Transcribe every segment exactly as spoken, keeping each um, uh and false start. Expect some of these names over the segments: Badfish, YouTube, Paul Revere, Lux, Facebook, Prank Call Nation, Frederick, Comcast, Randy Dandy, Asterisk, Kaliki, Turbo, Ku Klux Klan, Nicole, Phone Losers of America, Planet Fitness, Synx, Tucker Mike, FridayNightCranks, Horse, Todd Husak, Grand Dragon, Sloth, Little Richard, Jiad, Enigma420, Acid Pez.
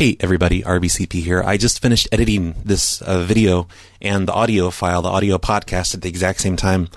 Hey everybody, R B C P here. I just finished editing this uh, video and the audio file, the audio podcast at the exact same time.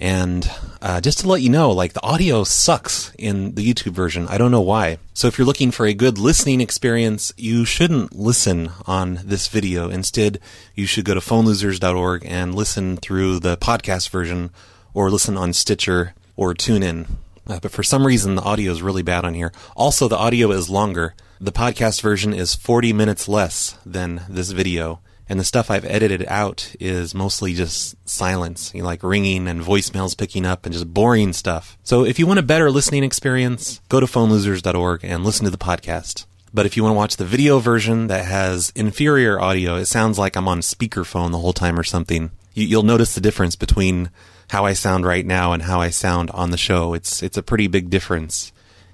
And uh, just to let you know, like the audio sucks in the YouTube version. I don't know why. So if you're looking for a good listening experience, you shouldn't listen on this video. Instead, you should go to phone losers dot org and listen through the podcast version or listen on Stitcher or TuneIn. Uh, but for some reason, the audio is really bad on here. Also, the audio is longer. The podcast version is forty minutes less than this video, and the stuff I've edited out is mostly just silence, you know, like ringing and voicemails picking up and just boring stuff. So if you want a better listening experience, go to phone losers dot org and listen to the podcast. But if you want to watch the video version that has inferior audio, it sounds like I'm on speakerphone the whole time or something. You, you'll notice the difference between how I sound right now and how I sound on the show. It's, it's a pretty big difference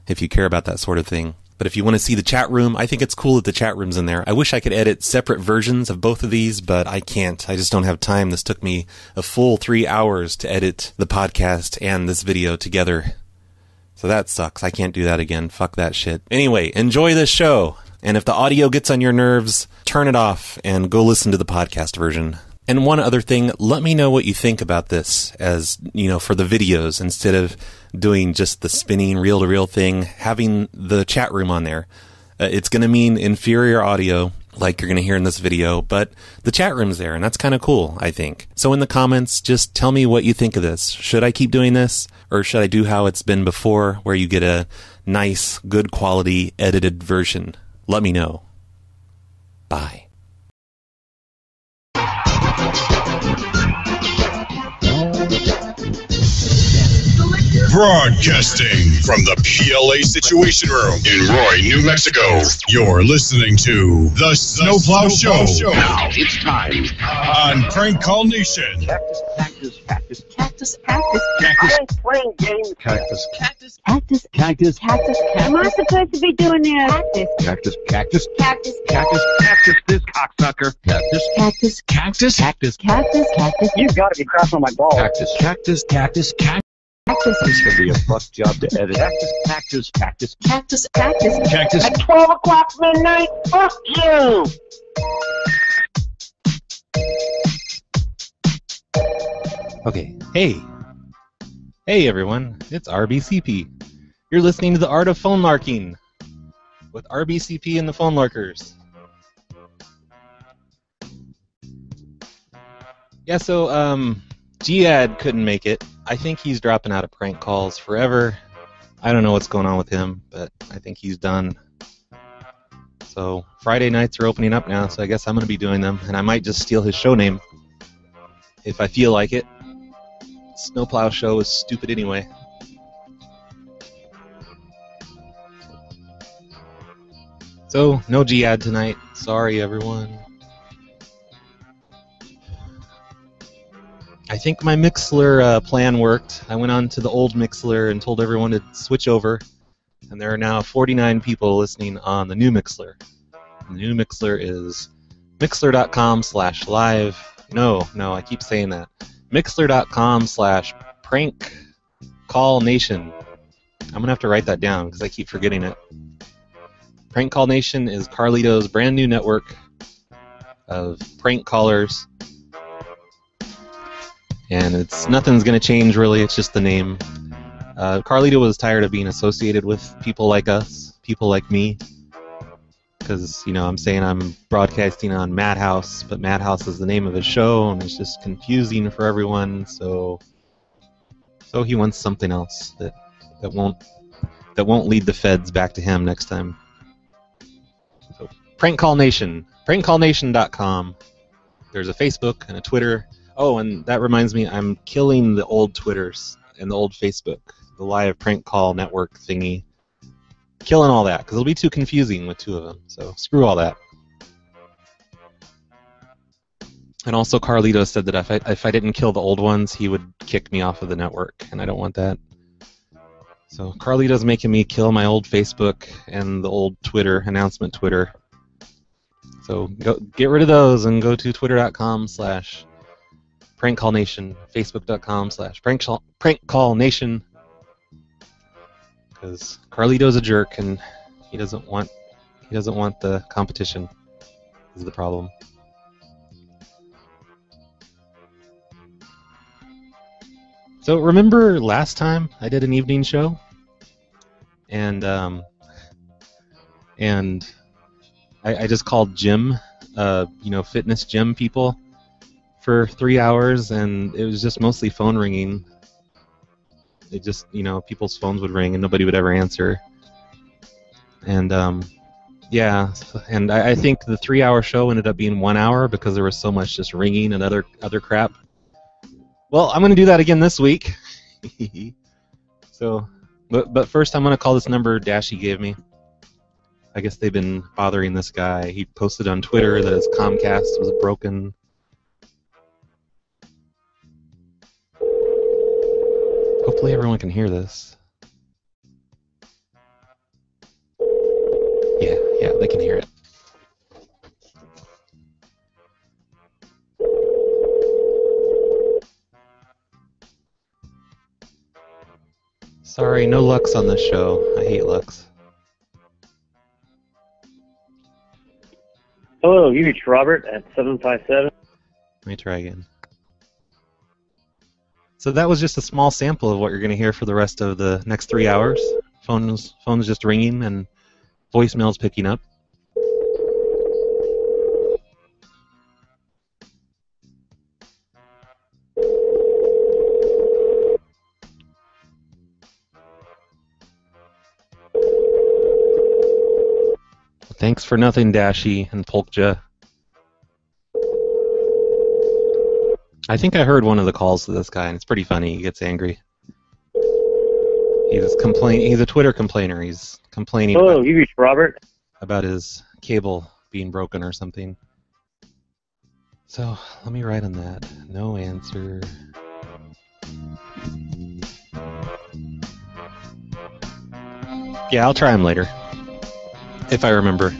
if you care about that sort of thing. But if you want to see the chat room, I think it's cool that the chat room's in there. I wish I could edit separate versions of both of these, but I can't. I just don't have time. This took me a full three hours to edit the podcast and this video together. So that sucks. I can't do that again. Fuck that shit. Anyway, enjoy this show. And if the audio gets on your nerves, turn it off and go listen to the podcast version. And one other thing, let me know what you think about this as, you know, for the videos, instead of doing just the spinning reel-to-reel thing, having the chat room on there. Uh, it's going to mean inferior audio, like you're going to hear in this video, but the chat room's there, and that's kind of cool, I think. So in the comments, just tell me what you think of this. Should I keep doing this, or should I do how it's been before, where you get a nice, good quality, edited version? Let me know. Bye. Broadcasting from the P L A Situation Room in Roy, New Mexico, you're listening to The Snowplow Show. Show. Now it's time on Prank Call Nation. Cactus, cactus, cactus, cactus, cactus, cactus. I ain't playing games. Cactus, cactus, cactus, cactus, cactus. Am I supposed to be doing this? Cactus, cactus, cactus, cactus, cactus, this cocksucker. Cactus, cactus, cactus, cactus, cactus, cactus. You've got to be crap on my balls. Cactus, cactus, cactus, cactus. Cactus. This could be a fuck job to edit. Cactus, cactus, cactus, cactus, cactus, cactus. At twelve o'clock midnight, fuck you! Okay, hey. Hey everyone, it's R B C P. You're listening to The Art of Phone Larking with R B C P and the Phone Larkers. Yeah, so, um, Jayad couldn't make it. I think he's dropping out of prank calls forever. I don't know what's going on with him, but I think he's done. So Friday nights are opening up now, so I guess I'm going to be doing them, and I might just steal his show name if I feel like it. Snowplow Show is stupid anyway. So no Jayad tonight. Sorry, everyone. I think my Mixlr uh, plan worked. I went on to the old Mixlr and told everyone to switch over, and there are now forty-nine people listening on the new Mixlr. The new Mixlr is mixlr dot com slash live. No, no, I keep saying that. mixlr dot com slash prank call nation. I'm going to have to write that down because I keep forgetting it. Prank Call Nation is Carlito's brand new network of prank callers. And it's nothing's going to change, really. It's just the name. Uh, Carlito was tired of being associated with people like us, people like me. Because, you know, I'm saying I'm broadcasting on Madhouse, but Madhouse is the name of his show, and it's just confusing for everyone. So so he wants something else that, that won't that won't lead the feds back to him next time. So, Prank Call Nation. prank call nation dot com. There's a Facebook and a Twitter. Oh, and that reminds me, I'm killing the old Twitters and the old Facebook, the live prank call network thingy. Killing all that, because it'll be too confusing with two of them, so screw all that. And also Carlito said that if I, if I didn't kill the old ones, he would kick me off of the network, and I don't want that. So Carlito's making me kill my old Facebook and the old Twitter, announcement Twitter. So go get rid of those and go to twitter dot com slash... Prank Call Nation, facebook dot com slash prank call nation, because Carlito's a jerk and he doesn't want He doesn't want the competition is the problem. So remember last time I did an evening show, and um, and I, I just called gym, uh, you know, fitness gym people for three hours, and it was just mostly phone ringing. It just, you know, people's phones would ring and nobody would ever answer. And um, yeah, and I, I think the three-hour show ended up being one hour because there was so much just ringing and other other crap. Well, I'm going to do that again this week. So, but, but first I'm going to call this number Dashie gave me. I guess they've been bothering this guy. He posted on Twitter that his Comcast was broken. Hopefully everyone can hear this. Yeah, yeah, they can hear it. Sorry, no Lux on this show. I hate Lux. Hello, you reached Robert at seven five seven. Let me try again. So that was just a small sample of what you're going to hear for the rest of the next three hours. Phones, phones just ringing and voicemails picking up. Thanks for nothing, Dashie and Polkja. I think I heard one of the calls to this guy, and it's pretty funny. He gets angry. He's complain. He's a Twitter complainer. He's complaining. Hello, you reached Robert. About his cable being broken or something. So let me write on that. No answer. Yeah, I'll try him later. If I remember.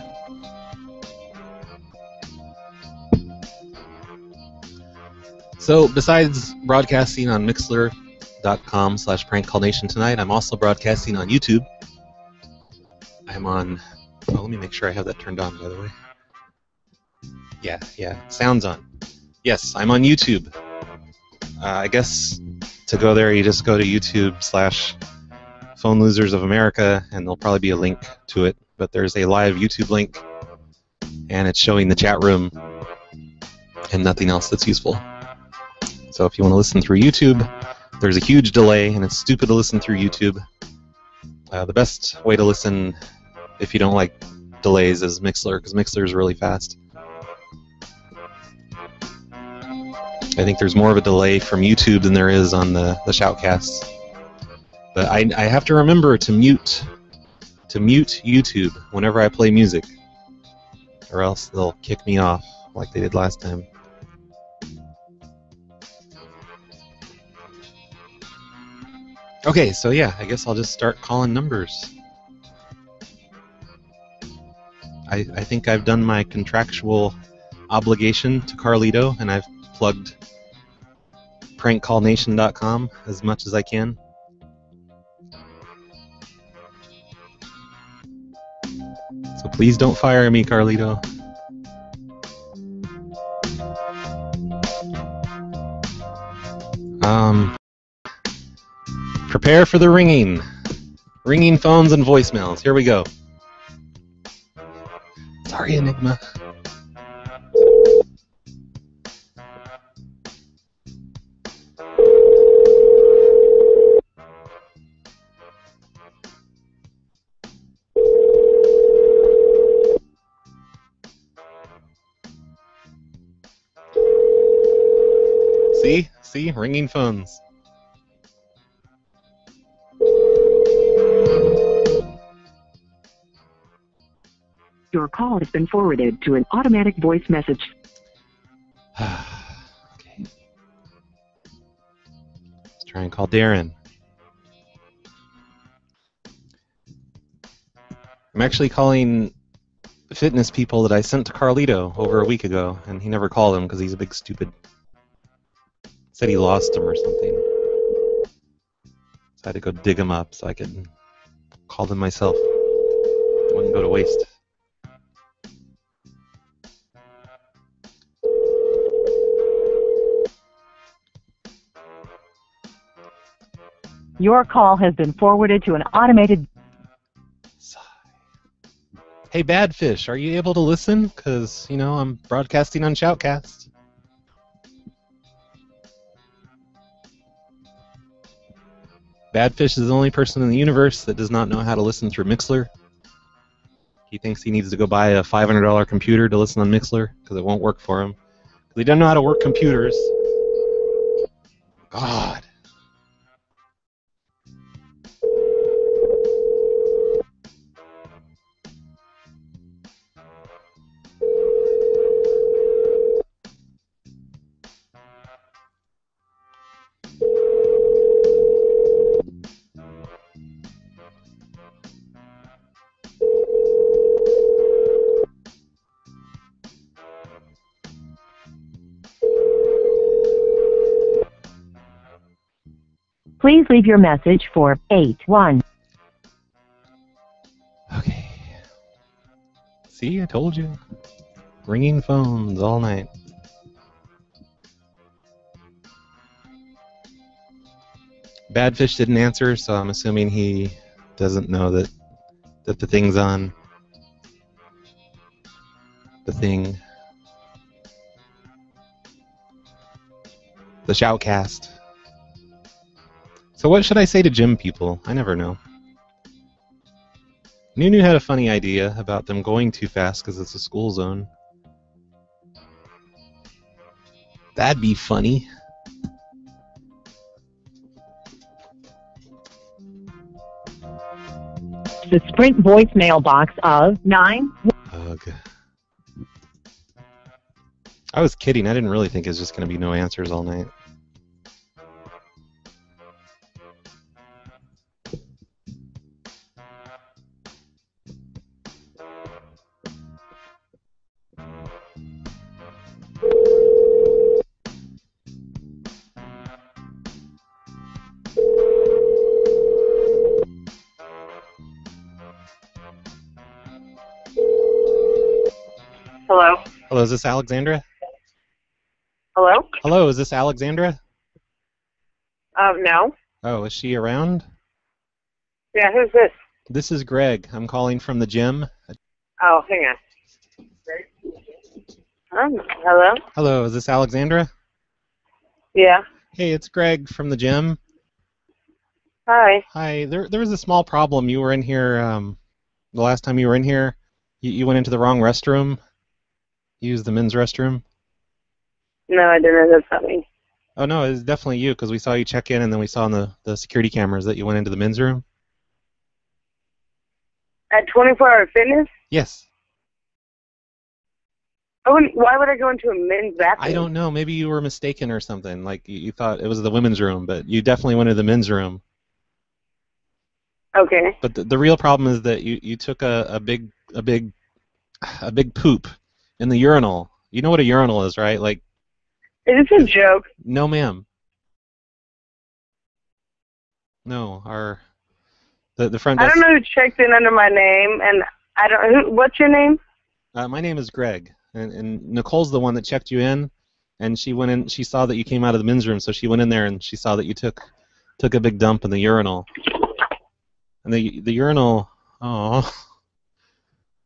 So, besides broadcasting on mixlr.com slash prankcallnation tonight, I'm also broadcasting on YouTube. I'm on... Oh, let me make sure I have that turned on, by the way. Yeah, yeah. Sound's on. Yes, I'm on YouTube. Uh, I guess to go there, you just go to YouTube slash Phone Losers of America, and there'll probably be a link to it. But there's a live YouTube link, and it's showing the chat room and nothing else that's useful. So if you want to listen through YouTube, there's a huge delay, and it's stupid to listen through YouTube. Uh, the best way to listen, if you don't like delays, is Mixlr, because Mixlr is really fast. I think there's more of a delay from YouTube than there is on the, the shoutcasts. But I, I have to remember to mute... to mute YouTube whenever I play music, or else they'll kick me off like they did last time. Okay, so yeah, I guess I'll just start calling numbers. I, I think I've done my contractual obligation to Carlito, and I've plugged Prank Call Nation dot com as much as I can. So please don't fire me, Carlito. Um, prepare for the ringing. Ringing phones and voicemails. Here we go. Sorry, Enigma. See? See? Ringing phones. Your call has been forwarded to an automatic voice message. Okay. Let's try and call Darren. I'm actually calling fitness people that I sent to Carlito over a week ago, and he never called them because he's a big stupid... Said he lost him or something. So I had to go dig him up so I could call them myself. It wouldn't go to waste. Your call has been forwarded to an automated... Hey, Badfish, are you able to listen? Because, you know, I'm broadcasting on Shoutcast. Badfish is the only person in the universe that does not know how to listen through Mixlr. He thinks he needs to go buy a five hundred dollar computer to listen on Mixlr, because it won't work for him. Because he doesn't know how to work computers. God. Please leave your message for eight one. Okay. See, I told you. Ringing phones all night. Badfish didn't answer, so I'm assuming he doesn't know that that the thing's on. The thing. The Shoutcast. So what should I say to gym people? I never know. Nunu had a funny idea about them going too fast because it's a school zone. That'd be funny. The Sprint voicemail box of nine. Ugh. I was kidding. I didn't really think it was just going to be no answers all night. Hello. Hello, is this Alexandra? Hello? Hello, is this Alexandra? Uh, no. Oh, is she around? Yeah, who's this? This is Greg. I'm calling from the gym. Oh, hang on. Greg? Um, hello? Hello, is this Alexandra? Yeah. Hey, it's Greg from the gym. Hi. Hi. There, there was a small problem. You were in here, um, the last time you were in here, you, you went into the wrong restroom. Use the men's restroom? No, I didn't. That's not me. Oh, no, it's definitely you, because we saw you check in, and then we saw on the, the security cameras that you went into the men's room. At twenty-four hour fitness? Yes. Oh, why would I go into a men's bathroom? I don't know. Maybe you were mistaken or something. Like, you, you thought it was the women's room, but you definitely went into the men's room. Okay. But the, the real problem is that you, you took a, a big a big, a big poop. In the urinal. You know what a urinal is, right? Like, is this a joke? No, ma'am. No, our the the front. I don't know who checked in under my name, and I don't. Who, what's your name? Uh, my name is Greg, and, and Nicole's the one that checked you in, and she went in. She saw that you came out of the men's room, so she went in there and she saw that you took took a big dump in the urinal. And the the urinal. Oh.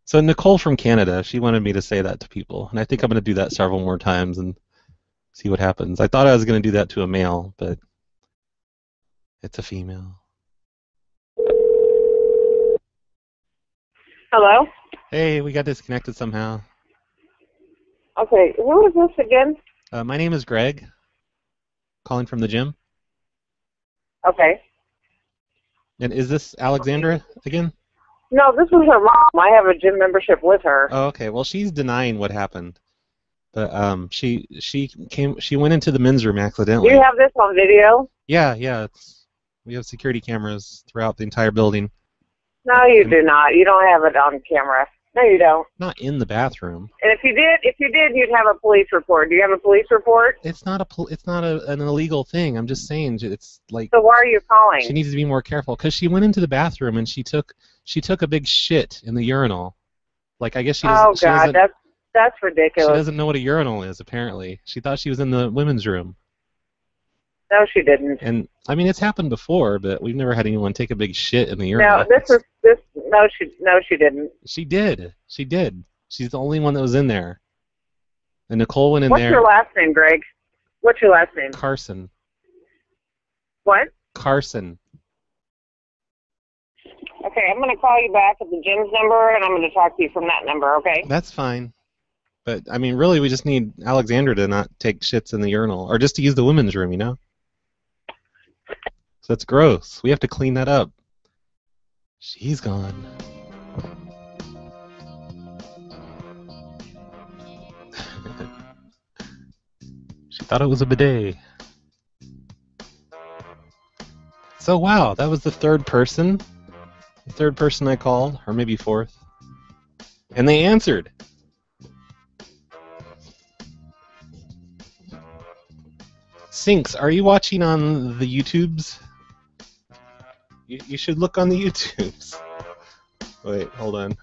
So Nicole from Canada, she wanted me to say that to people, and I think I'm going to do that several more times and see what happens. I thought I was going to do that to a male, but it's a female. Hello? Hey, we got disconnected somehow. Okay, who is this again? Uh, my name is Greg, calling from the gym. Okay. And is this Alexandra again? No, this was her mom. I have a gym membership with her. Oh, okay. Well, she's denying what happened. But um, she she came she went into the men's room accidentally. Do you have this on video? Yeah, yeah. It's, we have security cameras throughout the entire building. No, you do not. You don't have it on camera. No, you don't. Not in the bathroom. And if you did, if you did, you'd have a police report. Do you have a police report? It's not a it's not a, an illegal thing. I'm just saying it's like. So why are you calling? She needs to be more careful because she went into the bathroom and she took. She took a big shit in the urinal. Like, I guess she doesn't... Oh, God, she doesn't, that's, that's ridiculous. She doesn't know what a urinal is, apparently. She thought she was in the women's room. No, she didn't. And I mean, it's happened before, but we've never had anyone take a big shit in the ear. No, this is this. No, she no, she didn't. She did. She did. She's the only one that was in there. And Nicole went in there. What's your last name, Greg? What's your last name? Carson. What? Carson. Okay, I'm going to call you back at the gym's number, and I'm going to talk to you from that number, okay? That's fine. But, I mean, really, we just need Alexandra to not take shits in the urinal, or just to use the women's room, you know? So that's gross. We have to clean that up. She's gone. She thought it was a bidet. So, wow, that was the third person. The third person I called, or maybe fourth. And they answered. Synx, are you watching on the YouTubes? You, you should look on the YouTubes. Wait, hold on.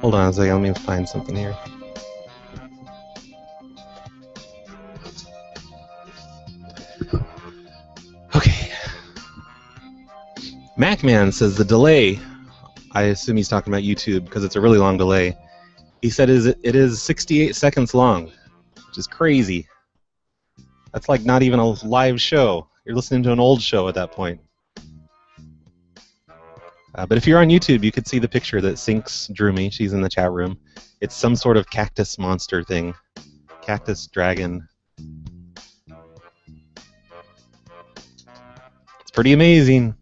Hold on a second, let me find something here. Okay. MacMan says the delay, I assume he's talking about YouTube because it's a really long delay. He said it is sixty-eight seconds long, which is crazy. That's like not even a live show. You're listening to an old show at that point. Uh, but if you're on YouTube, you could see the picture that Synx drew me. She's in the chat room. It's some sort of cactus monster thing. Cactus dragon. It's pretty amazing.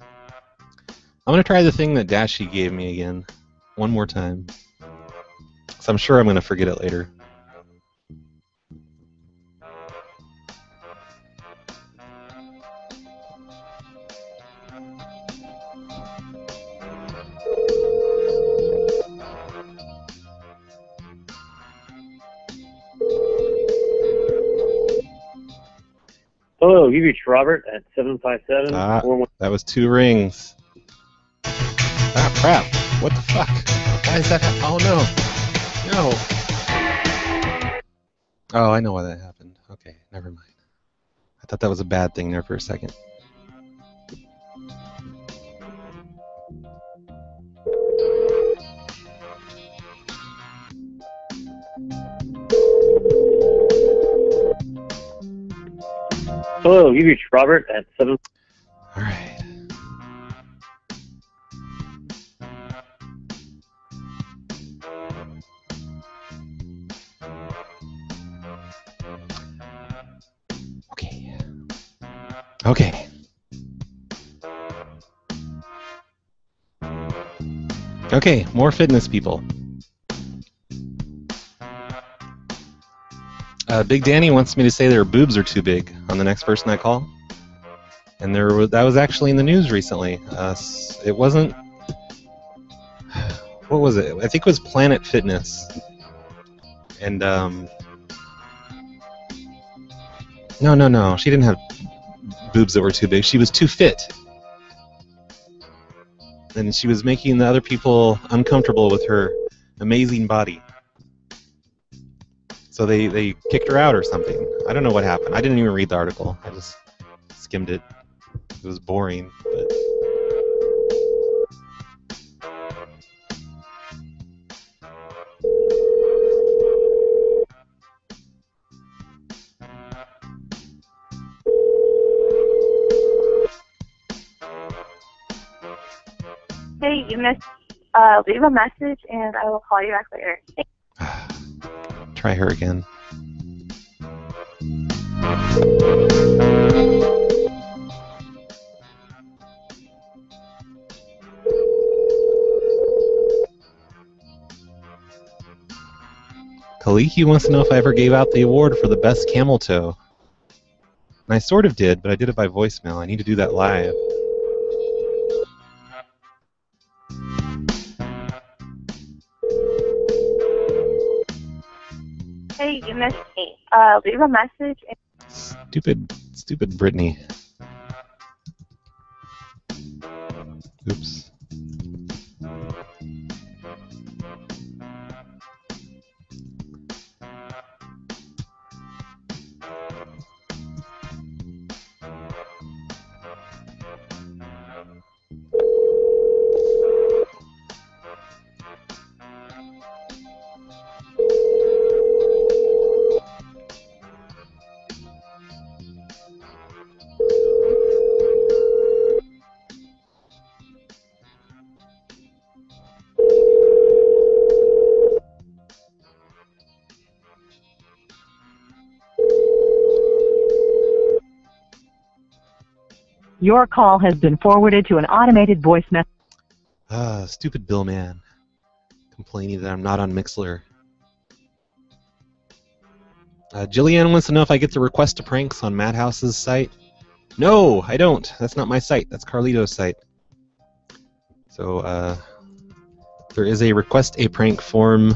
I'm going to try the thing that Dashie gave me again. One more time. So I'm sure I'm going to forget it later. Hello, you reached Robert at seven five seven. Ah, that was two rings. Ah, crap. What the fuck? Why is that happening? Oh, no. No. Oh, I know why that happened. Okay, never mind. I thought that was a bad thing there for a second. Hello, you reached Robert at seven. All right. Okay. Okay. Okay, more fitness people. Uh, Big Danny wants me to say their boobs are too big on the next person I call, and there was, that was actually in the news recently. Uh, it wasn't. What was it? I think it was Planet Fitness, and um, no, no, no, she didn't have boobs that were too big. She was too fit, and she was making the other people uncomfortable with her amazing body. So they, they kicked her out or something. I don't know what happened. I didn't even read the article. I just skimmed it. It was boring. But... Hey, you missed. Uh, leave a message, and I will call you back later. Thanks. Try her again. Kaliki wants to know if I ever gave out the award for the best camel toe. And I sort of did, but I did it by voicemail. I need to do that live. Hey, you missed me. Uh, leave a message. And stupid, stupid Brittany. Oops. Your call has been forwarded to an automated voice message. Ah, uh, stupid Bill man. Complaining that I'm not on Mixlr. Uh, Jillian wants to know if I get to request to pranks on Madhouse's site. No, I don't. That's not my site. That's Carlito's site. So, uh, there is a request a prank form.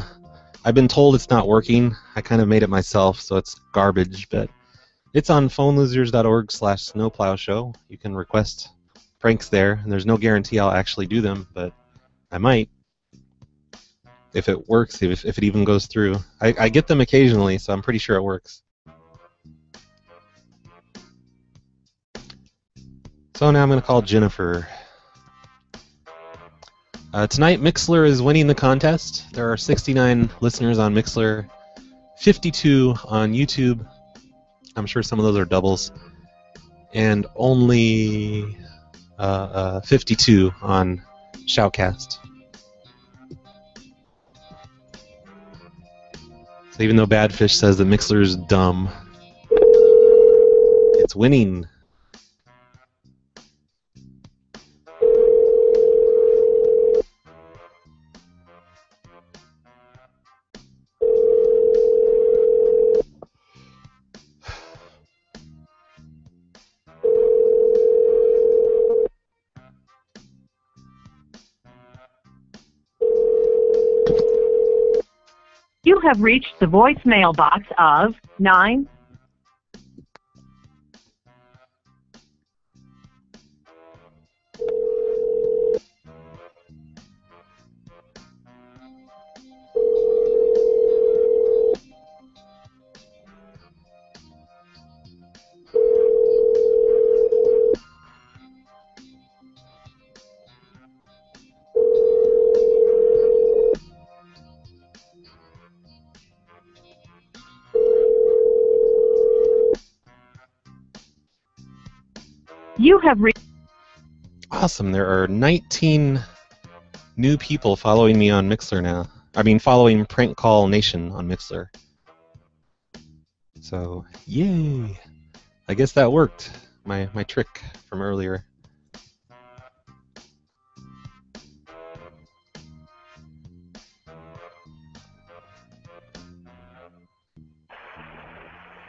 I've been told it's not working. I kind of made it myself, so it's garbage, but... It's on phone losers dot org slash snowplow show. You can request pranks there, and there's no guarantee I'll actually do them, but I might. If it works, if, if it even goes through. I, I get them occasionally, so I'm pretty sure it works. So now I'm going to call Jennifer. Uh, tonight, Mixlr is winning the contest. There are sixty-nine listeners on Mixlr, fifty-two on YouTube. I'm sure some of those are doubles, and only uh, uh, fifty-two on Shoutcast. So even though Badfish says that Mixlr is dumb, it's winning. Have reached the voicemail box of nine. You have re- Awesome. There are nineteen new people following me on Mixlr now. I mean, following Prank Call Nation on Mixlr. So, yay! I guess that worked. My my trick from earlier.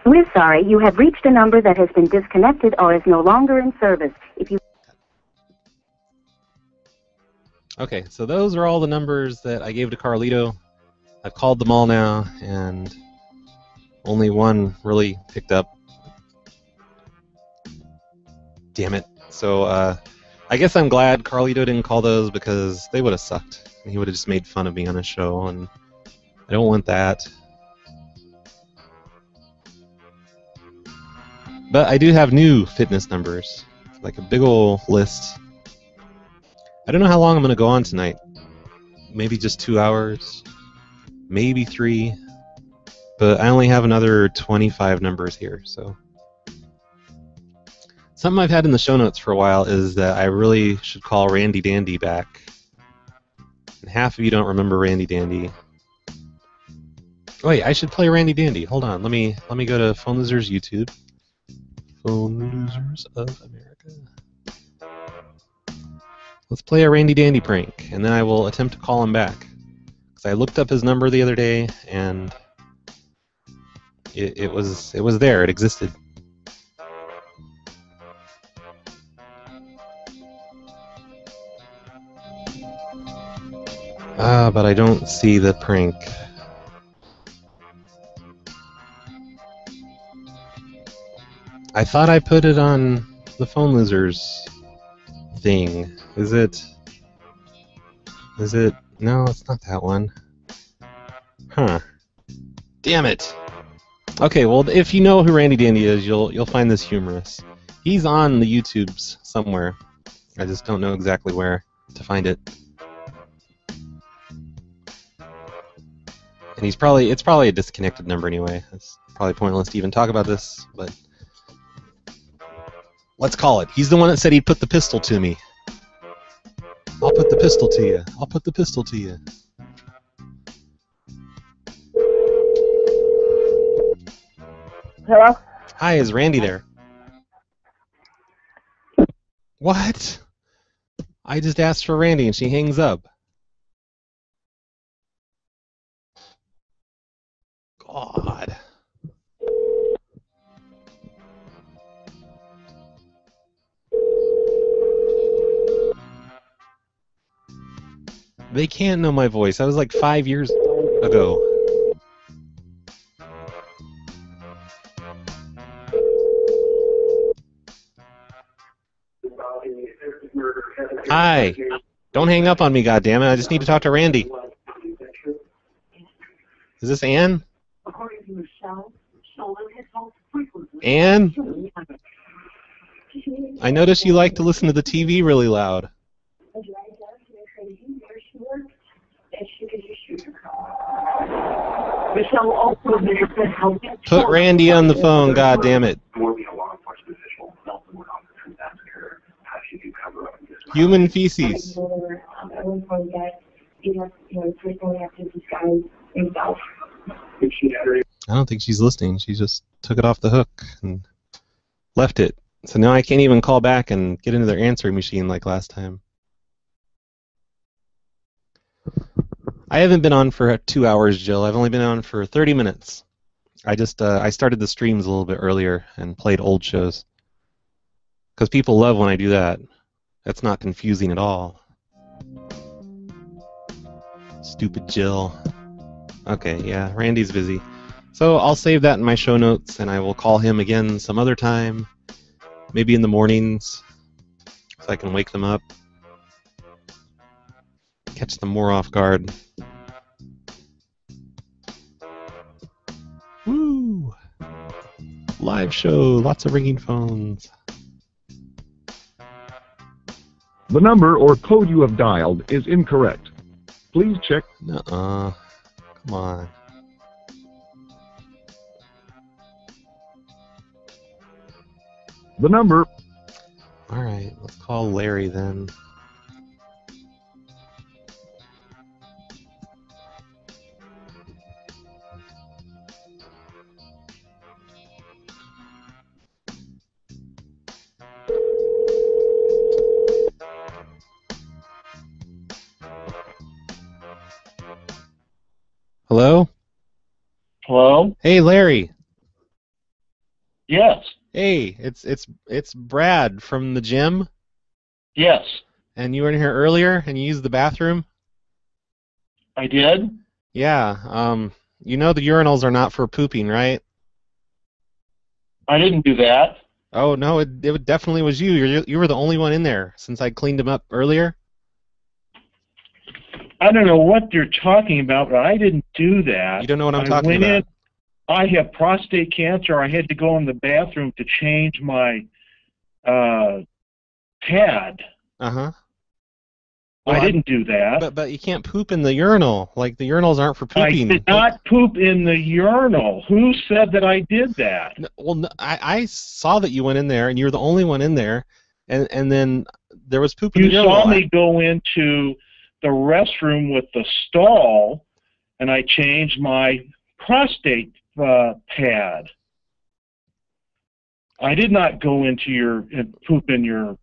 We're sorry, you have reached a number that has been disconnected or is no longer in service. If you Okay, so those are all the numbers that I gave to Carlito. I've called them all now, and only one really picked up. Damn it. So, uh, I guess I'm glad Carlito didn't call those because they would have sucked. He would have just made fun of me on his show, and I don't want that. But I do have new fitness numbers, like a big ol' list. I don't know how long I'm going to go on tonight. Maybe just two hours, maybe three, but I only have another twenty-five numbers here. So, something I've had in the show notes for a while is that I really should call Randy Dandy back. And half of you don't remember Randy Dandy. Wait, I should play Randy Dandy. Hold on, let me let me go to Phone Losers YouTube. Phone Losers of America. Let's play a Randy Dandy prank, and then I will attempt to call him back. Because I looked up his number the other day, and it, it was it was there. It existed. Ah, but I don't see the prank. I thought I put it on the Phone Losers thing. Is it... Is it... No, it's not that one. Huh. Damn it! Okay, well, if you know who Randy Dandy is, you'll you'll find this humorous. He's on the YouTubes somewhere. I just don't know exactly where to find it. And he's probably it's probably a disconnected number anyway. It's probably pointless to even talk about this, but let's call it. He's the one that said he'd put the pistol to me. I'll put the pistol to you. I'll put the pistol to you. Hello? Hi, is Randy there? What? I just asked for Randy and she hangs up. God. They can't know my voice. I was like five years ago. Hi. Don't hang up on me, goddammit. I just need to talk to Randy. Is this Ann? Ann? I noticed you like to listen to the T V really loud. Put Randy on the phone, goddammit. Human feces. I don't think she's listening. She just took it off the hook and left it. So now I can't even call back and get into their answering machine like last time. I haven't been on for two hours, Jill. I've only been on for thirty minutes. I just uh, I started the streams a little bit earlier and played old shows. Because people love when I do that. That's not confusing at all. Stupid Jill. Okay, yeah, Randy's busy. So I'll save that in my show notes, and I will call him again some other time. Maybe in the mornings, so I can wake them up. Catch them more off guard. Woo! Live show, lots of ringing phones. The number or code you have dialed is incorrect. Please check. Nuh-uh. Come on. The number. All right, let's call Larry then. Hello? Hello? Hey, Larry. Yes. Hey, it's it's it's Brad from the gym. Yes. And you were in here earlier and you used the bathroom? I did? Yeah. Um you know the urinals are not for pooping, right? I didn't do that. Oh, no, it it definitely was you. You you were the only one in there since I cleaned them up earlier. I don't know what you're talking about, but I didn't do that. You don't know what I'm I talking about. In, I have prostate cancer. I had to go in the bathroom to change my uh, pad. Uh-huh. Well, I didn't do that. But but you can't poop in the urinal. Like, the urinals aren't for pooping. I did not poop in the urinal. Who said that I did that? No, well, no, I, I saw that you went in there, and you were the only one in there, and, and then there was poop in you the urinal. You saw me go into the restroom with the stall, and I changed my prostate uh, pad. I did not go into your and poop in your.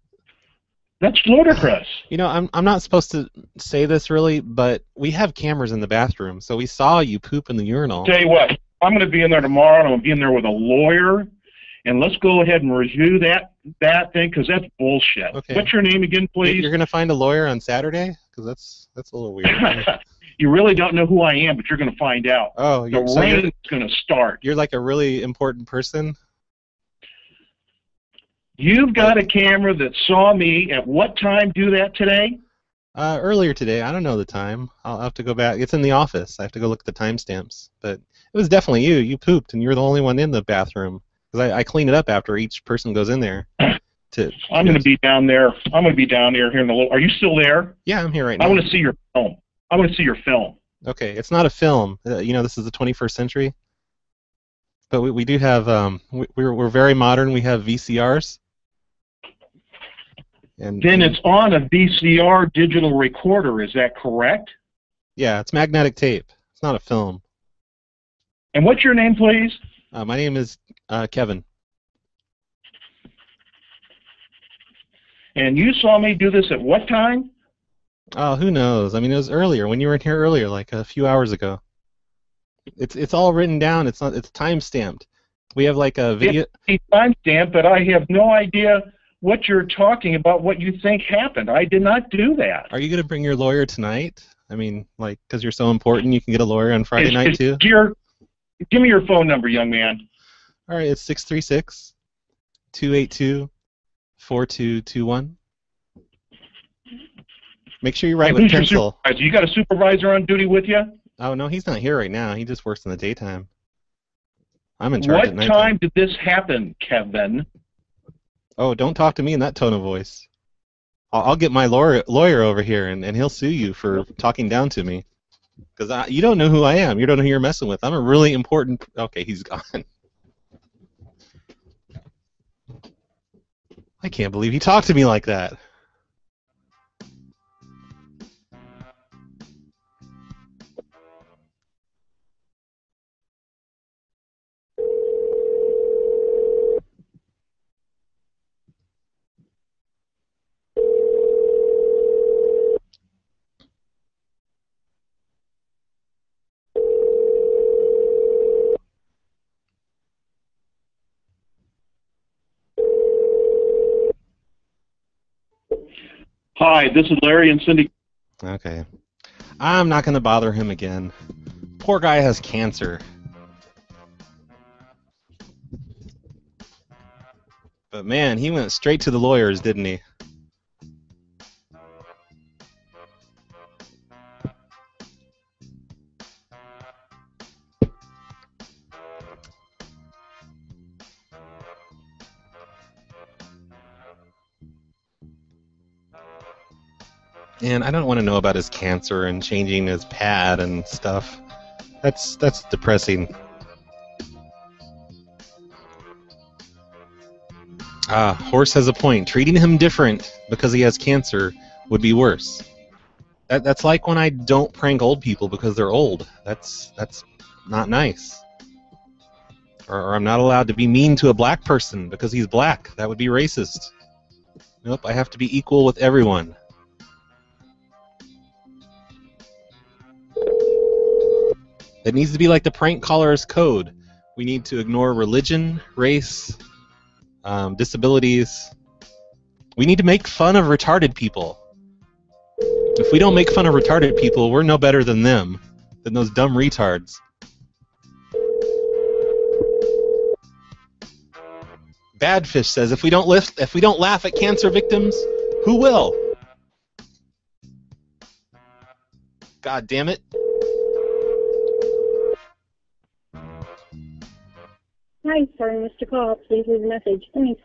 That's ludicrous. You know, I'm I'm not supposed to say this really, but we have cameras in the bathroom, so we saw you poop in the urinal. Tell you what, I'm going to be in there tomorrow, and I'm be in there with a lawyer, and let's go ahead and review that that thing because that's bullshit. Okay. What's your name again, please? You're going to find a lawyer on Saturday. That's that's a little weird. You really don't know who I am, but you're going to find out. Oh, the so rain is going to start. You're like a really important person. You've got a camera that saw me at what time do that today? Uh, earlier today. I don't know the time. I'll have to go back. It's in the office. I have to go look at the timestamps. But it was definitely you. You pooped, and you were the only one in the bathroom. Because I, I clean it up after each person goes in there. To, I'm going to be down there. I'm going to be down there here in a little. Are you still there? Yeah, I'm here right now. I want to see your film. I want to see your film. Okay, it's not a film. Uh, you know, this is the twenty-first century. But we, we do have. Um, we, we're we're very modern. We have V C Rs. And then it's on a V C R digital recorder. Is that correct? Yeah, it's magnetic tape. It's not a film. And what's your name, please? Uh, my name is uh, Kevin. And you saw me do this at what time? Oh, who knows? I mean, it was earlier when you were in here earlier, like a few hours ago. It's it's all written down. It's not. It's time stamped. We have like a video. It's time stamped, but I have no idea what you're talking about. What you think happened? I did not do that. Are you going to bring your lawyer tonight? I mean, like, because you're so important, you can get a lawyer on Friday it's, night it's too. Your, give me your phone number, young man. All right, it's six three six two eight two. four two two one. Make sure you write with pencil. You got a supervisor on duty with you? Oh, no, he's not here right now. He just works in the daytime. I'm in charge at nighttime. What time did this happen, Kevin? Oh, don't talk to me in that tone of voice. I'll, I'll get my lawyer, lawyer over here, and, and he'll sue you for talking down to me. Because you don't know who I am. You don't know who you're messing with. I'm a really important... Okay, he's gone. I can't believe he talked to me like that. Hi, this is Larry and Cindy. Okay. I'm not going to bother him again. Poor guy has cancer. But man, he went straight to the lawyers, didn't he? And I don't want to know about his cancer and changing his pad and stuff. That's that's depressing. Ah, Horse has a point. Treating him different because he has cancer would be worse. That that's like when I don't prank old people because they're old. That's that's not nice. Or, or I'm not allowed to be mean to a black person because he's black. That would be racist. Nope, I have to be equal with everyone. It needs to be like the prank caller's code. We need to ignore religion, race, um, disabilities. We need to make fun of retarded people. If we don't make fun of retarded people, we're no better than them, than those dumb retards. Badfish says, if we don't lift, if we don't laugh at cancer victims, who will? God damn it. Hi, sorry, Mister Call. Please leave a message. Thanks.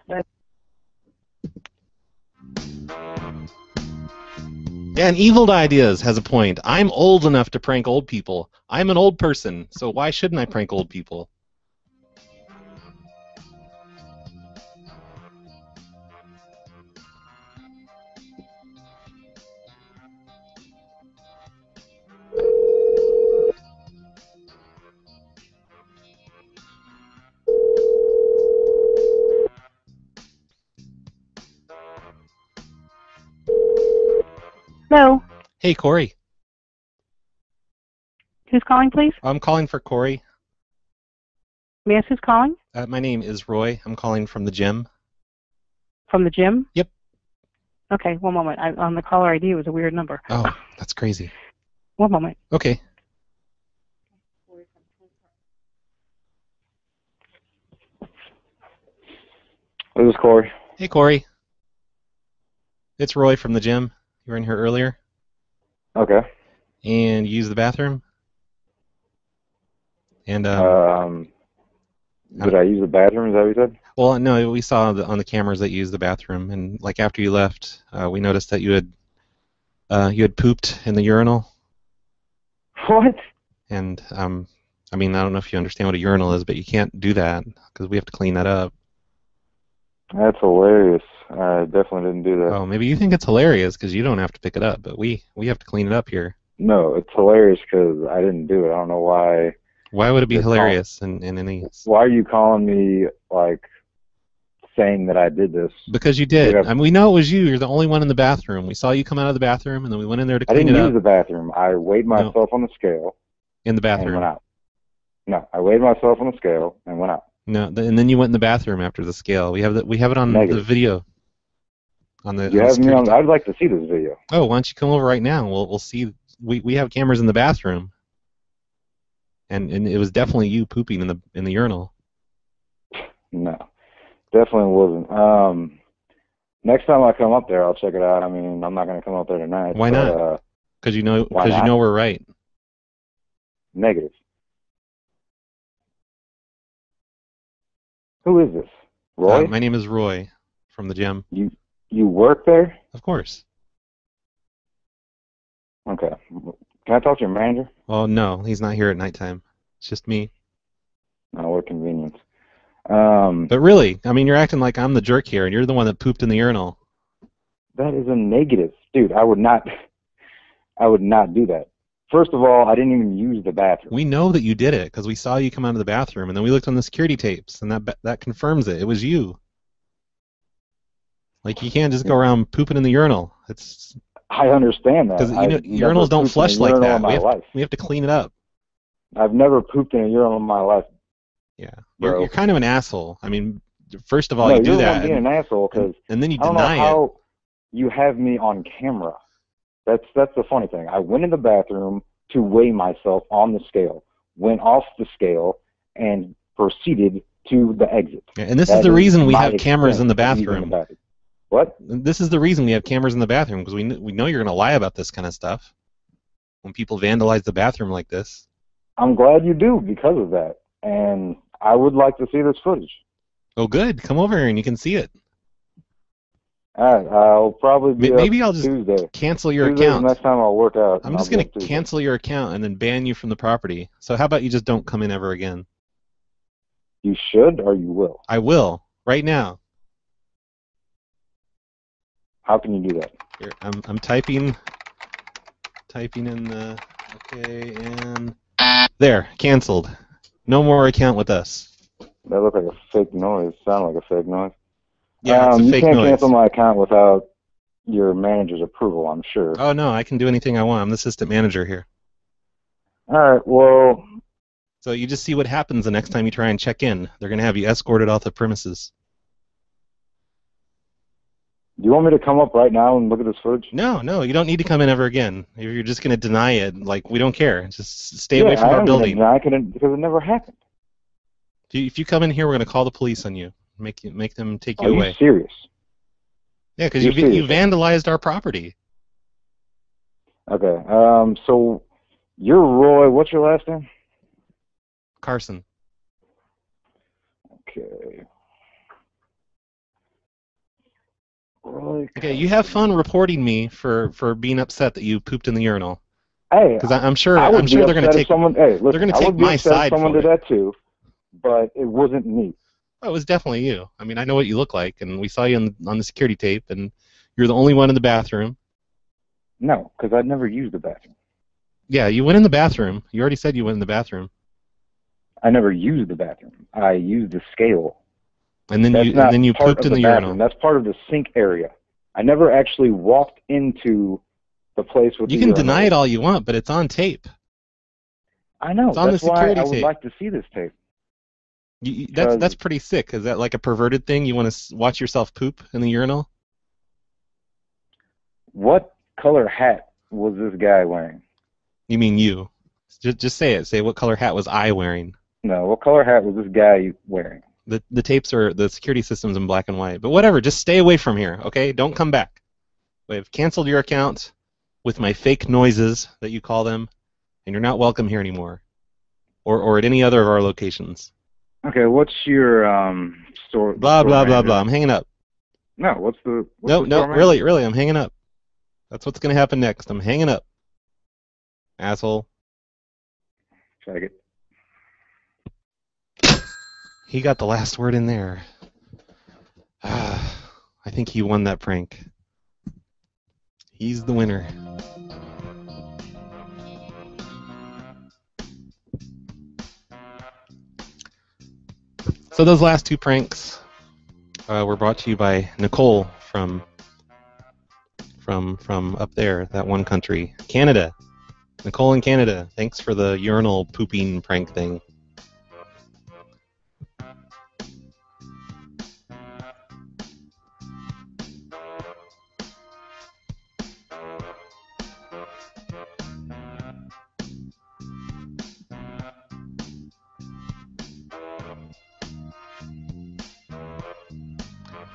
Yeah, and Evil Ideas has a point. I'm old enough to prank old people. I'm an old person, so why shouldn't I prank old people? Hello. Hey, Corey. Who's calling, please? I'm calling for Corey. May I ask who's calling? Uh, my name is Roy. I'm calling from the gym. From the gym? Yep. Okay, one moment. I, on the caller I D, it was a weird number. Oh, that's crazy. One moment. Okay. This is Corey. Hey, Corey. It's Roy from the gym. You were in here earlier. Okay. And you used the bathroom? And um, um did I, I use the bathroom? Is that what you said? Well, no, we saw the, on the cameras that you used the bathroom, and like after you left, uh, we noticed that you had uh, you had pooped in the urinal. What? And um, I mean, I don't know if you understand what a urinal is, but you can't do that because we have to clean that up. That's hilarious. I definitely didn't do that. Oh, maybe you think it's hilarious because you don't have to pick it up, but we we have to clean it up here. No, it's hilarious because I didn't do it. I don't know why. Why would it be hilarious in, in any... Why are you calling me, like, saying that I did this? Because you did. I mean, we know it was you. You're the only one in the bathroom. We saw you come out of the bathroom, and then we went in there to clean it up. I didn't use the bathroom. I weighed myself no. on the scale. In the bathroom. And went out. No, I weighed myself on the scale and went out. No, th and then you went in the bathroom after the scale. We have the, we have it on Negative. the video. On the. You on have me on, I'd like to see this video. Oh, why don't you come over right now? We'll we'll see. We we have cameras in the bathroom. And, and it was definitely you pooping in the in the urinal. No, definitely wasn't. Um, next time I come up there, I'll check it out. I mean, I'm not going to come up there tonight. Why but, not? Because uh, you know, because you know we're right. Negative. Who is this? Roy. Uh, my name is Roy from the gym. You you work there? Of course. Okay. Can I talk to your manager? Well, no, he's not here at nighttime. It's just me. No, what convenience. Um, but really, I mean, you're acting like I'm the jerk here, and you're the one that pooped in the urinal. That is a negative, dude. I would not. I would not do that. First of all, I didn't even use the bathroom. We know that you did it because we saw you come out of the bathroom, and then we looked on the security tapes, and that that confirms it. It was you. Like you can't just go around pooping in the urinal. It's. I understand that. Because you know, I, urinals don't flush like that. We have, we have to clean it up. I've never pooped in a urinal in my life. Yeah, you're, you're kind of an asshole. I mean, first of all, no, you do that. Being and, an asshole because and then you I don't deny know how it. You have me on camera. That's that's the funny thing. I went in the bathroom to weigh myself on the scale, went off the scale, and proceeded to the exit. Yeah, and this that is the is reason we have cameras in the bathroom. What? This is the reason we have cameras in the bathroom, because we, we know you're going to lie about this kind of stuff when people vandalize the bathroom like this. I'm glad you do because of that, and I would like to see this footage. Oh, good. Come over here and you can see it. All right. I'll probably be Maybe up I'll just Tuesday. cancel your Tuesday's account. Next time I'll work out. I'm just going to cancel your account and then ban you from the property. So how about you just don't come in ever again? You should or you will? I will, right now. How can you do that? Here, I'm I'm typing, typing in the okay and there, canceled. No more account with us. That looked like a fake noise. Sounded like a fake noise. Yeah, um, it's a fake noise. You can't cancel my account without your manager's approval, I'm sure. Oh no, I can do anything I want. I'm the assistant manager here. All right. Well. So you just see what happens the next time you try and check in. They're gonna have you escorted off the premises. Do you want me to come up right now and look at this footage? No, no, you don't need to come in ever again. If you're just going to deny it, like, we don't care. Just stay yeah, away from I our building. Yeah, I can, because it never happened. If you, if you come in here, we're going to call the police on you. Make you, make them take you Are away. Are you serious? Yeah, because you, you vandalized our property. Okay, um, so you're Roy. What's your last name? Carson. Okay. Okay, you have fun reporting me for for being upset that you pooped in the urinal. Hey, because I'm sure I would I'm sure they're going to take someone. Hey, listen, they're going to take my side. Someone did that too, but it wasn't me. Oh, it was definitely you. I mean, I know what you look like, and we saw you on, on the security tape, and you're the only one in the bathroom. No, because I'd never used the bathroom. Yeah, you went in the bathroom. You already said you went in the bathroom. I never used the bathroom. I used the scale. And then, you, and then you pooped in the, the urinal. That's part of the sink area. I never actually walked into the place with you the You can urinal. Deny it all you want, but it's on tape. I know. It's on that's the security why I would tape. like to see this tape. You, you, that's, that's pretty sick. Is that like a perverted thing? You want to watch yourself poop in the urinal? What color hat was this guy wearing? You mean you. Just, just say it. Say what color hat was I wearing. No, what color hat was this guy wearing? The the tapes are, the security system's in black and white. But whatever, just stay away from here, okay? Don't come back. I've canceled your account with my fake noises that you call them, and you're not welcome here anymore, or or at any other of our locations. Okay, what's your um store? Blah store blah manager? blah blah. I'm hanging up. No, what's the? What's no the no manager? really really I'm hanging up. That's what's gonna happen next. I'm hanging up. Asshole. Faggot. He got the last word in there. Uh, I think he won that prank. He's the winner. So those last two pranks uh, were brought to you by Nicole from from from up there, that one country, Canada. Nicole in Canada. Thanks for the urinal pooping prank thing.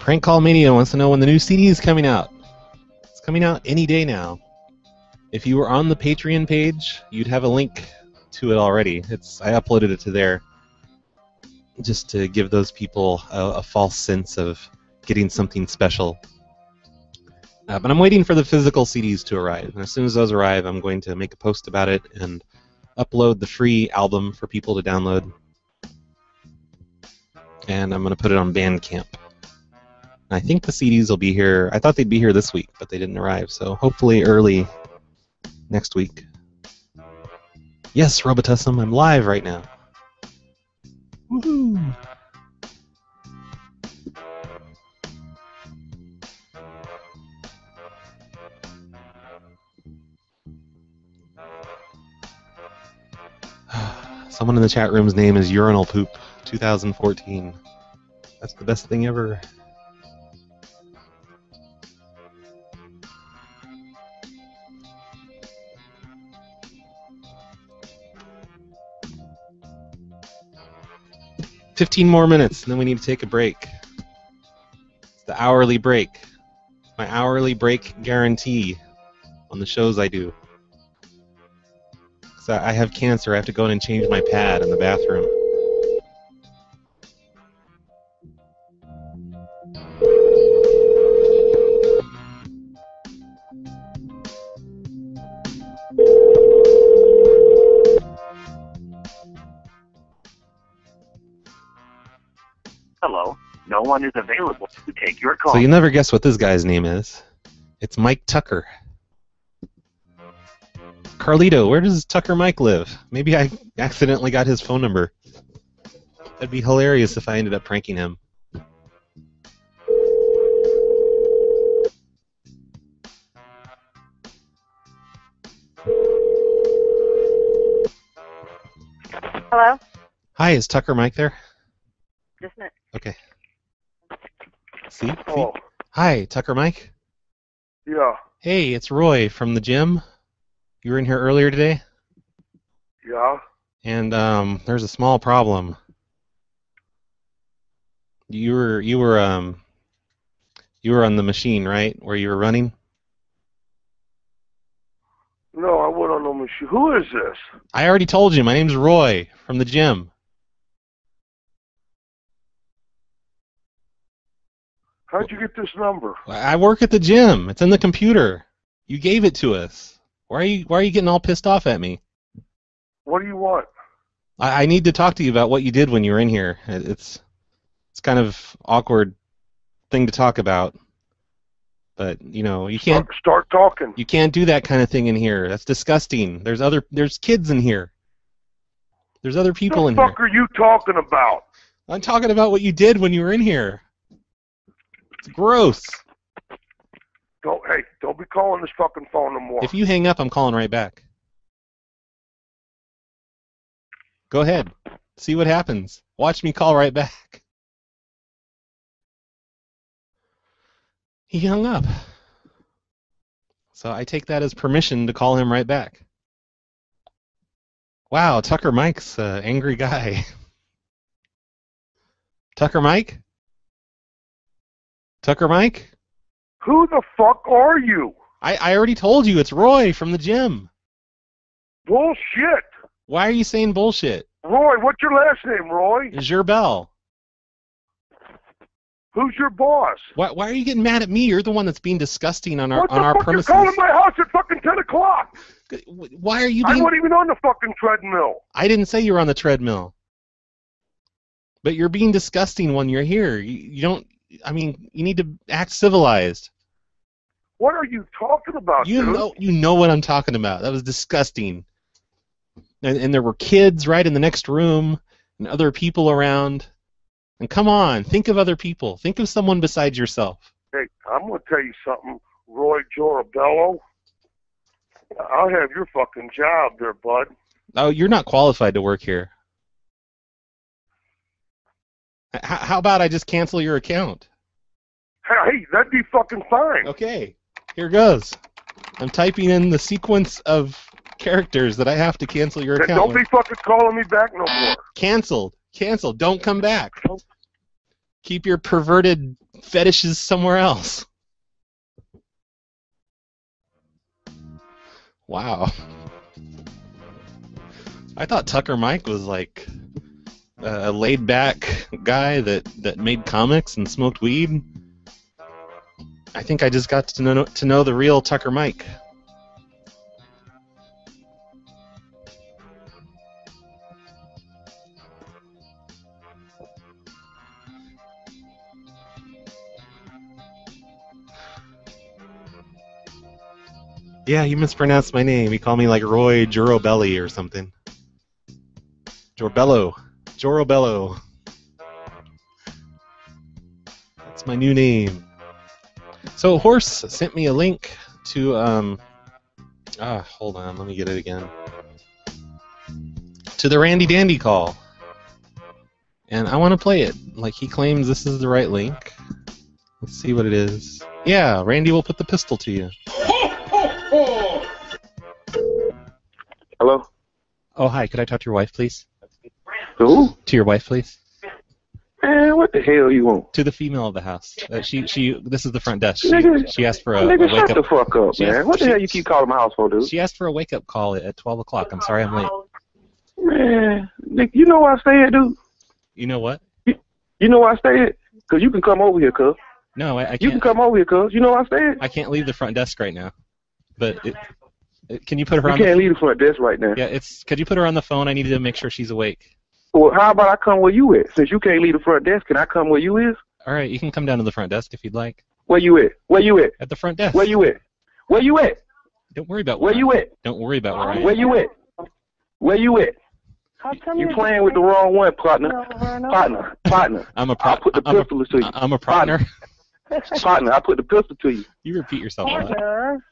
Prank Call Mania wants to know when the new C D is coming out. It's coming out any day now. If you were on the Patreon page, you'd have a link to it already. It's I uploaded it to there just to give those people a, a false sense of getting something special. Uh, but I'm waiting for the physical C Ds to arrive. And as soon as those arrive, I'm going to make a post about it and upload the free album for people to download. And I'm going to put it on Bandcamp. I think the C Ds will be here. I thought they'd be here this week, but they didn't arrive, so hopefully early next week. Yes, Robotussum, I'm live right now. Woohoo! Someone in the chat room's name is Urinal Poop twenty fourteen. That's the best thing ever. fifteen more minutes, and then we need to take a break. It's the hourly break. It's my hourly break guarantee on the shows I do. Because I have cancer, I have to go in and change my pad in the bathroom. No one is available to take your call. So you'll never guess what this guy's name is. It's Mike Tucker. Carlito, where does Tucker Mike live? Maybe I accidentally got his phone number. That'd be hilarious if I ended up pranking him. Hello? Hi, is Tucker Mike there? Just a minute. Okay. See? See? Hi, Tucker Mike. Yeah. Hey, it's Roy from the gym. You were in here earlier today? Yeah. And um, there's a small problem. You were you were um you were on the machine, right, where you were running? No, I wasn't on the machine. Who is this? I already told you. My name's Roy from the gym. How'd you get this number? I work at the gym. It's in the computer. You gave it to us. Why are you Why are you getting all pissed off at me? What do you want? I, I need to talk to you about what you did when you were in here. It's it's kind of awkward thing to talk about, but you know you can't start, start talking. You can't do that kind of thing in here. That's disgusting. There's other There's kids in here. There's other people the in here. What the fuck are you talking about? I'm talking about what you did when you were in here. It's gross. Don't, hey, don't be calling this fucking phone no more. If you hang up, I'm calling right back. Go ahead. See what happens. Watch me call right back. He hung up. So I take that as permission to call him right back. Wow, Tucker Mike's an angry guy. Tucker Mike? Tucker Mike? Who the fuck are you? I, I already told you. It's Roy from the gym. Bullshit. Why are you saying bullshit? Roy, what's your last name, Roy? Gerbel. Who's your boss? Why, why are you getting mad at me? You're the one that's being disgusting on our on our premises. What the fuck? You're calling my house at fucking ten o'clock. Why are you being... I wasn't even on the fucking treadmill. I didn't say you were on the treadmill. But you're being disgusting when you're here. You, you don't... I mean, you need to act civilized. What are you talking about, you dude? Know, you know what I'm talking about. That was disgusting. And, and there were kids right in the next room and other people around. And come on, think of other people. Think of someone besides yourself. Hey, I'm going to tell you something, Roy Jorabello. I'll have your fucking job there, bud. Oh, you're not qualified to work here. H- how about I just cancel your account? Hey, that'd be fucking fine. Okay, here goes. I'm typing in the sequence of characters that I have to cancel your account. Don't be fucking calling me back no more. Canceled. Cancel. Don't come back. Keep your perverted fetishes somewhere else. Wow. I thought Tucker Mike was like a laid-back guy that, that made comics and smoked weed. I think I just got to know, to know the real Tucker Mike. Yeah, he mispronounced my name. He called me like Roy Jorobelli or something. Jorobello. Jorobello. That's my new name. So Horse sent me a link to... Um, ah, hold on. Let me get it again. To the Randy Dandy call. And I want to play it. Like, he claims this is the right link. Let's see what it is. Yeah, Randy will put the pistol to you. Hello? Oh, hi. Could I talk to your wife, please? Who? To your wife, please. Man, what the hell you want? To the female of the house. Uh, she, she. This is the front desk. She, nigga, she asked for a, nigga, a wake-up. Shut the fuck up, she man. Asked, what the she, hell you keep calling my house for, dude? She asked for a wake-up call at twelve o'clock. I'm sorry I'm late. Man, Nick, you know where I stay at, dude? You know what? You, you know where I stay at? Because you can come over here, cuz. No, I, I can't. You can come over here, cuz. You know where I stay at? I can't leave the front desk right now. But... It, Can you put her on? You can't leave the front desk right now. Yeah, it's. Could you put her on the phone? I need to make sure she's awake. Well, how about I come where you at? Since you can't leave the front desk, can I come where you is? All right, you can come down to the front desk if you'd like. Where you at? Where you at? At the front desk. Where you at? Where you at? Don't worry about where you at. Don't worry about where I am. Where you at? Where you at? You playing with the wrong one, partner. Partner, partner. I'm a partner. I put the pistol to you. I'm a partner. Partner, I put the pistol to you. You repeat yourself. Partner.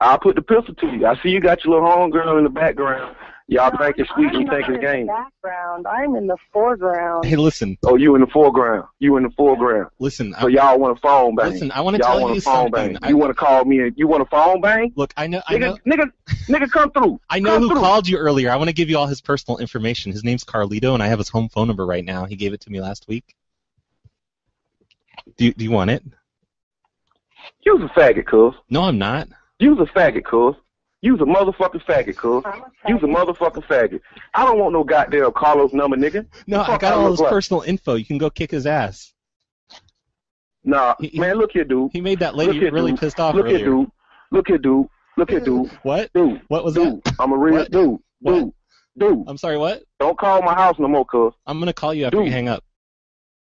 I'll put the pistol to you. I see you got your little homegirl in the background. Y'all no, think it's sweet. You think it's game. Background. I'm in the foreground. Hey, listen. Oh, you in the foreground. You in the foreground. Listen. So y'all want to phone bang. Listen, I want to tell you something. Bang. You want to call me and you want to phone bang? Look, I know. I nigga, know. nigga, nigga, come through. I know come who through. called you earlier. I want to give you all his personal information. His name's Carlito, and I have his home phone number right now. He gave it to me last week. Do you, do you want it? You's a faggot, cuz. No, I'm not. You's a faggot, cuz. You's a motherfucking faggot, cuz. You's a motherfucking faggot. I don't want no goddamn Carlos number, nigga. No, I got all his personal info. You can go kick his ass. Nah, he, man, look here, dude. He made that lady here, really dude. pissed off look earlier. Here, dude. Look here, dude. Look here, dude. What? Dude. What was dude. that? I'm a real what? dude. What? Dude. Dude. I'm sorry, what? Don't call my house no more, cuz. I'm going to call you after dude. you hang up.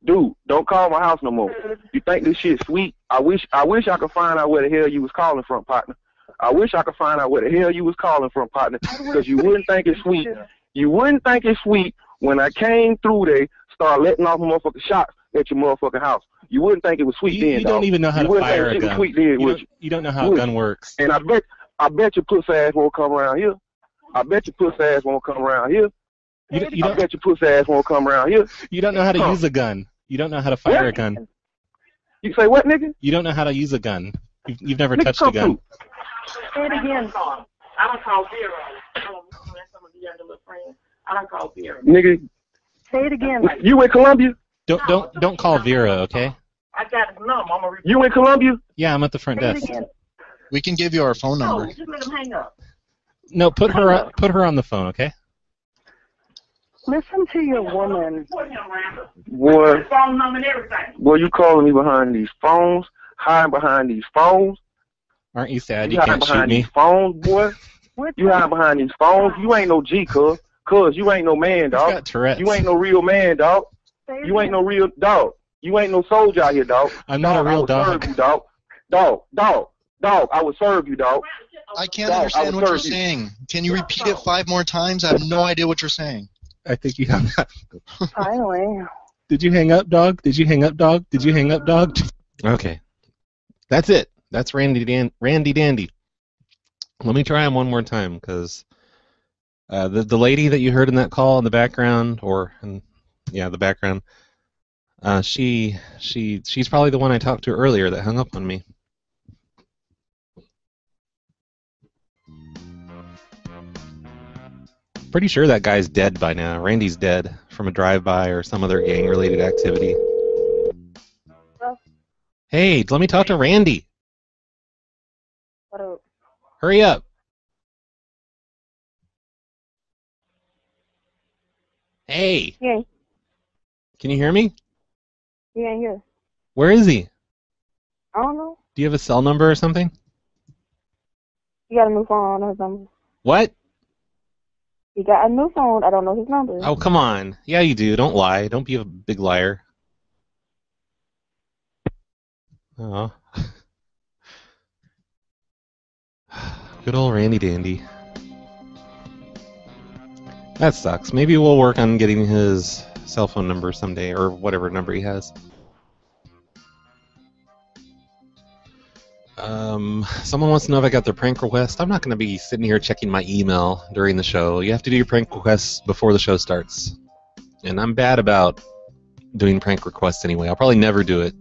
Dude, don't call my house no more. You think this shit's sweet? I wish I wish I could find out where the hell you was calling from, partner. I wish I could find out where the hell you was calling from, partner, because you wouldn't think it's sweet. You wouldn't think it's sweet when I came through there, started letting off motherfucking shots at your motherfucking house. You wouldn't think it was sweet you, then, You dog. don't even know how you to fire a gun. Sweet then, you, don't, you? you don't know how a gun works. And I bet I bet your puss ass won't come around here. I bet your puss ass won't come around here. You, you don't, I bet your puss ass won't come around here. You don't know how to huh. use a gun. You don't know how to fire what? a gun. You say what, nigga? You don't know how to use a gun. You've, you've never nigga, touched a gun. Say it again. I don't call zero. I don't call some of the younger little friends. I don't call zero. Nigga. Say it again. You in Columbia? Don't don't don't call Vera, okay? I got his number. I'm gonna you in Columbia? Yeah, I'm at the front desk. We can give you our phone number. No, just let him hang up. No, put her on, put her on the phone, okay? Listen to your woman. What? Phone number and everything. Boy, you calling me behind these phones? Hiding behind these phones? Aren't you sad you, you can't shoot me? You hiding behind these phones, boy? What? You hiding behind these phones? You ain't no G, cuz. Cuz, you ain't no man, dog. You got Tourette's. You ain't no real man, dog. You ain't no real dog. You ain't no soldier out here, dog. I'm not dog, a real dog. I would serve you, dog. Dog, dog, dog. I would serve you, dog. I can't dog, understand I what you're you. saying. Can you repeat it five more times? I have no idea what you're saying. I think you hung up. Finally. Did you hang up, dog? Did you hang up, dog? Did you hang up, dog? Okay. That's it. That's Randy Dan Randy Dandy. Let me try him one more time, because uh, the, the lady that you heard in that call in the background, or... In, Yeah, the background. Uh, she, she, she's probably the one I talked to earlier that hung up on me. Pretty sure that guy's dead by now. Randy's dead from a drive-by or some other gang-related activity. Hello? Hey, let me talk to Randy. What up? Hurry up. Hey. Yeah. Can you hear me? Yeah, I hear. Where is he? I don't know. Do you have a cell number or something? You got a new phone. I don't know his number. What? He got a new phone. I don't know his number. Oh, come on. Yeah, you do. Don't lie. Don't be a big liar. Oh. Good old Randy Dandy. That sucks. Maybe we'll work on getting his cell phone number someday, or whatever number he has. Um, someone wants to know if I got their prank request. I'm not going to be sitting here checking my email during the show. You have to do your prank requests before the show starts. And I'm bad about doing prank requests anyway. I'll probably never do it.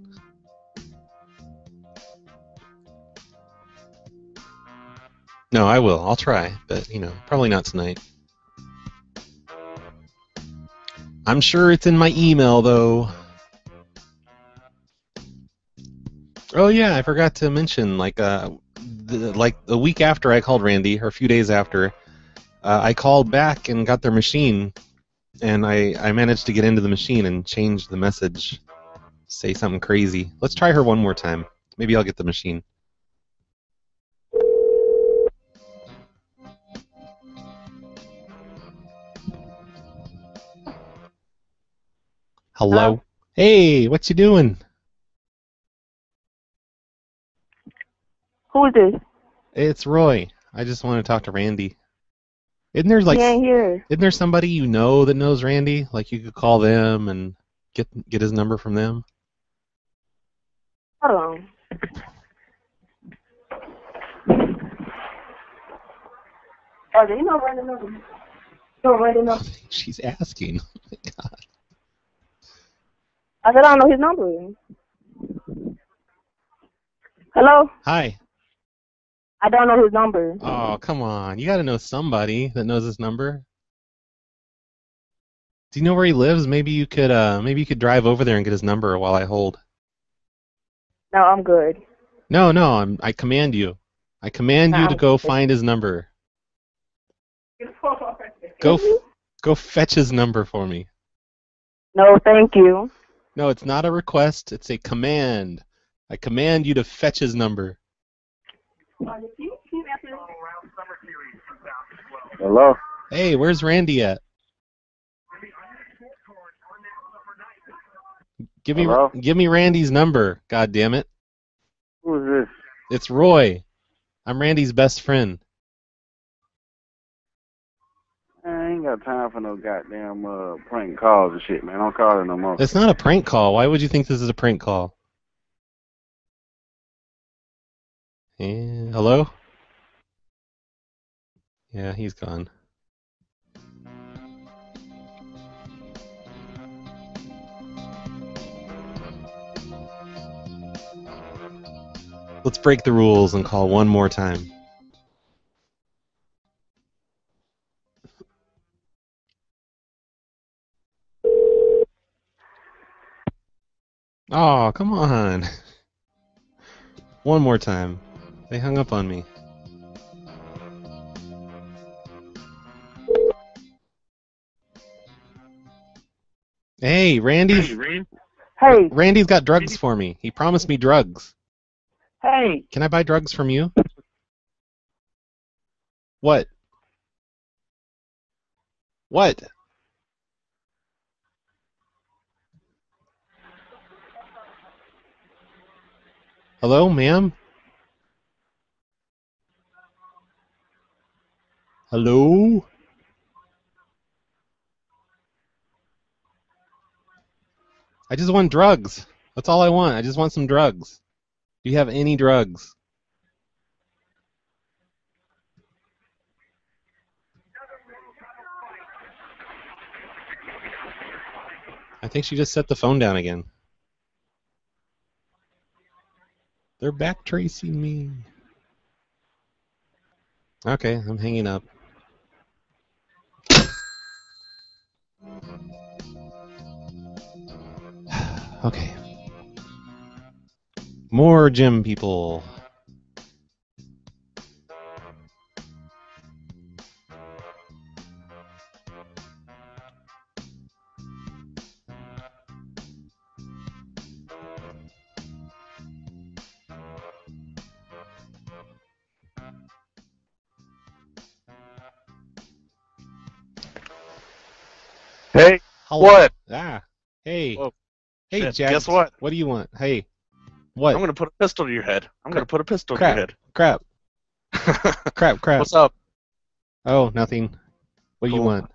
No, I will. I'll try, but, you know, probably not tonight. I'm sure it's in my email, though. Oh, yeah, I forgot to mention, like, uh, the, like a week after I called Randy, or a few days after, uh, I called back and got their machine, and I, I managed to get into the machine and change the message, say something crazy. Let's try her one more time. Maybe I'll get the machine. Hello? Hey, what you doing? Who is this? It's Roy. I just want to talk to Randy. Isn't there like yeah, here. Isn't there somebody you know that knows Randy? Like you could call them and get get his number from them? Hold on. Are they not Randy number? Don't Randy number. She's asking. Oh my God. I said I don't know his number. Hello? Hi. I don't know his number. Oh, come on. You got to know somebody that knows his number. Do you know where he lives? Maybe you could uh, maybe you could drive over there and get his number while I hold. No, I'm good. No, no, I'm, I command you. I command no, you to I'm go good. find his number. Go, f go fetch his number for me. No, thank you. No, it's not a request. It's a command. I command you to fetch his number. Hello? Hey, where's Randy at? Give me, Hello? give me Randy's number, God damn it. Who is this? It's Roy. I'm Randy's best friend. I ain't got time for no goddamn uh, prank calls and shit, man. Don't call it no more. It's not a prank call. Why would you think this is a prank call? And, hello? Yeah, he's gone. Let's break the rules and call one more time. Oh, come on. One more time. They hung up on me. Hey, Randy. Hey. Randy's got drugs for me. He promised me drugs. Hey. Can I buy drugs from you? What? What? Hello, ma'am? Hello? I just want drugs. That's all I want. I just want some drugs. Do you have any drugs? I think she just set the phone down again. They're back tracing me. Okay, I'm hanging up. Okay. More gym people. Hey, hello. What? Ah, hey. Whoa. Hey, Shit. Jack. Guess what? What do you want? Hey, what? I'm going to put a pistol to your head. I'm going to put a pistol crap. to your head. Crap. crap, crap. What's up? Oh, nothing. What cool. do you want?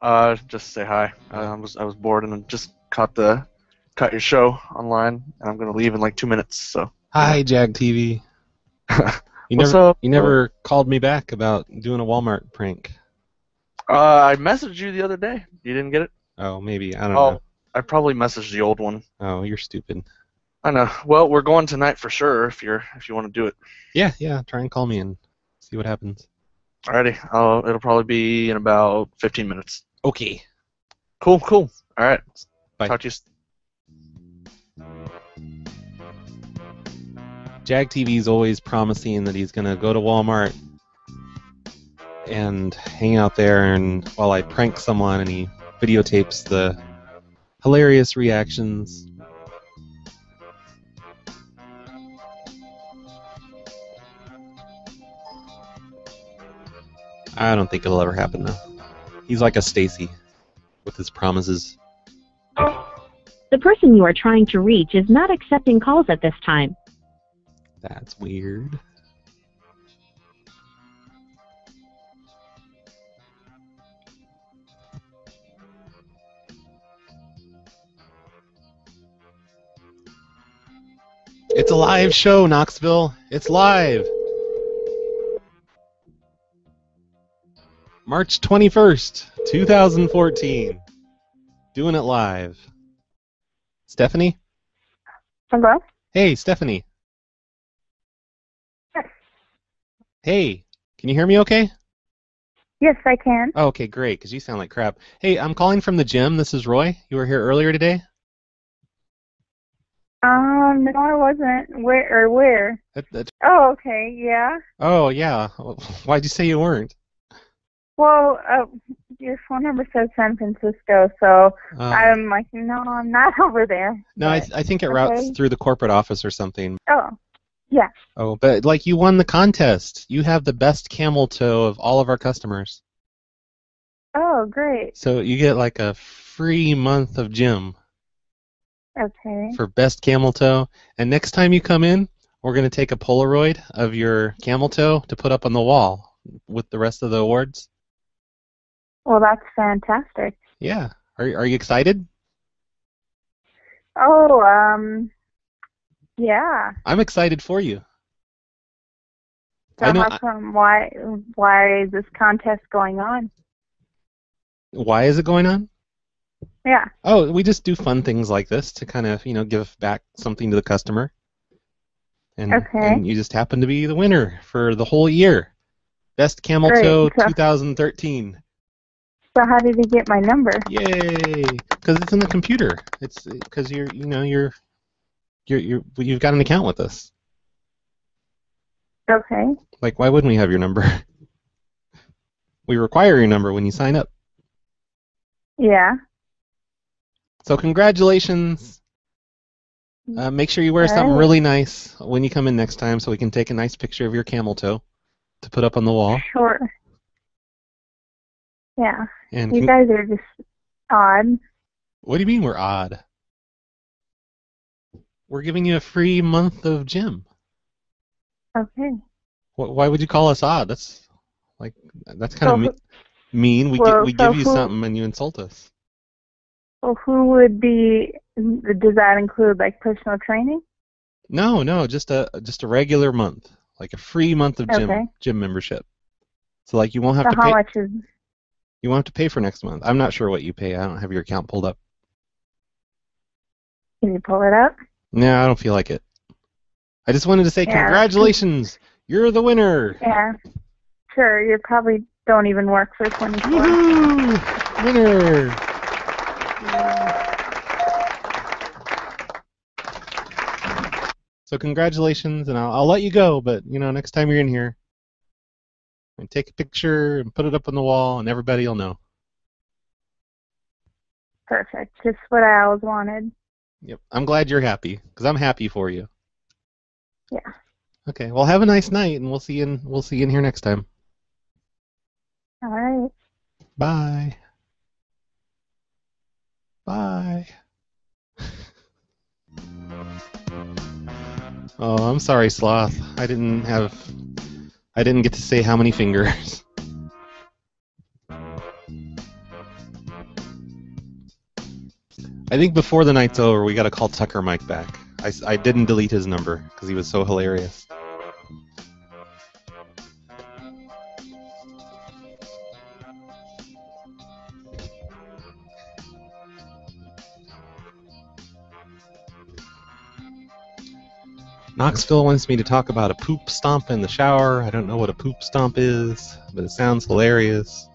Uh, just say hi. Uh, I was I was bored and I just caught the caught your show online, and I'm going to leave in like two minutes. So. Hi, Jag T V. you What's never, up? You never what? called me back about doing a Walmart prank. Uh, I messaged you the other day. You didn't get it? Oh, maybe. I don't oh, know. I probably messaged the old one. Oh, you're stupid. I know. Well, we're going tonight for sure if you're if you want to do it. Yeah, yeah. Try and call me and see what happens. Alrighty. Uh, it'll probably be in about fifteen minutes. Okay. Cool, cool. All right. Bye. Talk to you. Jag T V's always promising that he's gonna go to Walmart and hang out there and while I prank someone, and he videotapes the hilarious reactions. I don't think it'll ever happen though. He's like a Stacy with his promises. The person you are trying to reach is not accepting calls at this time. That's weird. It's a live show, Knoxville. It's live. March twenty-first, two thousand fourteen. Doing it live. Stephanie? Hello? Hey, Stephanie. Yes. Hey, can you hear me okay? Yes, I can. Oh, okay, great, because you sound like crap. Hey, I'm calling from the gym. This is Roy. You were here earlier today? Um, no, I wasn't. Where or where? That, that, oh, okay, yeah. Oh, yeah. Why'd you say you weren't? Well, uh, your phone number says San Francisco, so uh, I'm like, no, I'm not over there. No, I, th I think it okay. routes through the corporate office or something. Oh, yeah. Oh, but like you won the contest. You have the best camel toe of all of our customers. Oh, great. So you get like a free month of gym. Okay. For best camel toe. And next time you come in, we're going to take a Polaroid of your camel toe to put up on the wall with the rest of the awards. Well, that's fantastic. Yeah. Are, are you excited? Oh, um, yeah. I'm excited for you. So I know, how come, why, why is this contest going on? Why is it going on? Yeah. Oh, we just do fun things like this to kind of, you know, give back something to the customer. And, okay. and you just happen to be the winner for the whole year. Best Camel Great. Toe so, twenty thirteen. So how did you get my number? Yay! Because it's in the computer. It's because you're, you know, you're you're, you're, you've got an account with us. Okay. Like, why wouldn't we have your number? We require your number when you sign up. Yeah. So congratulations. Uh, make sure you wear All something right. really nice when you come in next time so we can take a nice picture of your camel toe to put up on the wall. Sure. Yeah. And you guys are just odd. What do you mean we're odd? We're giving you a free month of gym. Okay. Why would you call us odd? That's like that's kind so, of me mean. We well, gi we so give you who, something and you insult us. Well, who would be? Does that include like personal training? No, no, just a just a regular month, like a free month of gym okay. gym membership. So like you won't have so to how pay. Much is you won't have to pay for next month. I'm not sure what you pay. I don't have your account pulled up. Can you pull it up? No, I don't feel like it. I just wanted to say yeah. congratulations. You're the winner. Yeah. Sure, you probably don't even work for twenty-four. Woo-hoo! Winner. Yeah. So congratulations, and I'll, I'll let you go, but you know, next time you're in here, and take a picture and put it up on the wall, and everybody will know. Perfect. Just what I always wanted. Yep. I'm glad you're happy, because I'm happy for you. Yeah. Okay. Well, have a nice night, and we'll see you in we'll see you in here next time. All right. Bye. Bye. Oh, I'm sorry, Sloth. I didn't have I didn't get to say how many fingers. I think before the night's over, we got to call Tucker Mike back. I, I didn't delete his number because he was so hilarious. Knoxville wants me to talk about a poop stomp in the shower. I don't know what a poop stomp is, but it sounds hilarious.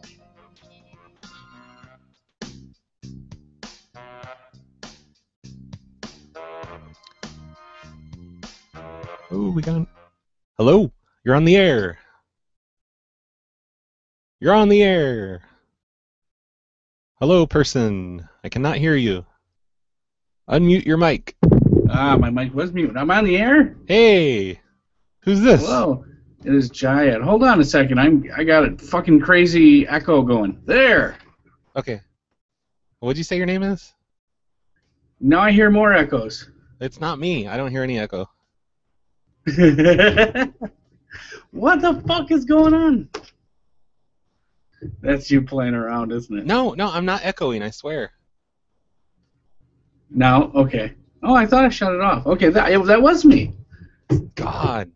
Oh, we got... Hello? You're on the air. You're on the air. Hello, person. I cannot hear you. Unmute your mic. Ah, my mic was muted. I'm on the air? Hey. Who's this? Hello. It is Jayad. Hold on a second. I'm, I got a fucking crazy echo going. There. Okay. What did you say your name is? Now I hear more echoes. It's not me. I don't hear any echo. What the fuck is going on? That's you playing around, isn't it? No, no, I'm not echoing, I swear. No? Okay. Oh, I thought I shut it off. Okay, that, it, that was me. God.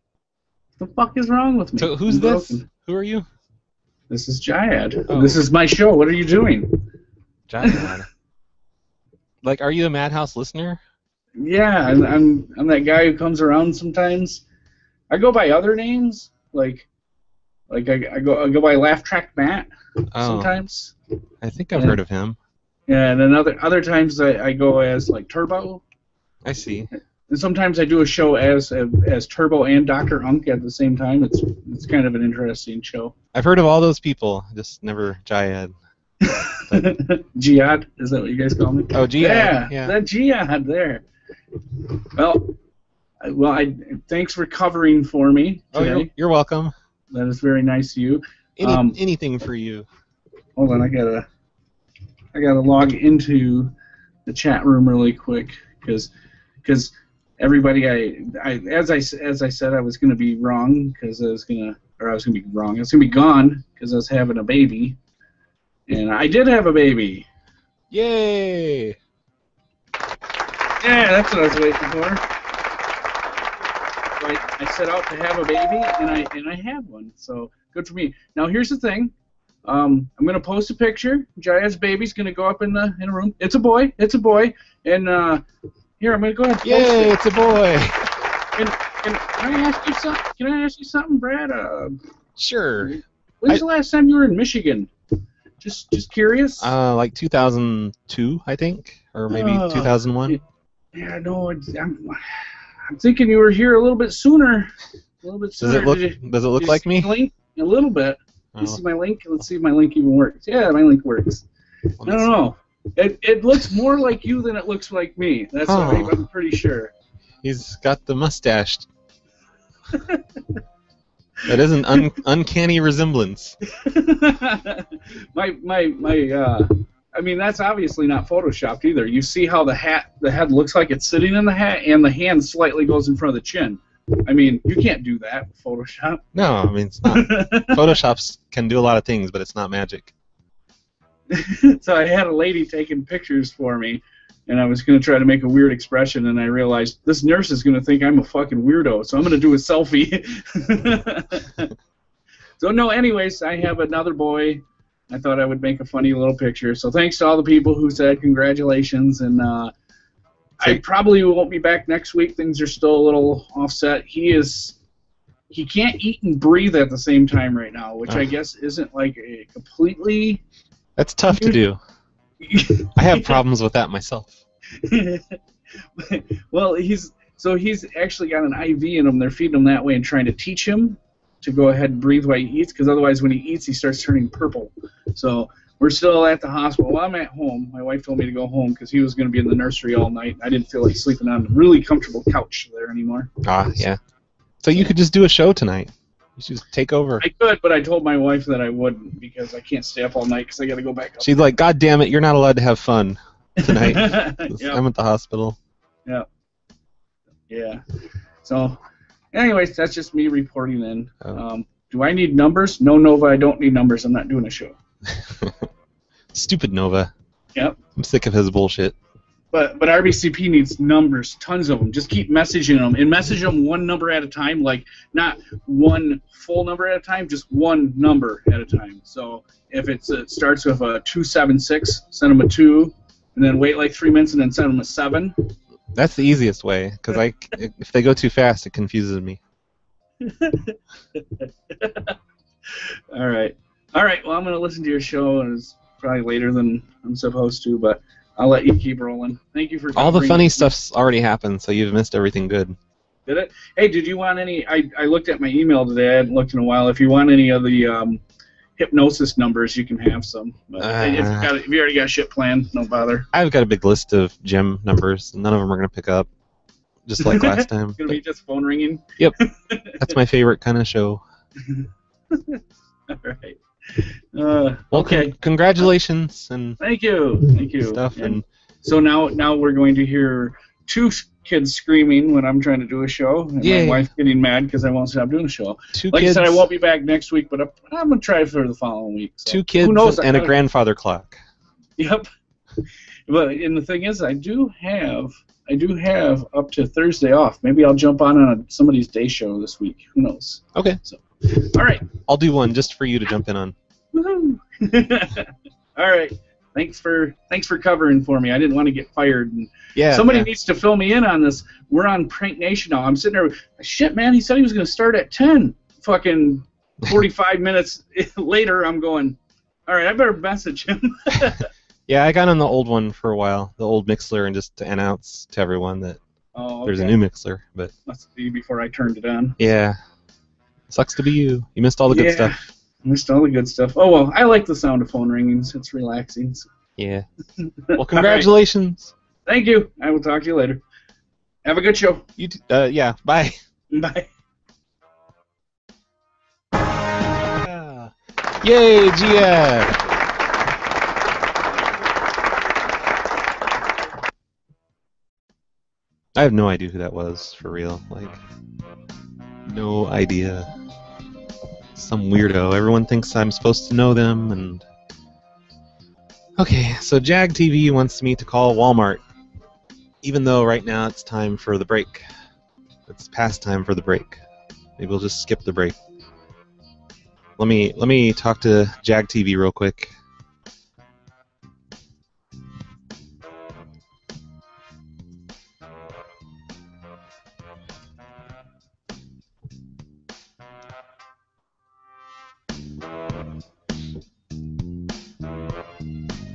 What the fuck is wrong with me? So who's I'm this? Broken. Who are you? This is Jayad. Oh. This is my show. What are you doing? Jayad. Like, are you a Madhouse listener? Yeah, I'm, I'm I'm that guy who comes around sometimes. I go by other names, like like I, I go I go by Laugh Track Matt oh, sometimes. I think I've and, heard of him. Yeah, and another other times I, I go as like Turbo. I see. And sometimes I do a show as as Turbo and Doctor Unk at the same time. It's it's kind of an interesting show. I've heard of all those people, just never Jayad. Jihad, is that what you guys call me? Oh, Jihad. Yeah, yeah. That Jihad there. Well, well, I thanks for covering for me today. Oh, you're, you're welcome. That is very nice of you. Any, um, anything for you. Hold on, I gotta, I gotta log into the chat room really quick because, because everybody, I, I, as I, as I said, I was gonna be wrong because I was gonna, or I was gonna be wrong. I was gonna be gone because I was having a baby, and I did have a baby. Yay! Yeah, that's what I was waiting for. So I, I set out to have a baby, and I and I have one. So good for me. Now here's the thing. Um, I'm gonna post a picture. Jayad's baby's gonna go up in the in a room. It's a boy. It's a boy. And uh, here I'm gonna go ahead. And Yay! Post it. It's a boy. And, and can I ask you something? Can I ask you something, Brad? Uh, sure. When's I, the last time you were in Michigan? Just just curious. Uh, like two thousand two, I think, or maybe uh, two thousand one. Yeah. Yeah, no, it's, I'm, I'm thinking you were here a little bit sooner. A little bit sooner. Does it look, did you, does it look like me? Link? A little bit. Oh. You see my link? Let's see if my link even works. Yeah, my link works. Well, I don't know. It, it looks more like you than it looks like me. That's oh. what I'm, I'm pretty sure. He's got the mustache. That is an un uncanny resemblance. my my my. Uh, I mean, that's obviously not photoshopped either. You see how the hat, the head looks like it's sitting in the hat, and the hand slightly goes in front of the chin. I mean, you can't do that with Photoshop. No, I mean, it's not. Photoshops can do a lot of things, but it's not magic. So I had a lady taking pictures for me, and I was going to try to make a weird expression, and I realized this nurse is going to think I'm a fucking weirdo, so I'm going to do a selfie. So, no, anyways, I have another boy. I thought I would make a funny little picture. So thanks to all the people who said congratulations, and uh, I probably won't be back next week. Things are still a little offset. He is, he can't eat and breathe at the same time right now, which uh, I guess isn't like a completely... That's tough to do. I have problems with that myself. Well, he's so he's actually got an I V in him. They're feeding him that way and trying to teach him to go ahead and breathe while he eats, because otherwise when he eats he starts turning purple. So we're still at the hospital. Well, I'm at home. My wife told me to go home because he was going to be in the nursery all night. I didn't feel like sleeping on a really comfortable couch there anymore. Ah, yeah. So you could just do a show tonight. You should just take over. I could, but I told my wife that I wouldn't because I can't stay up all night because I got to go back up. She's like, God damn it, you're not allowed to have fun tonight. Yep. I'm at the hospital. Yeah. Yeah. So... anyways, that's just me reporting in. Oh. Um, do I need numbers? No, Nova, I don't need numbers. I'm not doing a show. Stupid Nova. Yep. I'm sick of his bullshit. But but R B C P needs numbers, tons of them. Just keep messaging them, and message them one number at a time, like not one full number at a time, just one number at a time. So if it's, it starts with a two seven six, send them a two, and then wait like three minutes and then send them a seven. That's the easiest way, because I, if they go too fast, it confuses me. All right. All right, well, I'm going to listen to your show, and it's probably later than I'm supposed to, but I'll let you keep rolling. Thank you for all the funny stuff's already happened, so you've missed everything good. Did it? Hey, did you want any... I, I looked at my email today. I hadn't looked in a while. If you want any of the um, hypnosis numbers, you can have some. But uh, if, you got, if you already got shit planned, no bother. I've got a big list of gem numbers. None of them are going to pick up, just like last time. It's going to be just phone ringing? Yep. That's my favorite kind of show. All right. Uh, well, okay. Con congratulations. and Thank you. Thank you. Stuff and and so now, now we're going to hear two kids screaming when I'm trying to do a show, and Yay. my wife getting mad because I won't stop doing a show. Two like kids. I said, I won't be back next week, but I'm, I'm going to try for the following week. So. Two kids Who knows? and a grandfather clock. Yep. But, and the thing is, I do have I do have up to Thursday off. Maybe I'll jump on on a, somebody's day show this week. Who knows? Okay. So, all right. I'll do one just for you to jump in on. Woohoo! All right. Thanks for thanks for covering for me. I didn't want to get fired. And yeah, somebody yeah. needs to fill me in on this. We're on Prank Nation now. I'm sitting there with, shit, man, he said he was going to start at ten. Fucking forty-five minutes later, I'm going, all right, I better message him. Yeah, I got on the old one for a while, the old Mixlr, and just to announce to everyone that oh, okay. there's a new Mixlr. But must be before I turned it on. Yeah. Sucks to be you. You missed all the yeah. good stuff. Missed all the good stuff. Oh, well, I like the sound of phone ringing. It's relaxing. So. Yeah. Well, congratulations. Right. Thank you. I will talk to you later. Have a good show. You t uh, yeah, bye. Bye. Yeah. Yay, Gia. I have no idea who that was, for real. Like, no idea. Some weirdo. Everyone thinks I'm supposed to know them, and... Okay, so Jag T V wants me to call Walmart, even though right now it's time for the break. It's past time for the break. Maybe we'll just skip the break. Let me, let me talk to Jag T V real quick.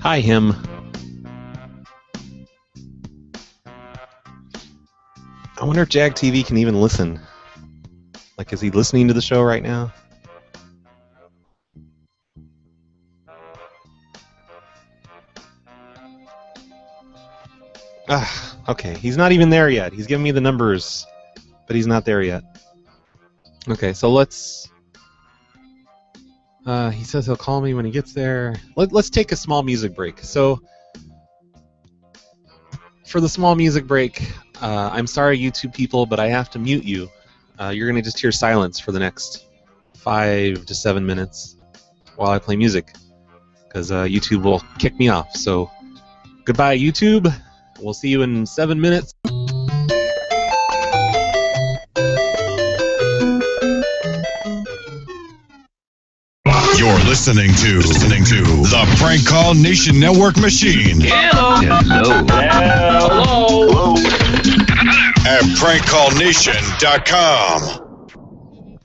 Hi, him. wonder if Jag T V can even listen. Like, is he listening to the show right now? Ah, okay. He's not even there yet. He's giving me the numbers, but he's not there yet. Okay, so let's... Uh, he says he'll call me when he gets there. Let, let's take a small music break. So, for the small music break, uh, I'm sorry, YouTube people, but I have to mute you. Uh, you're going to just hear silence for the next five to seven minutes while I play music, because uh, YouTube will kick me off. So, goodbye, YouTube. We'll see you in seven minutes. You're listening to listening to the Prank Call Nation Network Machine. Hello. Hello. Hello. Hello. At Prank Call Nation dot com.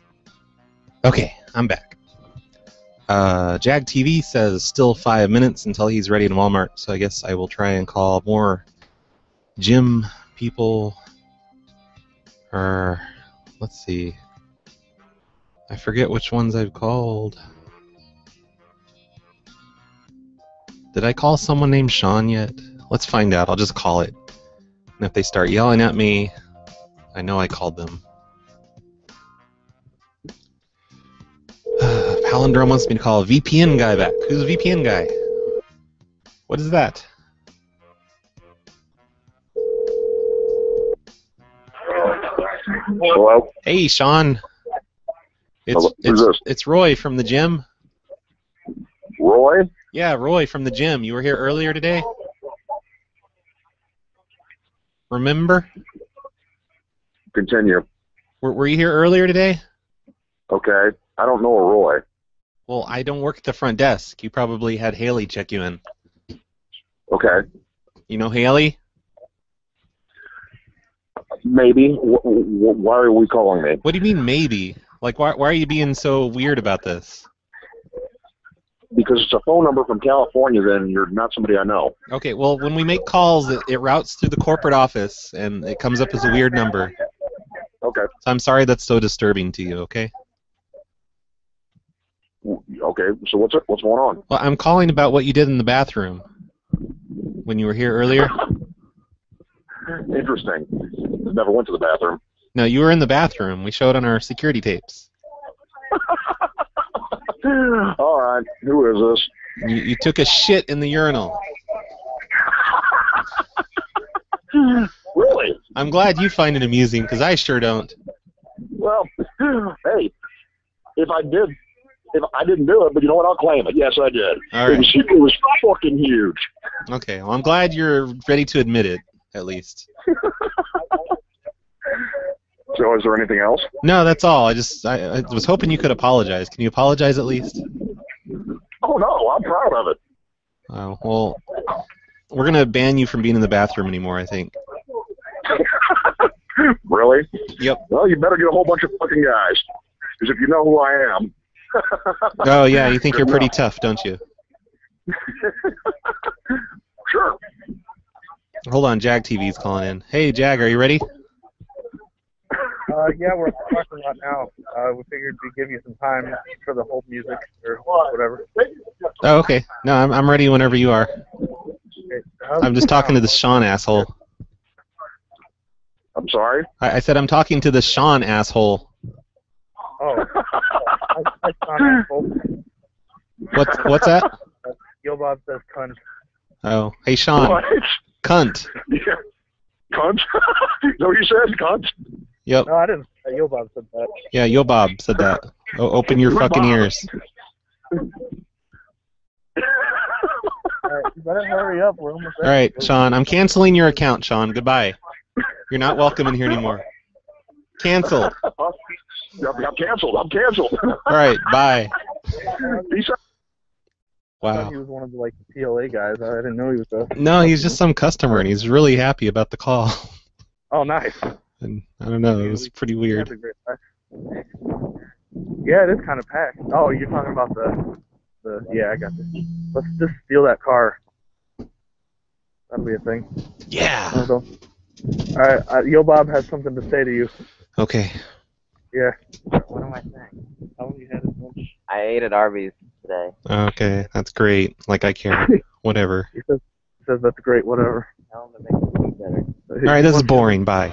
Okay, I'm back. Uh, Jag T V says still five minutes until he's ready in Walmart, so I guess I will try and call more gym people. Or let's see. I forget which ones I've called. Did I call someone named Sean yet? Let's find out. I'll just call it. And if they start yelling at me, I know I called them. Uh, Palindrome wants me to call a V P N guy back. Who's a V P N guy? What is that? Hello? Hey, Sean. It's, it's, it's Roy from the gym. Roy? Yeah, Roy from the gym. You were here earlier today? Remember? Continue. Were, were you here earlier today? Okay. I don't know a Roy. Well, I don't work at the front desk. You probably had Haley check you in. Okay. You know Haley? Maybe. Why are we calling me? What do you mean, maybe? Like, why, why are you being so weird about this? Because it's a phone number from California, then you're not somebody I know. Okay, well, when we make calls, it, it routes through the corporate office, and it comes up as a weird number. Okay. So I'm sorry that's so disturbing to you, okay? Okay, so what's what's going on? Well, I'm calling about what you did in the bathroom when you were here earlier. Interesting. Never went to the bathroom. No, you were in the bathroom. We showed on our security tapes. All right. Who is this? You, you took a shit in the urinal. Really? I'm glad you find it amusing, because I sure don't. Well, hey, if I did, if I didn't do it, but you know what? I'll claim it. Yes, I did. All right. It was, it was fucking huge. Okay. Well, I'm glad you're ready to admit it, at least. So is there anything else? No, that's all. I just I, I was hoping you could apologize. Can you apologize at least? Oh, no. I'm proud of it. Oh, well, we're going to ban you from being in the bathroom anymore, I think. Really? Yep. Well, you better get a whole bunch of fucking guys, because if you know who I am. Oh, yeah. You think you're pretty tough, don't you? Sure. Hold on. Jag T V's calling in. Hey, Jag, are you ready? Uh, yeah, we're talking right now. Uh, we figured we'd give you some time for the whole music or whatever. Oh, okay. No, I'm I'm ready whenever you are. I'm just talking to the Sean asshole. I'm sorry? I, I said I'm talking to the Sean asshole. Oh. I, I, Sean asshole. What's, what's that? Uh, Yo Bob says cunt. Oh. Hey, Sean. What? Cunt. Yeah. Cunt? Is that what you said? Cunt? Yep. No, I didn't. Yo Bob said that. Yeah, Yo Bob said that. Oh, open your fucking ears. Alright, you better hurry up. We're almost there. Alright, Sean, I'm canceling your account, Sean. Goodbye. You're not welcome in here anymore. Canceled. I'm canceled. I'm canceled. Alright, bye. Wow. I thought he was one of the, like, the P L A guys. I didn't know he was a... No, he's just some customer, and he's really happy about the call. Oh, nice. And I don't know, it was pretty weird. Yeah, it is kind of packed. Oh, you're talking about the, the yeah, I got this. Let's just steal that car. That'll be a thing. Yeah. All right, uh, Yo Bob has something to say to you. Okay. Yeah. What am I saying? How long you had at lunch? I ate at Arby's today. Okay, that's great. Like, I care. Whatever. He says, he says that's great, whatever. Tell him to make it look better. So all right, this is boring. Bye.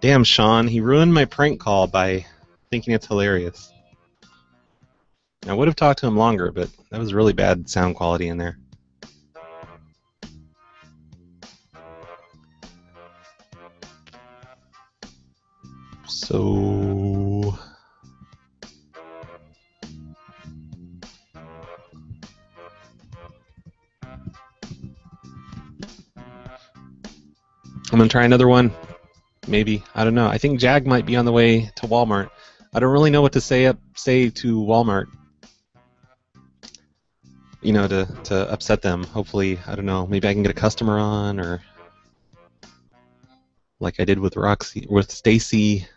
Damn, Sean, he ruined my prank call by thinking it's hilarious. I would have talked to him longer, but that was really bad sound quality in there. So... I'm going to try another one. Maybe. I don't know. I think Jag might be on the way to Walmart. I don't really know what to say up say to Walmart. You know, to, to upset them. Hopefully, I don't know, maybe I can get a customer on, or like I did with Roxy, with Stacy.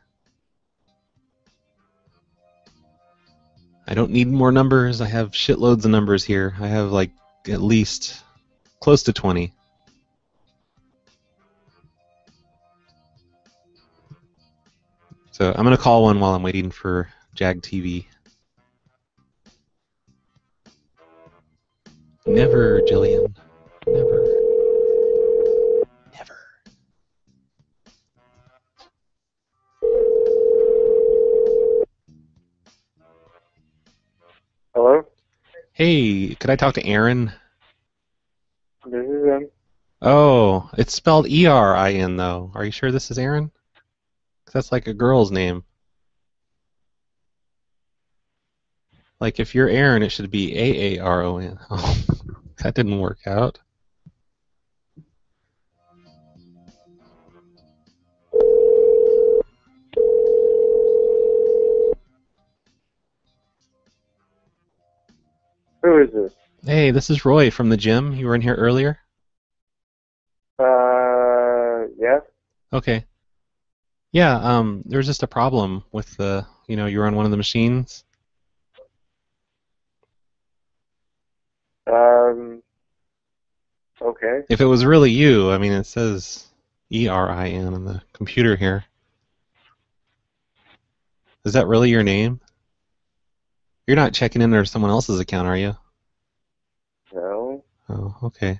I don't need more numbers. I have shitloads of numbers here. I have like at least close to twenty. So I'm going to call one while I'm waiting for Jag T V. Never, Jillian. Never. Never. Hello? Hey, could I talk to Aaron? This is him. Oh, it's spelled E R I N, though. Are you sure this is Aaron? That's like a girl's name. Like, if you're Aaron, it should be A A R O N. Oh, that didn't work out. Who is this? Hey, this is Roy from the gym. You were in here earlier? Uh, yeah. Okay. Yeah, um, there was just a problem with the, you know, you were on one of the machines. Um, okay. If it was really you, I mean, it says E R I N on the computer here. Is that really your name? You're not checking in under someone else's account, are you? No. Oh, okay.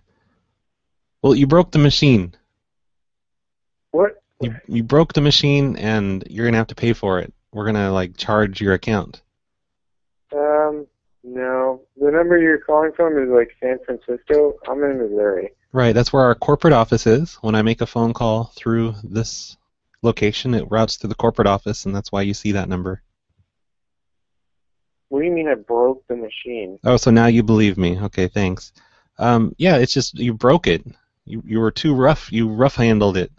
Well, you broke the machine. What? You, you broke the machine, and you're going to have to pay for it. We're going to, like, charge your account. Um, no. The number you're calling from is, like, San Francisco. I'm in Missouri. Right. That's where our corporate office is. When I make a phone call through this location, it routes to the corporate office, and that's why you see that number. What do you mean I broke the machine? Oh, so now you believe me. Okay, thanks. Um, yeah, it's just you broke it. You, you were too rough. You rough-handled it.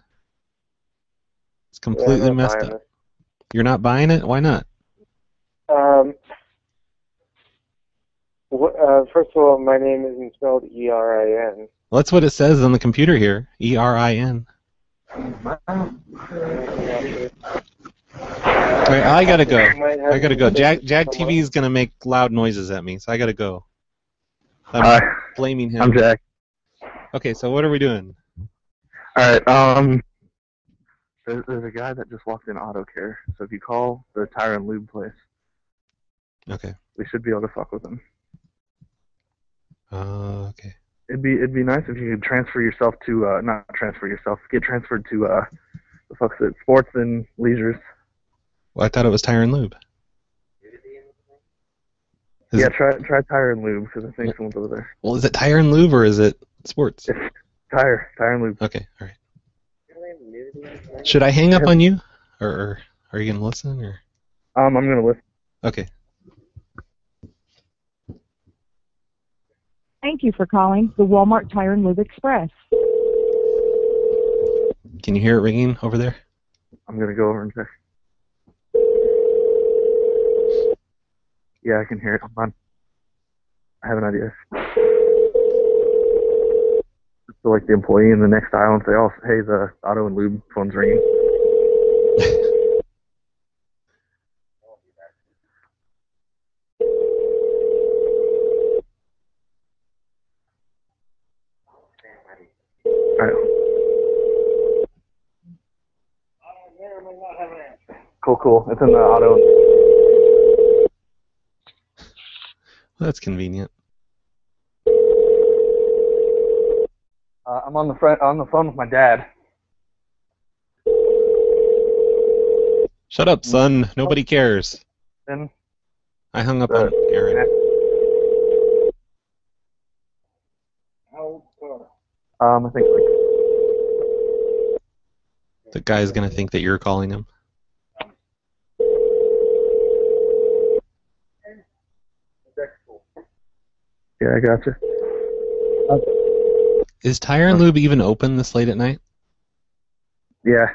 It's completely yeah, messed up. It. You're not buying it? Why not? Um. Wh uh, first of all, my name isn't spelled E R I N. Well, that's what it says on the computer here. E R I N. Alright, I gotta go. I gotta go. Jag, Jag T V is gonna make loud noises at me, so I gotta go. I'm uh, blaming him. I'm Jag. Okay, so what are we doing? Alright, um... There's, there's a guy that just walked in auto care, so if you call the tire and lube place, okay, we should be able to fuck with him. Uh, okay. It'd be it'd be nice if you could transfer yourself to uh, not transfer yourself, get transferred to uh, the fuck's it, sports and leisures. Well, I thought it was tire and lube. Is yeah, try try tire and lube because I think yeah. someone's over there. Well, is it tire and lube or is it sports? It's tire tire and lube. Okay, all right. Should I hang up on you, or, or are you gonna listen? Or um, I'm gonna listen. Okay. Thank you for calling the Walmart Tire and Lube Express. Can you hear it ringing over there? I'm gonna go over and check. Yeah, I can hear it. Hold on. I have an idea. So like the employee in the next aisle and say, oh, hey, the auto and lube phone's ringing. All right. I may or may not have an answer. Cool, cool. It's in the auto. Well, that's convenient. Uh, I'm on the front, on the phone with my dad. Shut up, son. Nobody cares. Then I hung up uh, on Aaron. Um, I think like the guy's gonna think that you're calling him. Yeah, I gotcha. Okay. Is Tire and Lube even open this late at night? Yeah.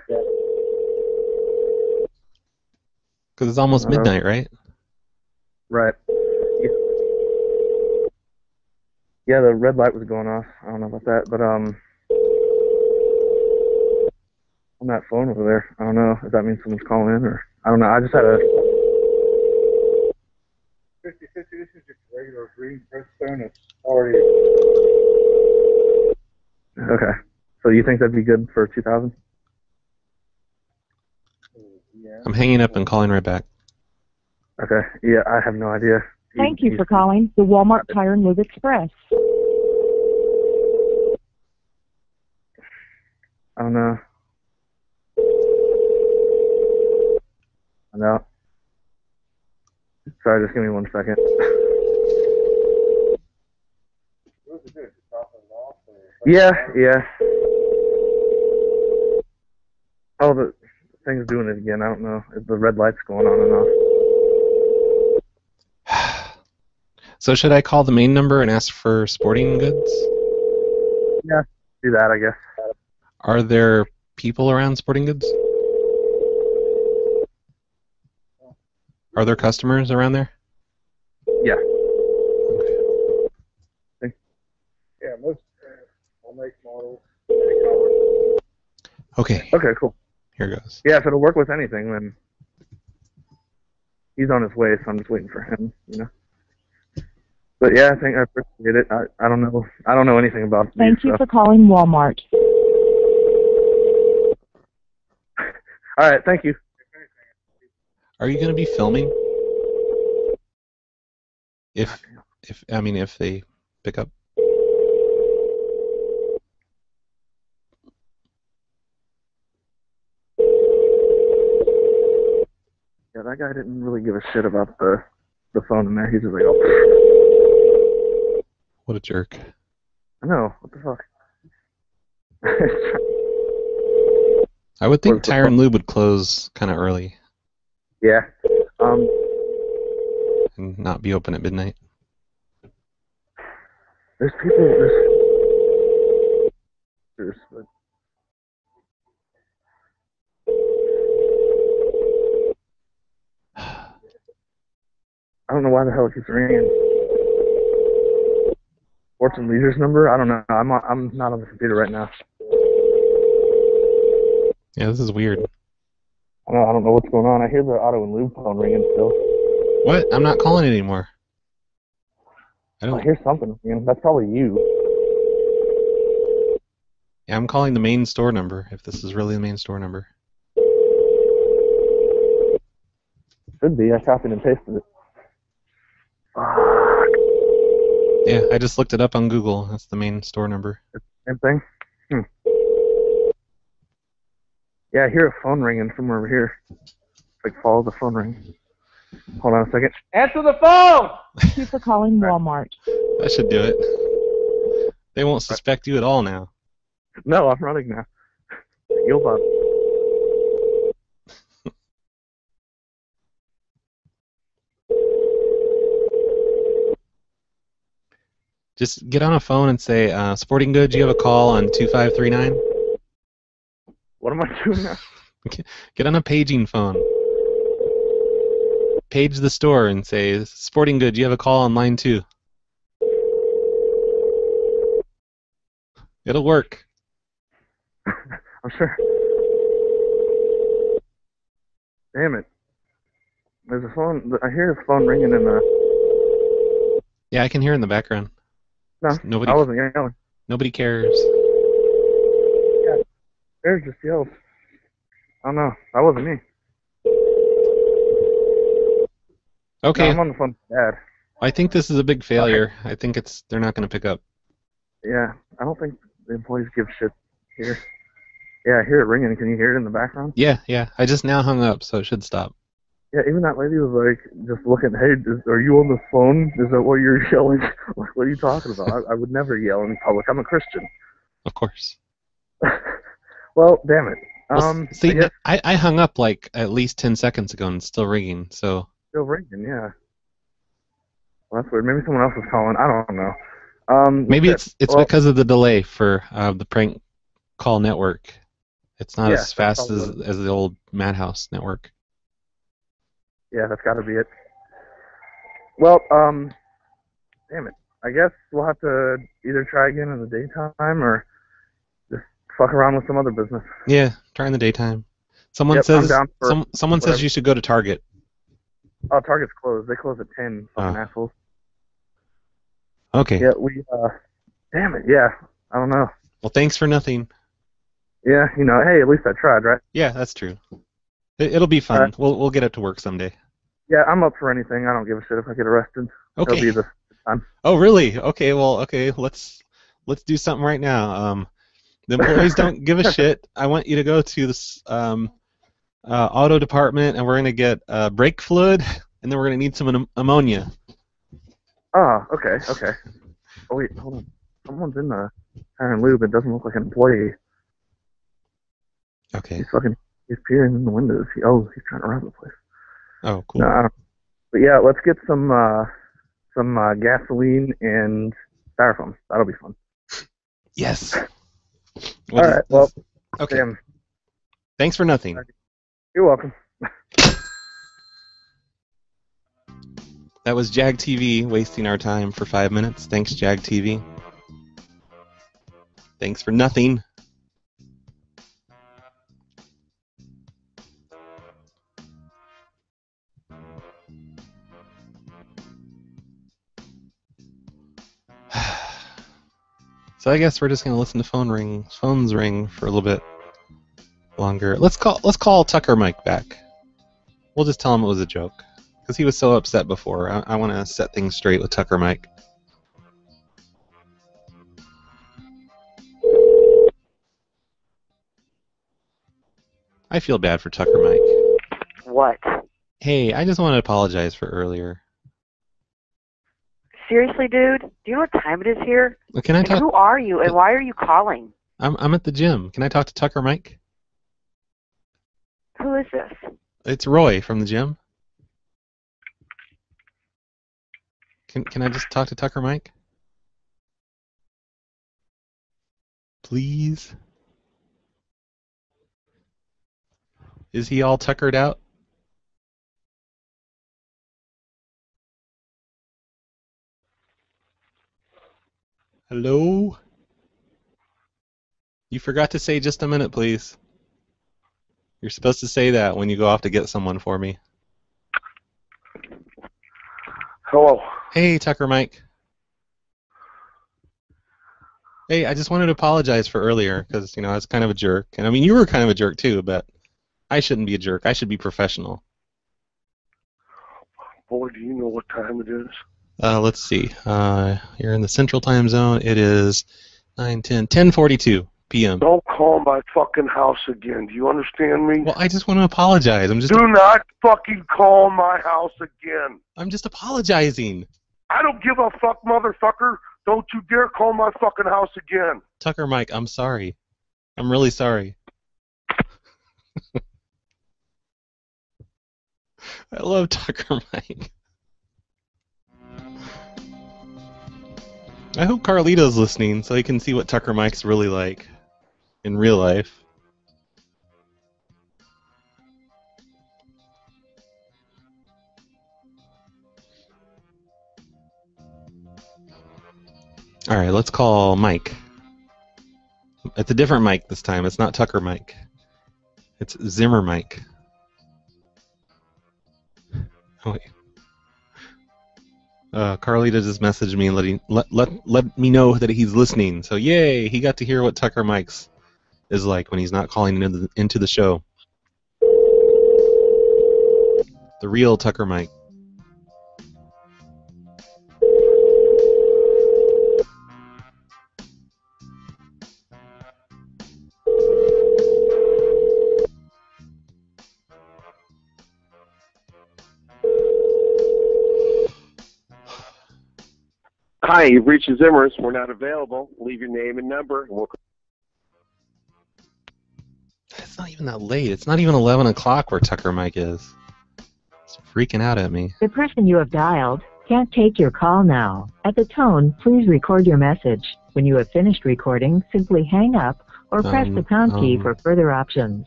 Because it's almost uh, midnight, right? Right. Yeah, the red light was going off. I don't know about that, but um, on that phone over there, I don't know if that means someone's calling in or I don't know. I just had a fifty fifty. This is just regular green press phone. It's already okay. So you think that'd be good for two thousand? Yeah. I'm hanging up and calling right back. Okay. Yeah, I have no idea. Thank you for calling the Walmart Tire and Lube Express. I don't know. I know. Sorry, just give me one second. Yeah, yeah. Oh, the thing's doing it again. I don't know. The red light's going on and off. So should I call the main number and ask for sporting goods? Yeah, do that, I guess. Are there people around sporting goods? Are there customers around there? Yeah. Okay. Yeah, most I'll make models. Okay. Okay, cool. Here goes. Yeah, if it'll work with anything, then he's on his way, so I'm just waiting for him, you know. But yeah, I think I appreciate it. I, I don't know. I don't know anything about. Thank you stuff. for calling Walmart. All right, thank you. Are you going to be filming? If, if I mean, if they pick up. Yeah, that guy didn't really give a shit about the the phone in there. He's just like, oh. What a jerk. I know. What the fuck? I would think Tire and Lube would close kind of early. Yeah. Um. And not be open at midnight. There's people... There's... there's but... I don't know why the hell it keeps ringing. Sports and Leisure's number? I don't know. I'm on, I'm not on the computer right now. Yeah, this is weird. I don't know, I don't know what's going on. I hear the auto and lube phone ringing still. What? I'm not calling it anymore. I don't I hear something ringing. That's probably you. Yeah, I'm calling the main store number. If this is really the main store number. Should be. I copied and pasted it. Ah. Yeah, I just looked it up on Google. That's the main store number. Same thing? Hmm. Yeah, I hear a phone ringing somewhere over here. Like, follow the phone ring. Hold on a second. Answer the phone! Thank you for calling Walmart. That should do it. They won't suspect you at all now. No, I'm running now. Yo Bob. Just get on a phone and say, uh, Sporting Goods, you have a call on two five three nine? What am I doing now? Get on a paging phone. Page the store and say, Sporting Goods, you have a call on line two. It'll work. I'm sure. Damn it. There's a phone. I hear a phone ringing in the... Yeah, I can hear in the background. No, nobody, I wasn't yelling. Nobody cares. upstairs just yelled. I don't know. That wasn't me. Okay. No, I'm on the phone with Dad. I think this is a big failure. Okay. I think it's they're not going to pick up. Yeah, I don't think the employees give shit here. Yeah, I hear it ringing. Can you hear it in the background? Yeah, yeah. I just now hung up, so it should stop. Yeah, even that lady was like, just looking, hey, is, are you on the phone? Is that what you're yelling? Like, what are you talking about? I, I would never yell in public. I'm a Christian. Of course. Well, damn it. Um, well, see, I, guess, I, I hung up like at least ten seconds ago and it's still ringing, so. Still ringing, yeah. Well, that's weird. Maybe someone else is calling. I don't know. Um, Maybe it's, it's well, because of the delay for uh, the Prank Call Network. It's not yeah, as fast as, as the old Madhouse network. Yeah, that's got to be it. Well, um, damn it. I guess we'll have to either try again in the daytime or just fuck around with some other business. Yeah, try in the daytime. Someone yep, says some, someone whatever. says you should go to Target. Oh, Target's closed. They close at ten, fucking oh. assholes. Okay. Yeah, we, uh, damn it, yeah. I don't know. Well, thanks for nothing. Yeah, you know, hey, at least I tried, right? Yeah, that's true. It, it'll be fun. Uh, we'll we'll get it to work someday. Yeah, I'm up for anything. I don't give a shit if I get arrested. Okay. It'll be the time. Oh, really? Okay. Well, okay. Let's let's do something right now. Um, the employees don't give a shit. I want you to go to this um, uh, auto department, and we're gonna get uh, brake fluid, and then we're gonna need some am ammonia. Oh, okay, okay. Oh wait, hold on. Someone's in the iron lube. It doesn't look like an employee. Okay. He's fucking he's peering in the windows. He, oh, he's trying to rob the place. Oh, cool. No, I don't, but yeah, let's get some uh, some uh, gasoline and styrofoam. That'll be fun. Yes. All right. Well. Okay. Damn. Thanks for nothing. You're welcome. That was Jag T V wasting our time for five minutes. Thanks, Jag T V. Thanks for nothing. So I guess we're just gonna listen to phone ring, phones ring for a little bit longer. Let's call let's call Tucker Mike back. We'll just tell him it was a joke because he was so upset before. I, I want to set things straight with Tucker Mike. I feel bad for Tucker Mike. What? Hey, I just want to apologize for earlier. Seriously, dude? Do you know what time it is here? Well, can I talk? Who are you, and why are you calling? I'm I'm at the gym. Can I talk to Tucker Mike? Who is this? It's Roy from the gym. Can Can I just talk to Tucker Mike? Please? Is he all tuckered out? Hello? You forgot to say just a minute, please. You're supposed to say that when you go off to get someone for me. Hello. Hey, Tucker Mike. Hey, I just wanted to apologize for earlier because, you know, I was kind of a jerk. And, I mean, you were kind of a jerk, too, but I shouldn't be a jerk. I should be professional. Boy, do you know what time it is? Uh, let's see. Uh, you're in the Central Time Zone. It is nine, ten, ten forty-two p m Don't call my fucking house again. Do you understand me? Well, I just want to apologize. I'm just. Do not fucking call my house again. I'm just apologizing. I don't give a fuck, motherfucker. Don't you dare call my fucking house again. Tucker Mike, I'm sorry. I'm really sorry. I love Tucker Mike. I hope Carlito's listening so he can see what Tucker Mike's really like in real life. All right, let's call Mike. It's a different Mike this time. It's not Tucker Mike. It's Zimmer Mike. Oh, wait. Uh, Carlito just messaged me and let, he, let, let, let me know that he's listening. So, yay, he got to hear what Tucker Mike's is like when he's not calling into the, into the show. The real Tucker Mike. Hi, you've reached Zimmer's. We're not available. Leave your name and number. And we'll... It's not even that late. It's not even eleven o'clock where Tucker Mike is. It's freaking out at me. The person you have dialed can't take your call now. At the tone, please record your message. When you have finished recording, simply hang up or um, press the pound um, key for further options.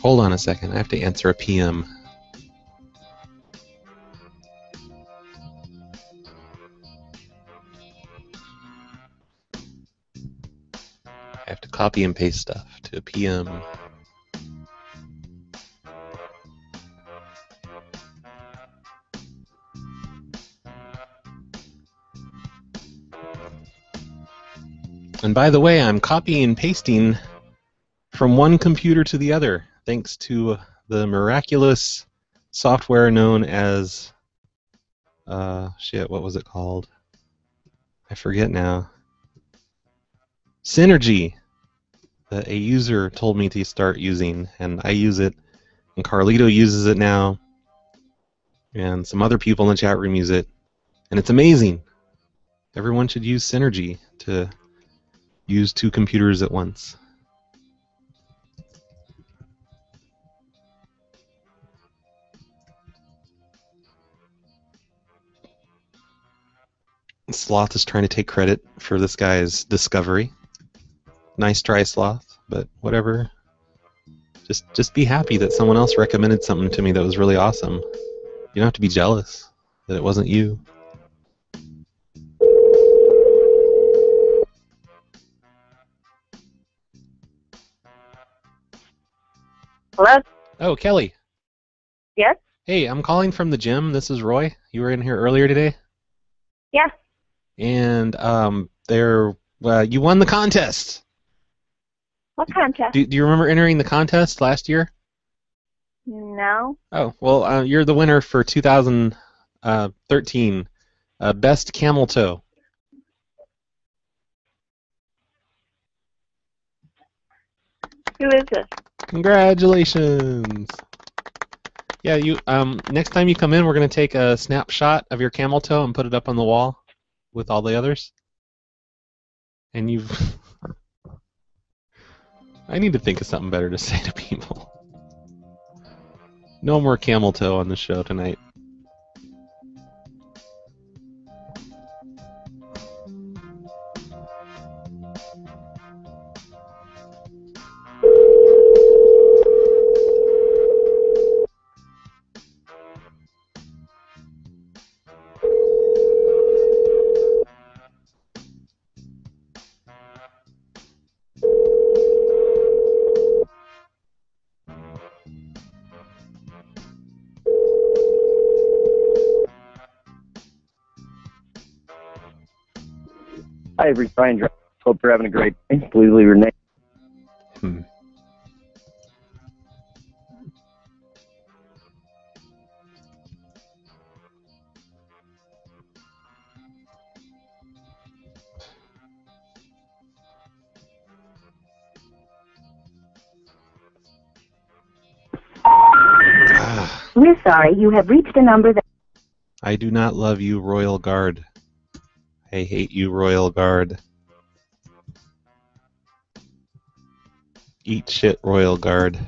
Hold on a second. I have to answer a P M. I have to copy and paste stuff to a P M. And by the way, I'm copying and pasting from one computer to the other, thanks to the miraculous software known as, uh, shit, what was it called? I forget now. Synergy, that a user told me to start using, and I use it, and Carlito uses it now, and some other people in the chat room use it, and it's amazing. Everyone should use Synergy to use two computers at once. Sloth is trying to take credit for this guy's discovery. Nice try, Sloth, but whatever. Just just be happy that someone else recommended something to me that was really awesome. You don't have to be jealous that it wasn't you. Hello? Oh, Kelly. Yes? Hey, I'm calling from the gym. This is Roy. You were in here earlier today? Yeah. And um, there, uh, you won the contest. What contest? Do, do you remember entering the contest last year? No. Oh, well, uh, you're the winner for two thousand thirteen uh, Best Camel Toe. Who is this? Congratulations. Yeah, you. Um, next time you come in, we're going to take a snapshot of your camel toe and put it up on the wall with all the others. And you've... I need to think of something better to say to people. No more camel toe on the show tonight. Hi, everybody. Hope you're having a great day. Please leave your name. Hmm. We're sorry. You have reached a number that... I do not love you, Royal Guard. I hate you, Royal Guard. Eat shit, Royal Guard.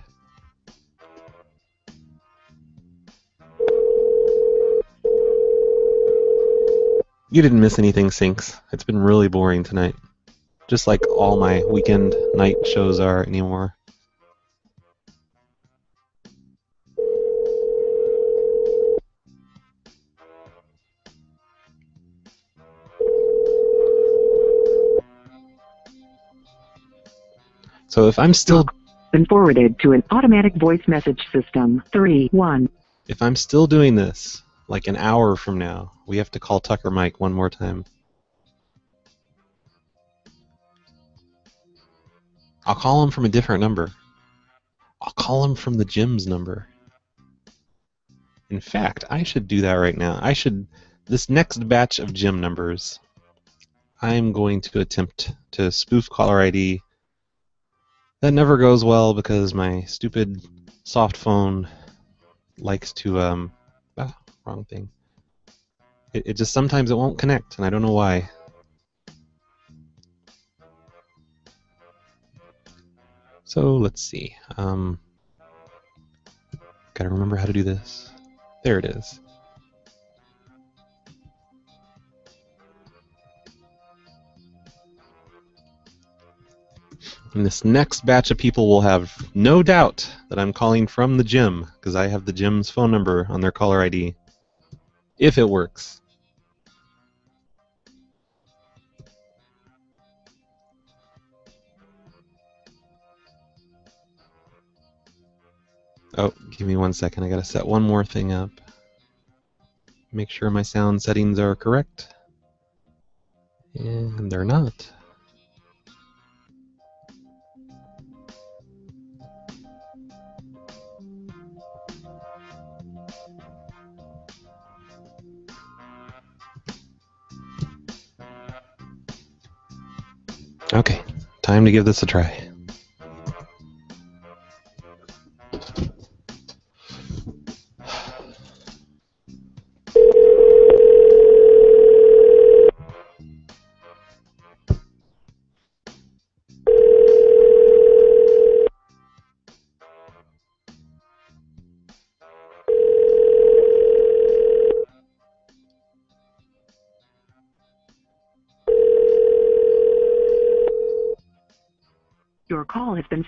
You didn't miss anything, Synx. It's been really boring tonight. Just like all my weekend night shows are anymore. So if I'm still been forwarded to an automatic voice message system three one. If I'm still doing this, like an hour from now, we have to call Tucker Mike one more time. I'll call him from a different number. I'll call him from the gym's number. In fact, I should do that right now. I should, this next batch of gym numbers, I'm going to attempt to spoof caller I D. That never goes well because my stupid soft phone likes to, um, ah, wrong thing. It, it just, sometimes it won't connect, and I don't know why. So let's see. Um, gotta remember how to do this. There it is. And this next batch of people will have no doubt that I'm calling from the gym, because I have the gym's phone number on their caller I D. If it works. Oh, give me one second. I gotta set one more thing up. Make sure my sound settings are correct. And they're not. Okay, time to give this a try.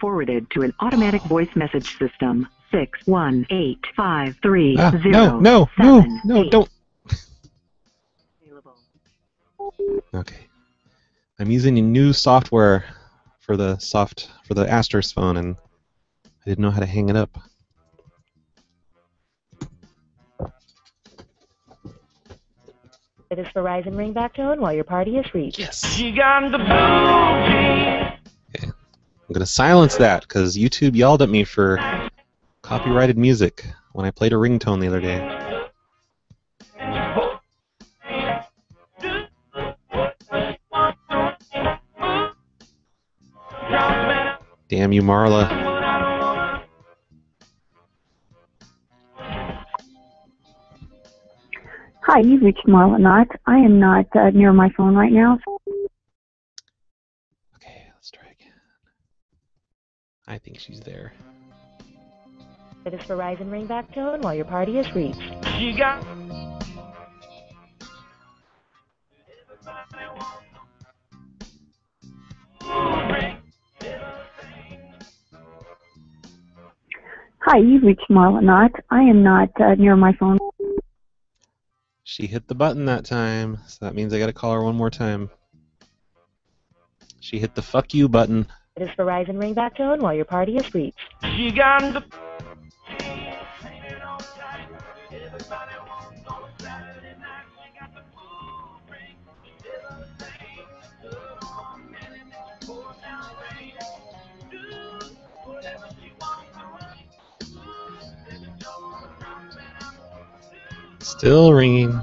Forwarded to an automatic voice message system. six one eight five three zero ah, no, no, seven, no, no, eight. Don't. Okay, I'm using a new software for the soft for the Asterisk phone, and I didn't know how to hang it up. This Verizon ringback tone while your party is reached. Yes. She got the boogie. I'm going to silence that because YouTube yelled at me for copyrighted music when I played a ringtone the other day. Damn you, Marla. Hi, you've reached Marla Knott. I am not uh, near my phone right now. I think she's there. It is Verizon ringback tone while your party is reached. She got. Hi, you've reached Marla Knott. I am not uh, near my phone. She hit the button that time, so that means I got to call her one more time. She hit the fuck you button. It is Verizon ringback tone while your party is reached. She got the... Still ringing.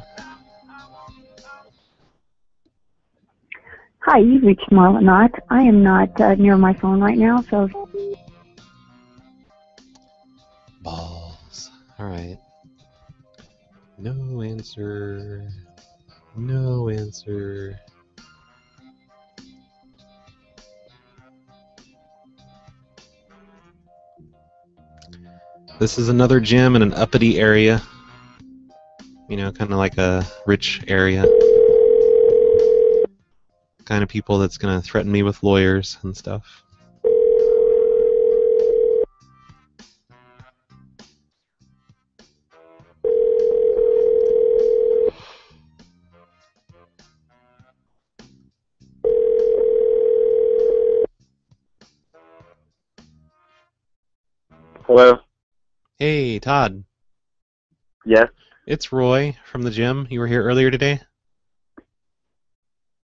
Hi, you've reached Marla Knott. I am not uh, near my phone right now, so... Balls. Alright. No answer. No answer. This is another gym in an uppity area. You know, kind of like a rich area. Kind of people that's going to threaten me with lawyers and stuff. Hello. Hey, Todd. Yes? It's Roy from the gym. You were here earlier today?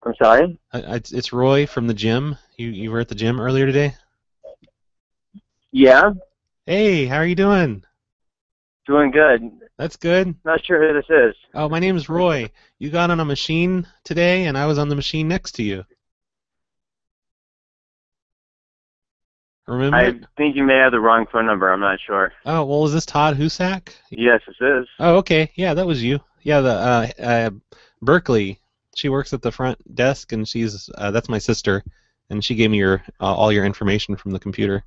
I'm sorry? It's Roy from the gym. You you were at the gym earlier today? Yeah. Hey, how are you doing? Doing good. That's good. Not sure who this is. Oh, my name is Roy. You got on a machine today, and I was on the machine next to you. Remember? I think you may have the wrong phone number. I'm not sure. Oh, well, is this Todd Husak? Yes, this is. Oh, okay. Yeah, that was you. Yeah, the uh, uh, Berkeley. She works at the front desk, and she's uh, that's my sister, and she gave me your uh, all your information from the computer.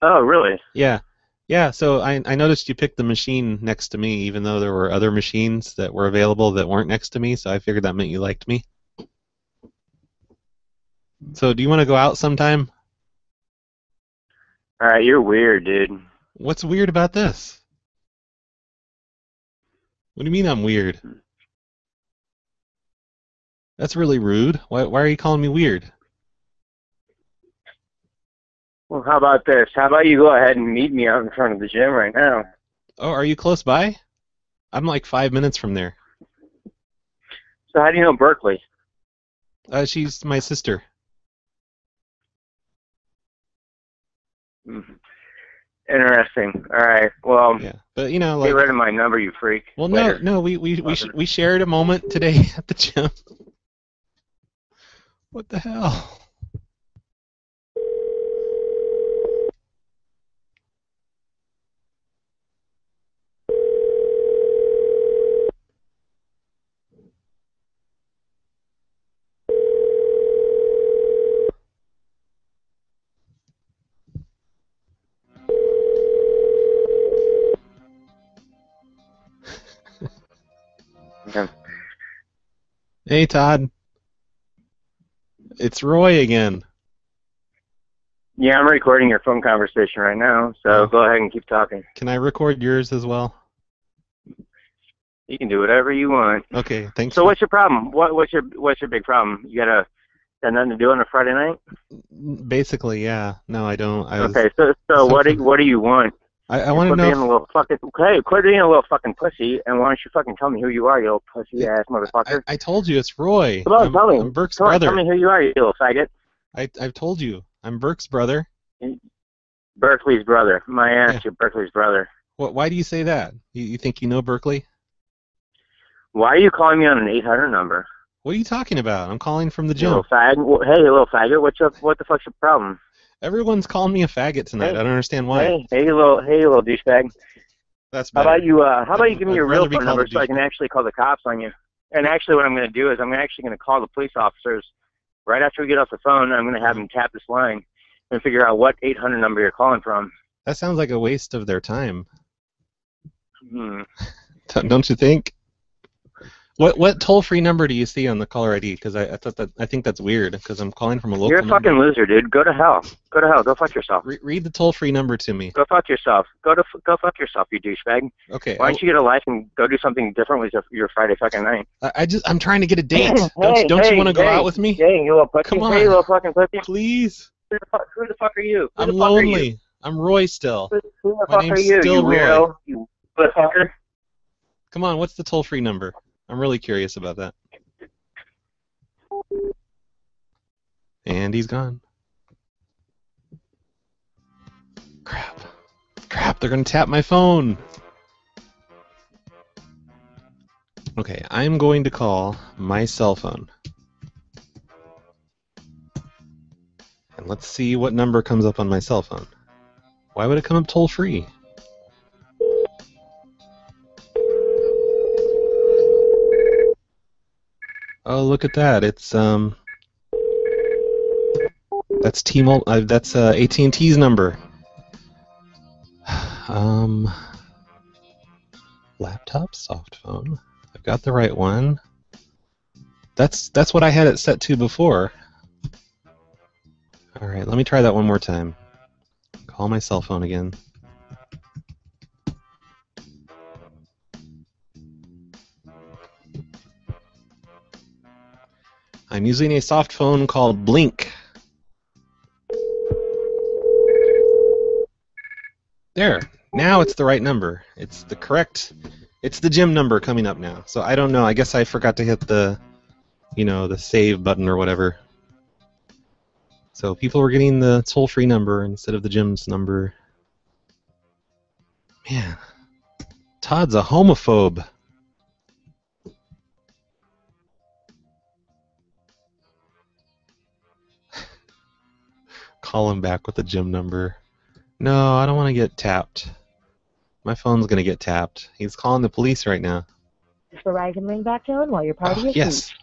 Oh, really? Yeah. Yeah, so I, I noticed you picked the machine next to me, even though there were other machines that were available that weren't next to me, so I figured that meant you liked me. So do you want to go out sometime? All right, you're weird, dude. What's weird about this? What do you mean I'm weird? That's really rude. Why, why are you calling me weird? Well, how about this? How about you go ahead and meet me out in front of the gym right now? Oh, are you close by? I'm like five minutes from there. So how do you know Berkeley? Uh, she's my sister. Interesting. All right. Well, yeah. But you know, like, get rid of my number, you freak. Well, Later. no, no, we we we, sh we shared a moment today at the gym. What the hell? Hey, Todd. It's Roy again. Yeah, I'm recording your phone conversation right now, so go ahead and keep talking. Can I record yours as well? You can do whatever you want. Okay, thanks. So what's your problem? What, what's your what's your big problem? You got a got nothing to do on a Friday night? Basically, yeah. No, I don't. I okay, so so what do what do you want? I, I want to know. Being a little fucking, hey, quit being a little fucking pussy, and why don't you fucking tell me who you are, you little pussy ass motherfucker? I, I told you it's Roy. Hello, I'm, tell me. I'm Burke's tell brother. Tell me who you are, you little faggot. I I've told you I'm Burke's brother. Berkeley's brother. My ass, yeah. You're Berkeley's brother. What? Why do you say that? You you think you know Berkeley? Why are you calling me on an eight hundred number? What are you talking about? I'm calling from the gym. You little fag. Hey, you little faggot. What's up? What the fuck's your problem? Everyone's calling me a faggot tonight. Hey, I don't understand why. Hey, hey, little, hey, little douchebag. That's better. How about you? Uh, how about you give me your real phone number so I can actually call the cops on you? And actually, what I'm going to do is I'm actually going to call the police officers right after we get off the phone. I'm going to have them tap this line and figure out what eight hundred number you're calling from. That sounds like a waste of their time. Hmm. Don't you think? What what toll-free number do you see on the caller I D? Because I, I thought that I think that's weird because I'm calling from a local. You're a fucking number. Loser, dude. Go to hell. Go to hell. Go fuck yourself. Re read the toll-free number to me. Go fuck yourself. Go to f go fuck yourself, you douchebag. Okay. Why don't you get a life and go do something different with your, your Friday fucking night? I, I just I'm trying to get a date. Hey, don't hey, don't hey, you want to go hey, out with me? Hey, you little pussy. Come on, hey, you little fucking pussy. Please. Who the fuck, who the fuck are you? Who I'm the fuck lonely. Are you? I'm Roy still. Who, who the My fuck are you? Still you weirdo. Roy. You motherfucker. Come on. What's the toll-free number? I'm really curious about that. And he's gone. Crap. Crap, they're going to tap my phone. Okay, I'm going to call my cell phone. And let's see what number comes up on my cell phone. Why would it come up toll-free? Oh, look at that! It's um, that's T-Mobile. Uh, that's uh, A T and T's number. um, laptop, soft phone. I've got the right one. That's that's what I had it set to before. All right, let me try that one more time. Call my cell phone again. I'm using a soft phone called Blink. There. Now it's the right number. It's the correct. It's the gym number coming up now. So I don't know. I guess I forgot to hit the, you know, the save button or whatever. So people were getting the toll-free number instead of the gym's number. Man, Todd's a homophobe. Call him back with the gym number. No, I don't want to get tapped. My phone's going to get tapped. He's calling the police right now. Is the Verizon ring back on while you're partying? Oh, yes.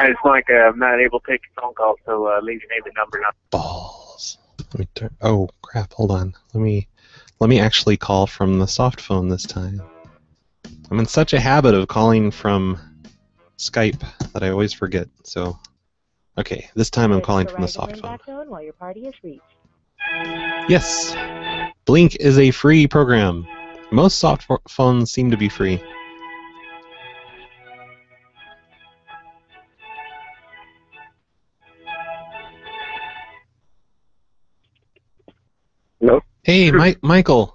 Hi, it's Mike. Uh, I'm not able to take your phone call, so uh, leave your name and number now. Balls. Let me turn. Oh crap! Hold on. Let me. Let me actually call from the soft phone this time. I'm in such a habit of calling from Skype that I always forget. So, okay, this time I'm calling from the soft phone. While your party is reached. Yes, Blink is a free program. Most soft phones seem to be free. Hello? Hey, Mi Michael.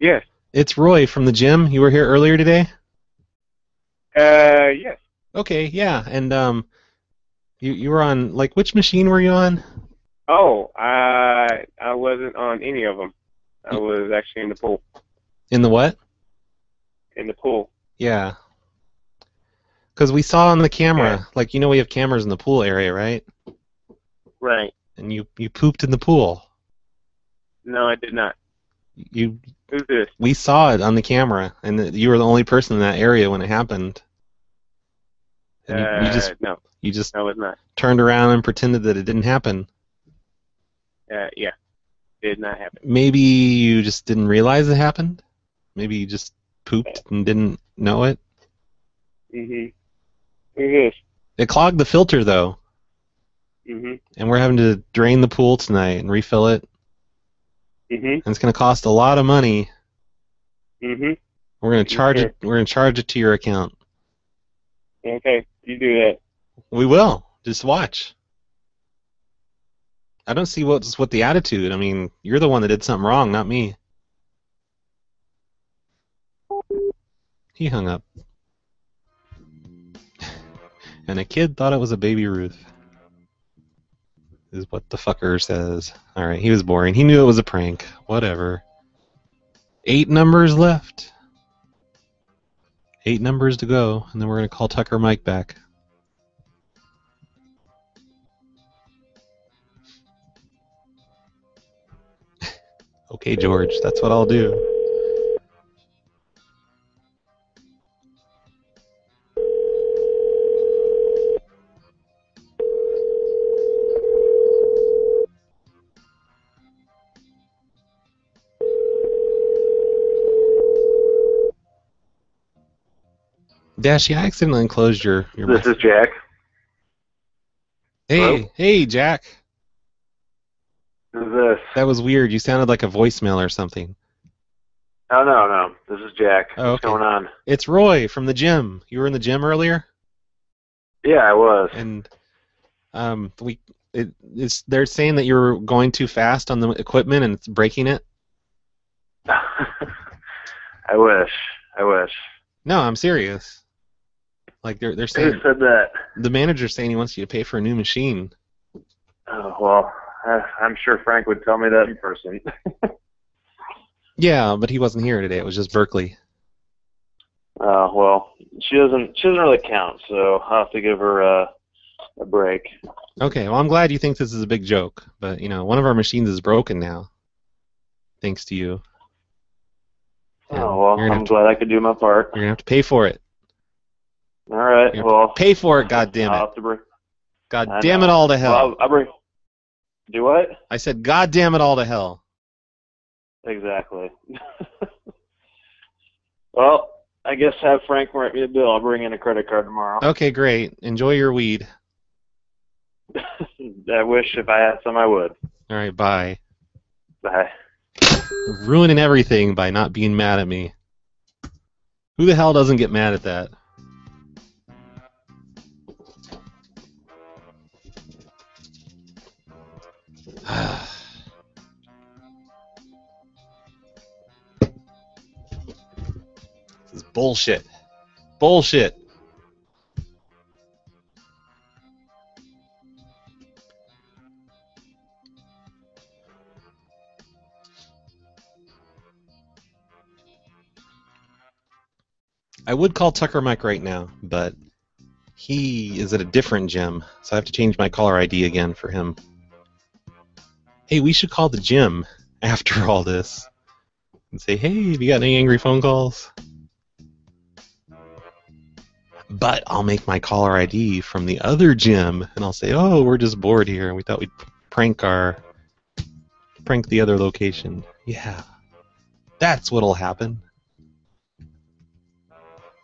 Yes. It's Roy from the gym. You were here earlier today? Uh, yes. Okay, yeah. And um, you you were on, like, which machine were you on? Oh, I I wasn't on any of them. I was actually in the pool. In the what? In the pool. Yeah. Because we saw on the camera, yeah. like, you know we have cameras in the pool area, right? Right. And you, you pooped in the pool. No, I did not. You? Who's this? We saw it on the camera, and you were the only person in that area when it happened. And you, uh, you just, no. You just no, it was not. Turned around and pretended that it didn't happen. Uh, yeah, it did not happen. Maybe you just didn't realize it happened? Maybe you just pooped and didn't know it? Mm-hmm. Mm-hmm. It clogged the filter, though. Mm-hmm. And we're having to drain the pool tonight and refill it. Mm-hmm. And it's going to cost a lot of money. Mm-hmm. We're going to charge it. We're going to charge it to your account. Okay, you do that. We will. Just watch. I don't see what's what the attitude. I mean, you're the one that did something wrong, not me. He hung up, and a kid thought it was a baby Ruth. Is what the fucker says. Alright, he was boring. He knew it was a prank. Whatever. Eight numbers left. Eight numbers to go, and then we're going to call Tucker Mike back. Okay, George, that's what I'll do. Dashie, I accidentally closed your... your this message. Is Jack. Hey, Hello? hey, Jack. This is this? That was weird. You sounded like a voicemail or something. Oh, no, no. This is Jack. Oh, okay. What's going on? It's Roy from the gym. You were in the gym earlier? Yeah, I was. And um, we it, it's, they're saying that you're going too fast on the equipment and it's breaking it? I wish. I wish. No, I'm serious. Like they're they're saying. Who said that? The manager's saying he wants you to pay for a new machine. Oh well, I, I'm sure Frank would tell me that in person. Yeah, but he wasn't here today. It was just Berkeley. Uh, well, she doesn't she doesn't really count, so I'll have to give her uh, a break. Okay, well I'm glad you think this is a big joke, but you know one of our machines is broken now, thanks to you. Oh, well, I'm glad I could do my part. You're going to have to pay for it. All right, well... Pay for it, goddammit. God damn it all to hell. Well, I'll, I'll bring... Do what? I said, God damn it all to hell. Exactly. Well, I guess have Frank write me a bill. I'll bring in a credit card tomorrow. Okay, great. Enjoy your weed. I wish if I had some, I would. All right, bye. Bye. Ruining everything by not being mad at me. Who the hell doesn't get mad at that? This is bullshit. Bullshit. I would call Tucker Mike right now, but he is at a different gym, so I have to change my caller I D again for him. Hey, we should call the gym after all this and say, hey, have you got any angry phone calls? But I'll make my caller I D from the other gym, and I'll say, oh, we're just bored here, and we thought we'd prank our, prank the other location. Yeah, that's what'll happen.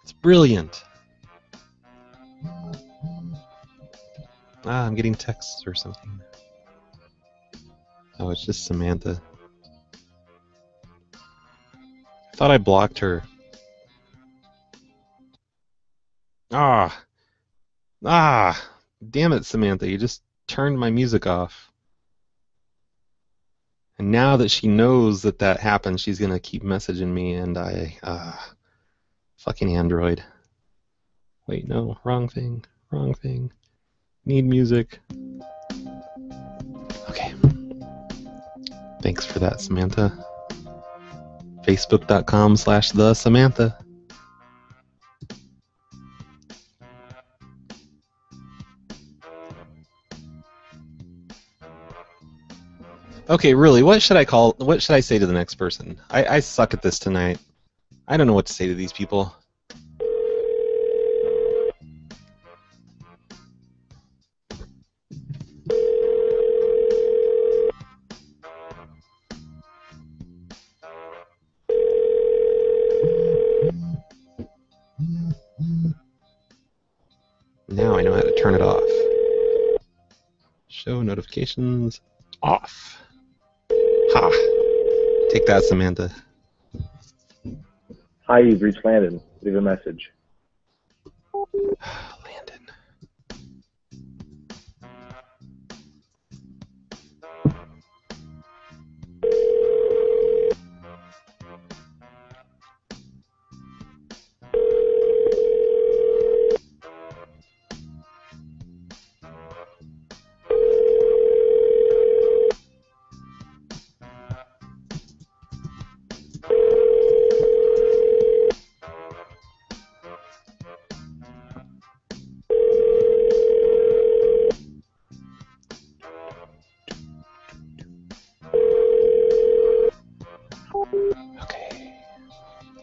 It's brilliant. Ah, I'm getting texts or something. Oh, it's just Samantha. I thought I blocked her. Ah. Ah. Damn it, Samantha. You just turned my music off. And now that she knows that that happened, she's going to keep messaging me, and I... Uh, Fucking Android. Wait, no, wrong thing, wrong thing. Need music. Okay. Thanks for that, Samantha. Facebook.com slash the Samantha. Okay, really, what should I call, what should I say to the next person? I, I suck at this tonight. I don't know what to say to these people. Now I know how to turn it off. Show notifications off. Ha! Take that, Samantha. Hi, you've reached Landon. Leave a message. Landon.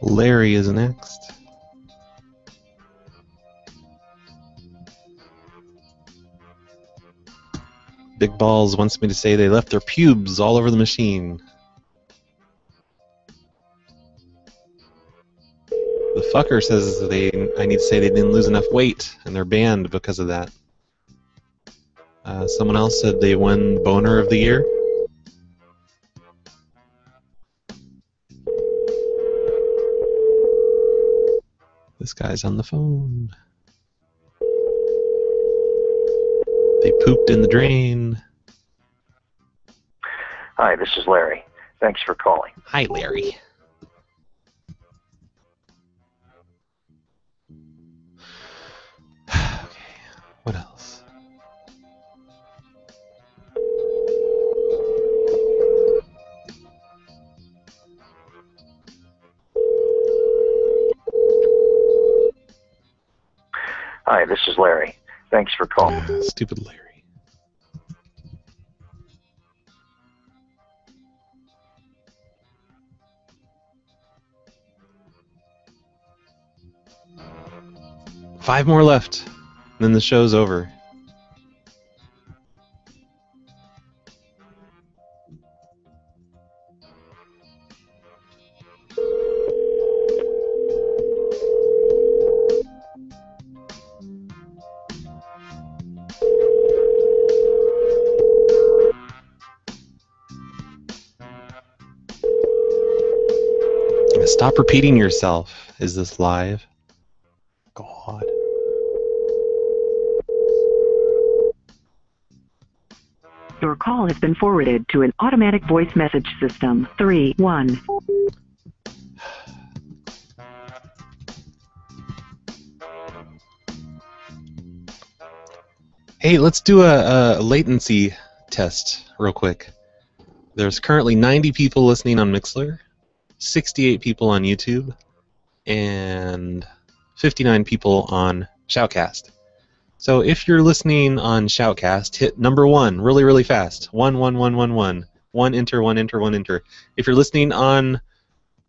Larry is next. Big Balls wants me to say they left their pubes all over the machine. The fucker says they. I need to say they didn't lose enough weight and they're banned because of that. Uh, someone else said they won Boner of the Year. This guy's on the phone. They pooped in the drain. Hi, this is Larry. Thanks for calling. Hi, Larry. Okay, what else? Hi, this is Larry. Thanks for calling. Uh, stupid Larry. Five more left, and then the show's over. Stop repeating yourself. Is this live? God. Your call has been forwarded to an automatic voice message system. three one Hey, let's do a, a latency test real quick. There's currently ninety people listening on Mixlr, sixty-eight people on YouTube, and fifty-nine people on Shoutcast. So if you're listening on Shoutcast, hit number one really, really fast. One, one, one, one, one. One, enter, one, enter, one, enter. If you're listening on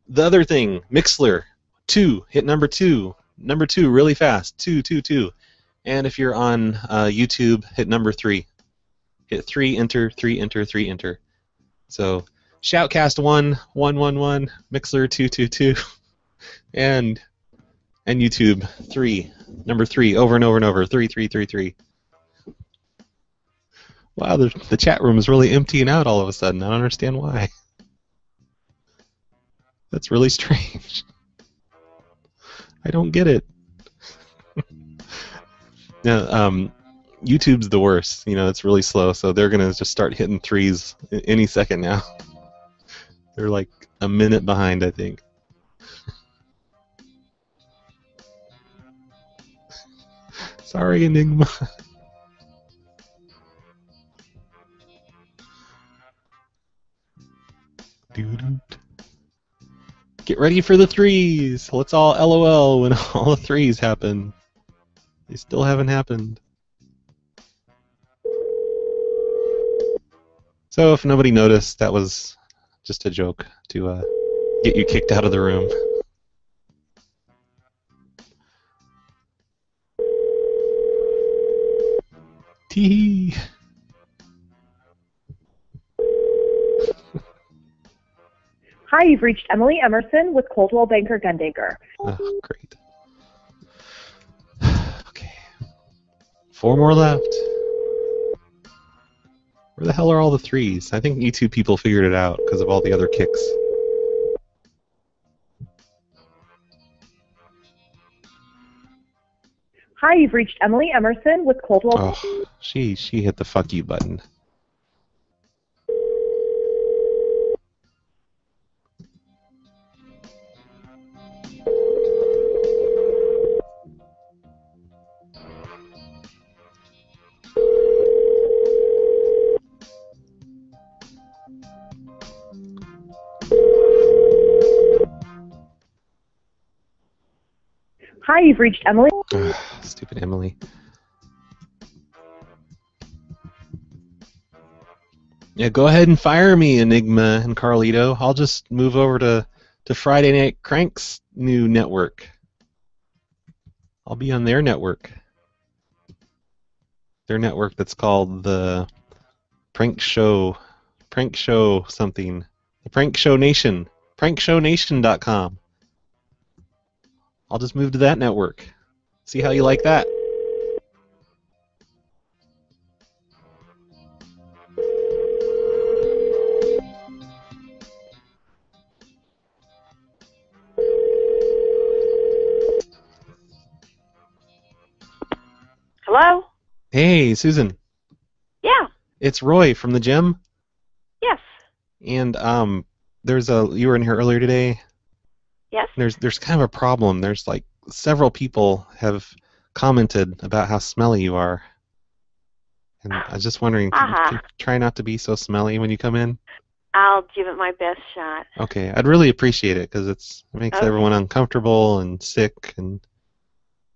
the other thing, Mixlr, two, hit number two. Number two really fast. Two, two, two. And if you're on uh, YouTube, hit number three. Hit three, enter, three, enter, three, enter. So Shoutcast one, one, one, one, Mixlr two, two, two, and and YouTube three, number three, over and over and over, three, three, three, three. Wow, the the chat room is really emptying out all of a sudden. I don't understand why. That's really strange. I don't get it. Now, um, YouTube's the worst. You know, it's really slow, so they're gonna just start hitting threes any second now. They're like a minute behind, I think. Sorry, Enigma. Dude, get ready for the threes. Let's all LOL when all the threes happen. They still haven't happened. So if nobody noticed, that was just a joke to uh, get you kicked out of the room. Tee-hee. Hi, you've reached Emily Emerson with Coldwell Banker Gundaker. Oh, great. Four more left. Where the hell are all the threes? I think YouTube people figured it out because of all the other kicks. Hi, you've reached Emily Emerson with Coldwell. Oh, she she hit the fuck you button. Hi, you've reached Emily. Ugh, stupid Emily. Yeah, go ahead and fire me, Enigma and Carlito. I'll just move over to, to Friday Night Crank's new network. I'll be on their network. Their network that's called the Prank Show, Prank Show something. The Prank Show Nation. Prank Show Nation dot com. I'll just move to that network. See how you like that. Hello? Hey, Susan. Yeah. It's Roy from the gym. Yes. And um there's a you were in here earlier today. Yes. There's there's kind of a problem. There's like several people have commented about how smelly you are, and I was just wondering, can, uh-huh. can you try not to be so smelly when you come in? I'll give it my best shot. Okay, I'd really appreciate it because it's it makes okay. everyone uncomfortable and sick and.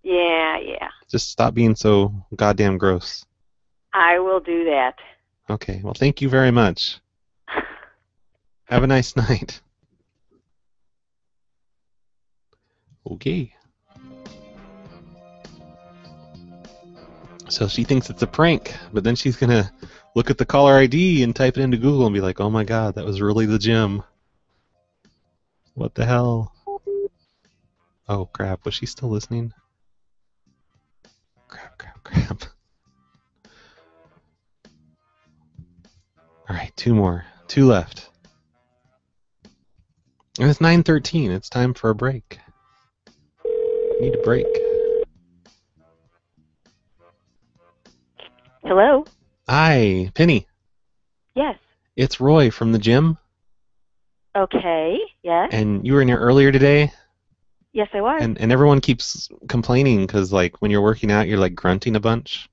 Yeah, yeah. Just stop being so goddamn gross. I will do that. Okay. Well, thank you very much. Have a nice night. Okay. So she thinks it's a prank, but then she's going to look at the caller I D and type it into Google and be like, oh my god, that was really the gym. What the hell? Oh crap, was she still listening? Crap, crap, crap. Alright, two more. Two left. And it's nine thirteen. It's time for a break. Need a break. Hello. Hi, Penny. Yes. It's Roy from the gym. Okay, yes. And you were in here earlier today? Yes, I was. And, and everyone keeps complaining because, like, when you're working out, you're, like, grunting a bunch.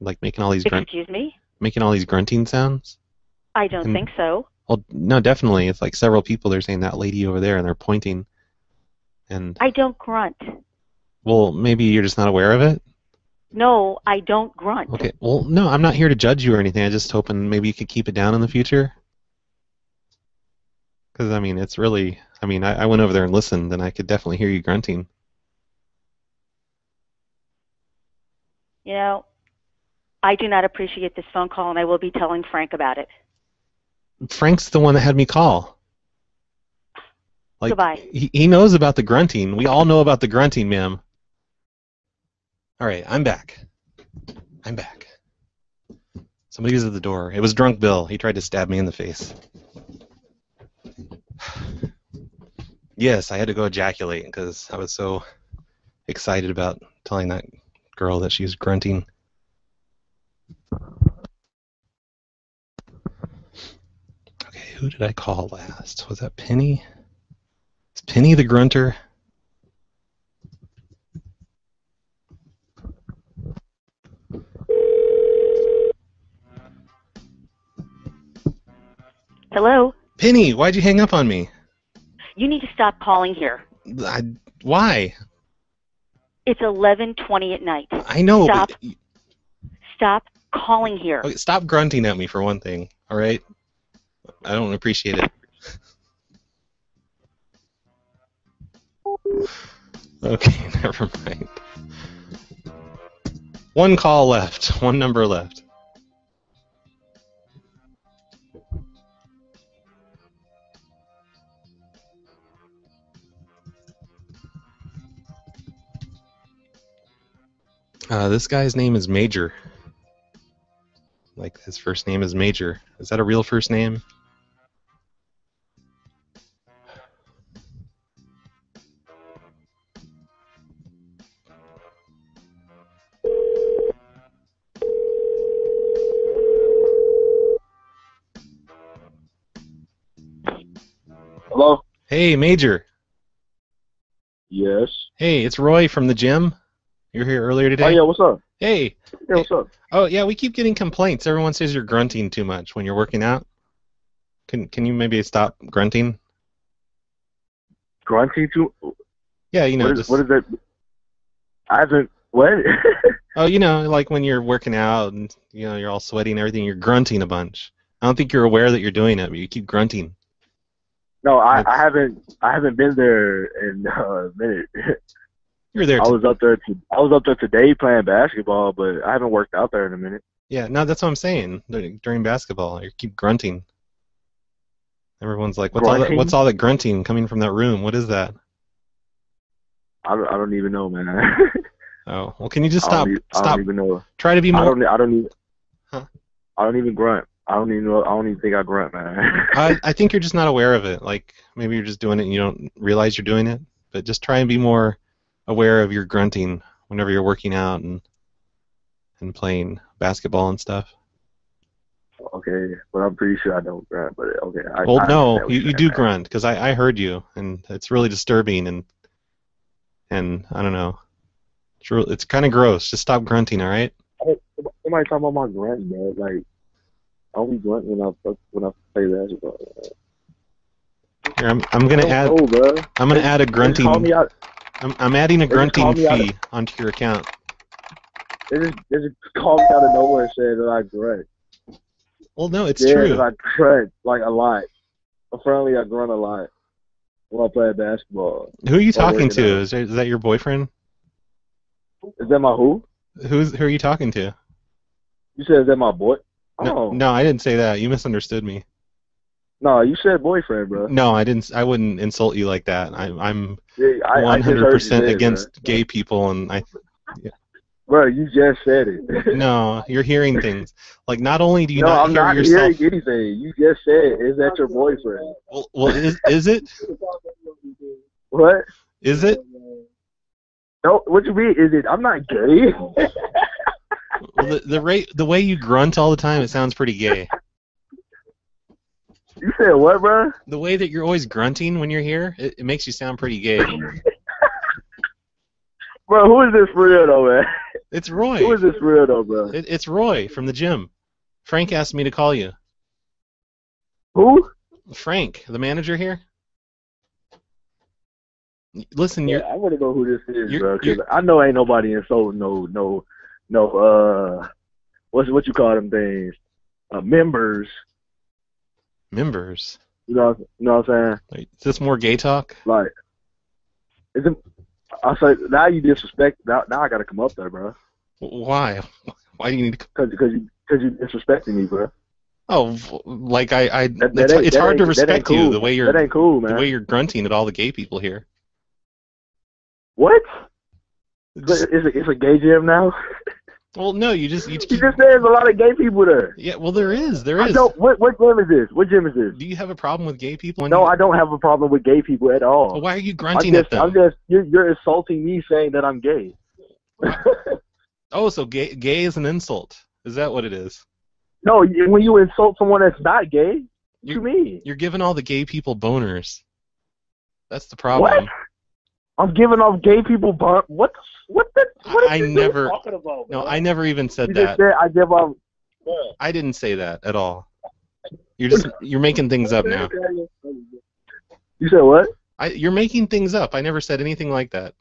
Like, making all these grunt- Excuse me? Making all these grunting sounds. I don't and, think so. Well, no, definitely. It's, like, several people, they're saying that lady over there, and they're pointing. And I don't grunt. Well, maybe you're just not aware of it? No, I don't grunt. Okay, well, no, I'm not here to judge you or anything. I'm just hoping maybe you could keep it down in the future. Because, I mean, it's really, I mean, I, I went over there and listened, and I could definitely hear you grunting. You know, I do not appreciate this phone call, and I will be telling Frank about it. Frank's the one that had me call. Like, goodbye. He, he knows about the grunting. We all know about the grunting, ma'am. All right, I'm back. I'm back. Somebody was at the door. It was Drunk Bill. He tried to stab me in the face. Yes, I had to go ejaculate because I was so excited about telling that girl that she was grunting. Okay, who did I call last? Was that Penny? Is Penny the grunter? Hello? Penny, why'd you hang up on me? You need to stop calling here. I, why? It's eleven twenty at night. I know. Stop, but... stop calling here. Okay, stop grunting at me for one thing, all right? I don't appreciate it. Okay, never mind. One call left. One number left. Uh, this guy's name is Major. Like, his first name is Major. Is that a real first name? Hello? Hey, Major. Yes? Hey, it's Roy from the gym. You were here earlier today? Oh, yeah, what's up? Hey. Yeah, what's up? Oh, yeah, we keep getting complaints. Everyone says you're grunting too much when you're working out. Can Can you maybe stop grunting? Grunting too? Yeah, you know. What is, just, what is that? I haven't, what? Oh, you know, like when you're working out and, you know, you're all sweaty and everything, you're grunting a bunch. I don't think you're aware that you're doing it, but you keep grunting. No, I, I haven't I haven't been there in uh, a minute. You're there. I was up there. To, I was up there today playing basketball, but I haven't worked out there in a minute. Yeah, no, that's what I'm saying. During basketball, you keep grunting. Everyone's like, "What's grunting? all that? What's all that grunting coming from that room? What is that?" I don't, I don't even know, man. Oh, well, can you just stop? I don't, stop. I don't even know. Try to be more. I don't. I don't even. Huh? I don't even grunt. I don't even know. I don't even think I grunt, man. I, I think you're just not aware of it. Like maybe you're just doing it and you don't realize you're doing it. But just try and be more aware of your grunting whenever you're working out and and playing basketball and stuff. Okay, but I'm pretty sure I don't grunt. But okay, I, well, I, no, you, you do that. Grunt because I, I heard you, and it's really disturbing, and and I don't know, it's real, it's kind of gross. Just stop grunting, all right? Somebody talking about my grunting, man. Like, I only grunt when I when I play basketball. Man. Here, I'm I'm gonna add know, bro. I'm gonna add a grunting. I'm, I'm adding a grunting fee of, onto your account. They just, they just called me out of nowhere and said that I grunt. Well, no, it's yeah, true. I grunt, like, a lot. Apparently, I grunt a lot when I play basketball. Who are you talking to? Is, there, is that your boyfriend? Is that my who? Who's, who are you talking to? You said, is that my boy? No, oh. No, I didn't say that. You misunderstood me. No, you said boyfriend, bro. No, I didn't. I wouldn't insult you like that. I, I'm yeah, I, one hundred percent I against man. Gay people, and I. Yeah. Bro, you just said it. No, you're hearing things. Like, not only do you no, not I'm hear not yourself. No, I'm not hearing anything. You just said, is that your boyfriend? Well, well is, is it? What? Is it? No, what do you mean, is it? I'm not gay. Well, the, the, rate, the way you grunt all the time, it sounds pretty gay. You said what, bro? The way that you're always grunting when you're here, it, it makes you sound pretty gay. Bro, who is this for real, though, man? It's Roy. Who is this for real, though, bro? It, it's Roy from the gym. Frank asked me to call you. Who? Frank, the manager here. Listen, yeah, you're... I want to know who this is, bro, because I know ain't nobody insulting no, no, no, uh, what's, what you call them things? Uh, members. Members? You know, you know what I'm saying? Is this more gay talk? Like, is it... I said, now you disrespect. Now, now I gotta come up there, bro. Why? Why do you need to? Because because you because you disrespecting me, bro. Oh, like I, I that, that it's, it's hard to respect cool. you the way you're that ain't cool, man. The way you're grunting at all the gay people here. What? It's, it's, a, it's a gay gym now. Well, no, you just you, you just there's a lot of gay people there. Yeah, well, there is, there is. I don't, what what gym is this? What gym is this? Do you have a problem with gay people? No, you... I don't have a problem with gay people at all. Well, why are you grunting I'm just, at them? I'm just you're, you're insulting me saying that I'm gay. Oh, so gay gay is an insult? Is that what it is? No, when you insult someone that's not gay, you mean you're giving all the gay people boners. That's the problem. What? I'm giving off gay people boners. What? The What the? What are you talking about? No, I never even said you that. Just said I give up. Yeah. I didn't say that at all. You're just you're making things up now. You said what? I you're making things up. I never said anything like that.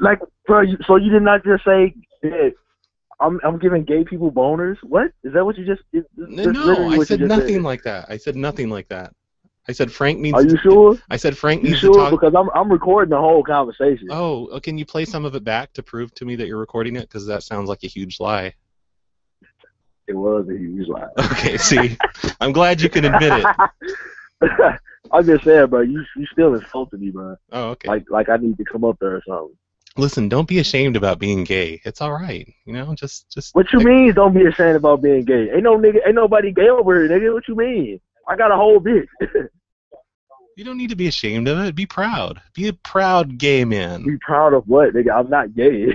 Like, bro, you, so you did not just say yeah, I'm I'm giving gay people boners. What is that? What you just? Is, no, I said nothing said. like that. I said nothing like that. I said Frank needs. Are you sure? To, I said Frank needs you sure? to talk. Because I'm I'm recording the whole conversation. Oh, can you play some of it back to prove to me that you're recording it? Because that sounds like a huge lie. It was a huge lie. Okay, see, I'm glad you can admit it. I'm just saying, bro, you you still insulted me, bro. Oh, okay. Like like I need to come up there or something. Listen, don't be ashamed about being gay. It's all right, you know. Just just. What you mean? Don't be ashamed about being gay. Ain't no nigga, ain't nobody gay over here, nigga. What you mean? I got a whole bitch. You don't need to be ashamed of it. Be proud. Be a proud gay man. Be proud of what, nigga? I'm not gay.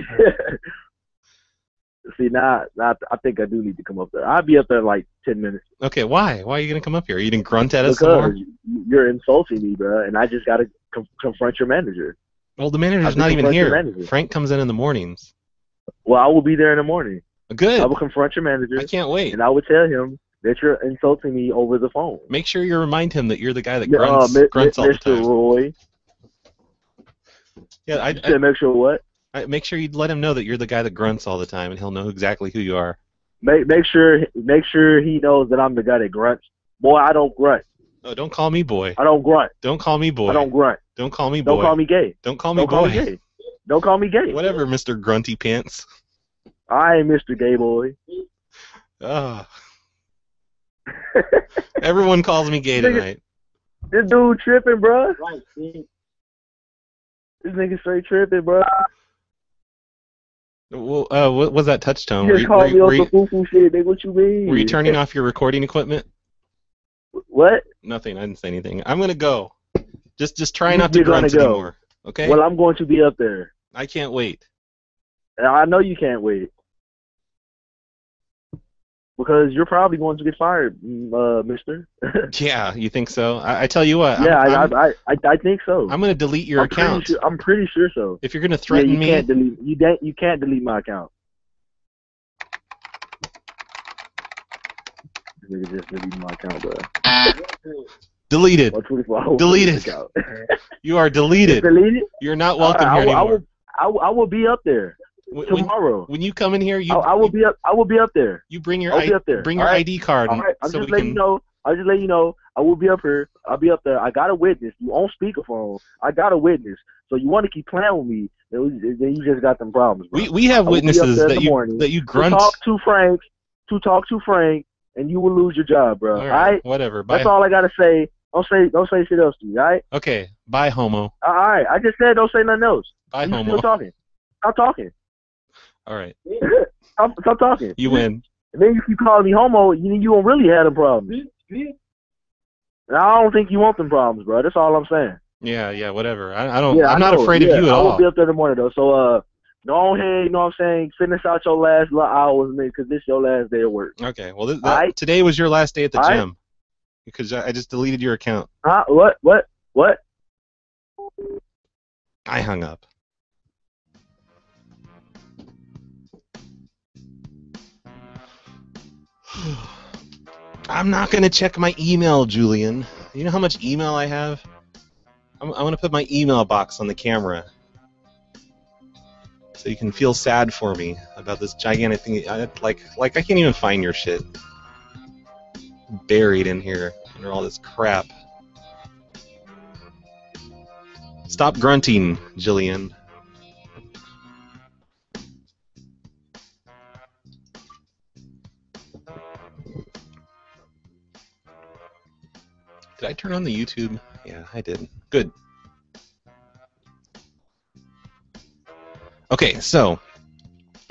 See, now, now I think I do need to come up there. I'll be up there in like ten minutes. Okay, why? Why are you going to come up here? Are you going to grunt at us some more? You're insulting me, bro, and I just got to com confront your manager. Well, the manager's not even here. Frank comes in in the mornings. Well, I will be there in the morning. Good. I will confront your manager. I can't wait. And I will tell him that you're insulting me over the phone. Make sure you remind him that you're the guy that grunts, uh, grunts all the time. Mister Roy. Yeah, I, I make sure what? I, make sure you let him know that you're the guy that grunts all the time, and he'll know exactly who you are. Make make sure make sure he knows that I'm the guy that grunts. Boy, I don't grunt. No, don't call me boy. I don't grunt. Don't call me boy. I don't grunt. Don't call me boy. Don't call me gay. Don't call me don't boy. Call me gay. Don't call me gay. Whatever, Mister Grunty Pants. I ain't Mister Gay Boy. Ah. Uh. Everyone calls me gay tonight. This dude tripping, bro. Right, this nigga straight tripping, bro. Well, uh, what was that touch tone? You just called me on some foo-foo shit, nigga. What you mean? Were you turning off your recording equipment? What? Nothing. I didn't say anything. I'm gonna go. Just, just try not to grunt anymore. Okay. Well, I'm going to be up there. I can't wait. I know you can't wait. Because you're probably going to get fired, uh, mister. Yeah, you think so? I, I tell you what. Yeah, I'm, I'm, I, I, I think so. I'm going to delete your I'm account. Pretty sure, I'm pretty sure so. If you're going to threaten yeah, you me. Can't delete, you, de you can't delete my account. Just delete my account, bro. Deleted. Deleted. You are deleted. Deleted? You're not welcome right, here I will, anymore. I will, I will, I will be up there. Tomorrow, when, when you come in here, you I, I will you, be up. I will be up there. You bring your I, there. bring your right. I D card. All right. I'm so just letting can... you know. I just let you know. I will be up here. I'll be up there. I got a witness. You on speakerphone. I got a witness. So you want to keep playing with me? Then you just got them problems. Bro. We we have witnesses that you that you grunt to talk to Frank to talk to Frank, and you will lose your job, bro. All right. All right? Whatever. Bye. That's all I gotta say. Don't say don't say shit else to me. All right. Okay. Bye, homo. All right. I just said don't say nothing else. Bye, you homo. Still talking. Stop talking. All right. Stop, stop talking. You win. And then you keep calling me homo, you you don't really have them problems. And I don't think you want them problems, bro. That's all I'm saying. Yeah, yeah, whatever. I, I don't. Yeah, I'm I not afraid yeah, of you at I all. I will be up there in the morning though. So, uh, go ahead. You know what I'm saying? Finish out your last hours, man, because this is your last day at work. Okay. Well, this, that, right? Today was your last day at the all gym right? Because I, I just deleted your account. Huh? What? What? What? I hung up. I'm not going to check my email, Jillian. You know how much email I have? I'm, I'm going to put my email box on the camera so you can feel sad for me about this gigantic thing. I, like, like I can't even find your shit. Buried in here under all this crap. Stop grunting, Jillian. Did I turn on the YouTube? Yeah, I did. Good. Okay, so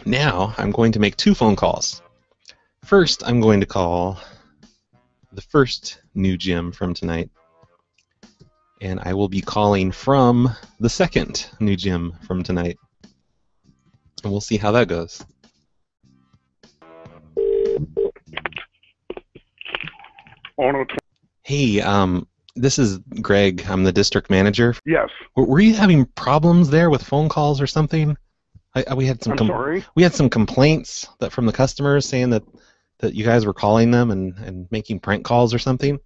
now I'm going to make two phone calls. First, I'm going to call the first new gym from tonight, and I will be calling from the second new gym from tonight, and we'll see how that goes. Arnold. Hey, um, this is Greg. I'm the district manager. Yes. Were you having problems there with phone calls or something? I, I, we had some. I'm sorry. We had some complaints that from the customers saying that that you guys were calling them and and making prank calls or something.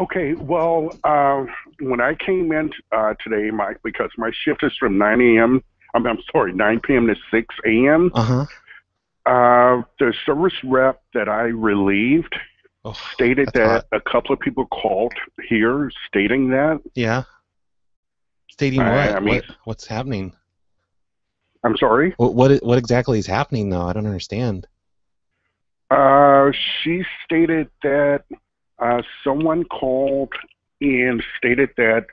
Okay. Well, uh, when I came in uh, today, Mike, because my shift is from nine a m I'm, I'm sorry, nine p m to six a m Uh-huh. Uh, the service rep that I relieved. Oh, stated that hot. A couple of people called here stating that. Yeah. Stating what? I mean, what what's happening? I'm sorry? What, what what exactly is happening, though? I don't understand. Uh, she stated that uh, someone called and stated that,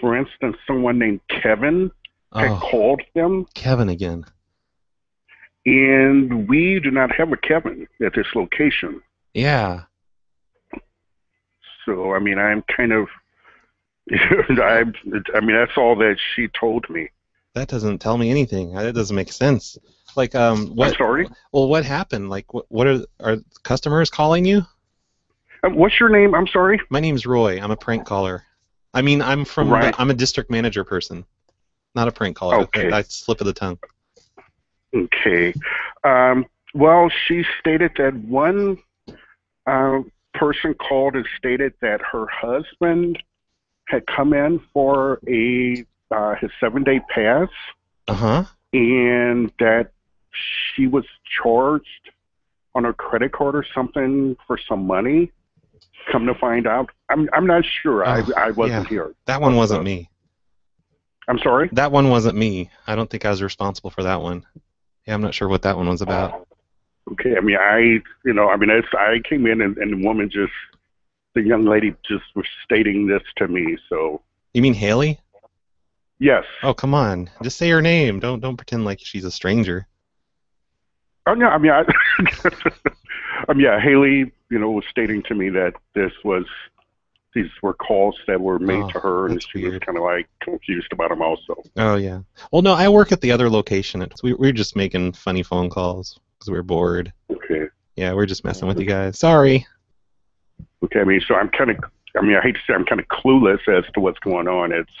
for instance, someone named Kevin had oh, called them. Kevin again. And we do not have a Kevin at this location. Yeah. So, I mean, I'm kind of, I, I mean, that's all that she told me. That doesn't tell me anything. That doesn't make sense. Like, um, what, I'm sorry? Well, what happened? Like, what, what are, are customers calling you? Um, what's your name? I'm sorry? My name's Roy. I'm a prank caller. I mean, I'm from, right. the, I'm a district manager person, not a prank caller. Okay. That's slip of the tongue. Okay. Um, well, she stated that one uh, person called and stated that her husband had come in for a uh, his seven-day pass, uh-huh. and that she was charged on her credit card or something for some money. Come to find out, I'm I'm not sure. Oh, I I wasn't yeah. here. That one wasn't uh, me. I'm sorry? That one wasn't me. I don't think I was responsible for that one. Yeah, I'm not sure what that one was about. Uh, Okay, I mean, I, you know, I mean, it's, I came in and, and the woman just, the young lady just was stating this to me, so. You mean Haley? Yes. Oh, come on. Just say her name. Don't don't pretend like she's a stranger. Oh, no, I mean, I, I mean, yeah, Haley, you know, was stating to me that this was, these were calls that were made oh, to her, and she weird. was kind of, like, confused about them also. Oh, yeah. Well, no, I work at the other location. We, we're just making funny phone calls. We're bored. Okay. Yeah, we're just messing with you guys. Sorry. Okay, I mean, so I'm kind of, I mean, I hate to say I'm kind of clueless as to what's going on. It's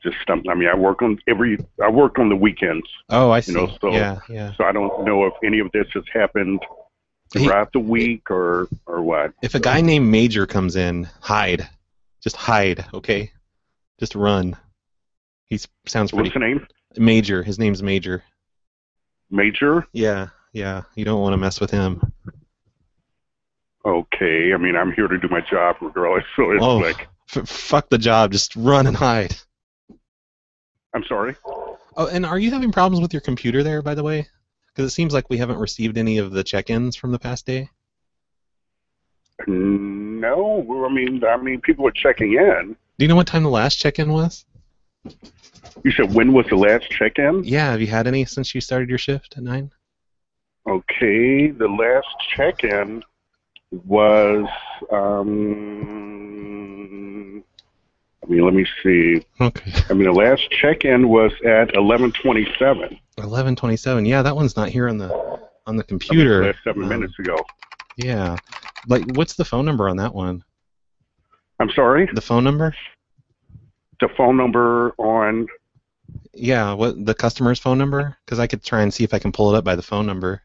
just something, I mean, I work on every, I work on the weekends. Oh, I see. You know, so, yeah, yeah. So I don't know if any of this has happened throughout he, the week he, or, or what. If so. A guy named Major comes in, hide. Just hide, okay? Just run. He sounds pretty. What's his name? Major. His name's Major. Major? Yeah. Yeah, you don't want to mess with him. Okay, I mean, I'm here to do my job regardless, so it's oh, like... F fuck the job, just run and hide. I'm sorry? Oh, and are you having problems with your computer there, by the way? Because it seems like we haven't received any of the check-ins from the past day. No, I mean, I mean, people are checking in. Do you know what time the last check-in was? You said when was the last check-in? Yeah, have you had any since you started your shift at nine? Okay, the last check-in was, um, I mean, let me see. Okay. I mean, the last check-in was at eleven twenty-seven. eleven twenty-seven. Yeah, that one's not here on the on the computer. Last seven um, minutes ago. Yeah. Like, what's the phone number on that one? I'm sorry? The phone number? The phone number on... Yeah, what the customer's phone number? Because I could try and see if I can pull it up by the phone number.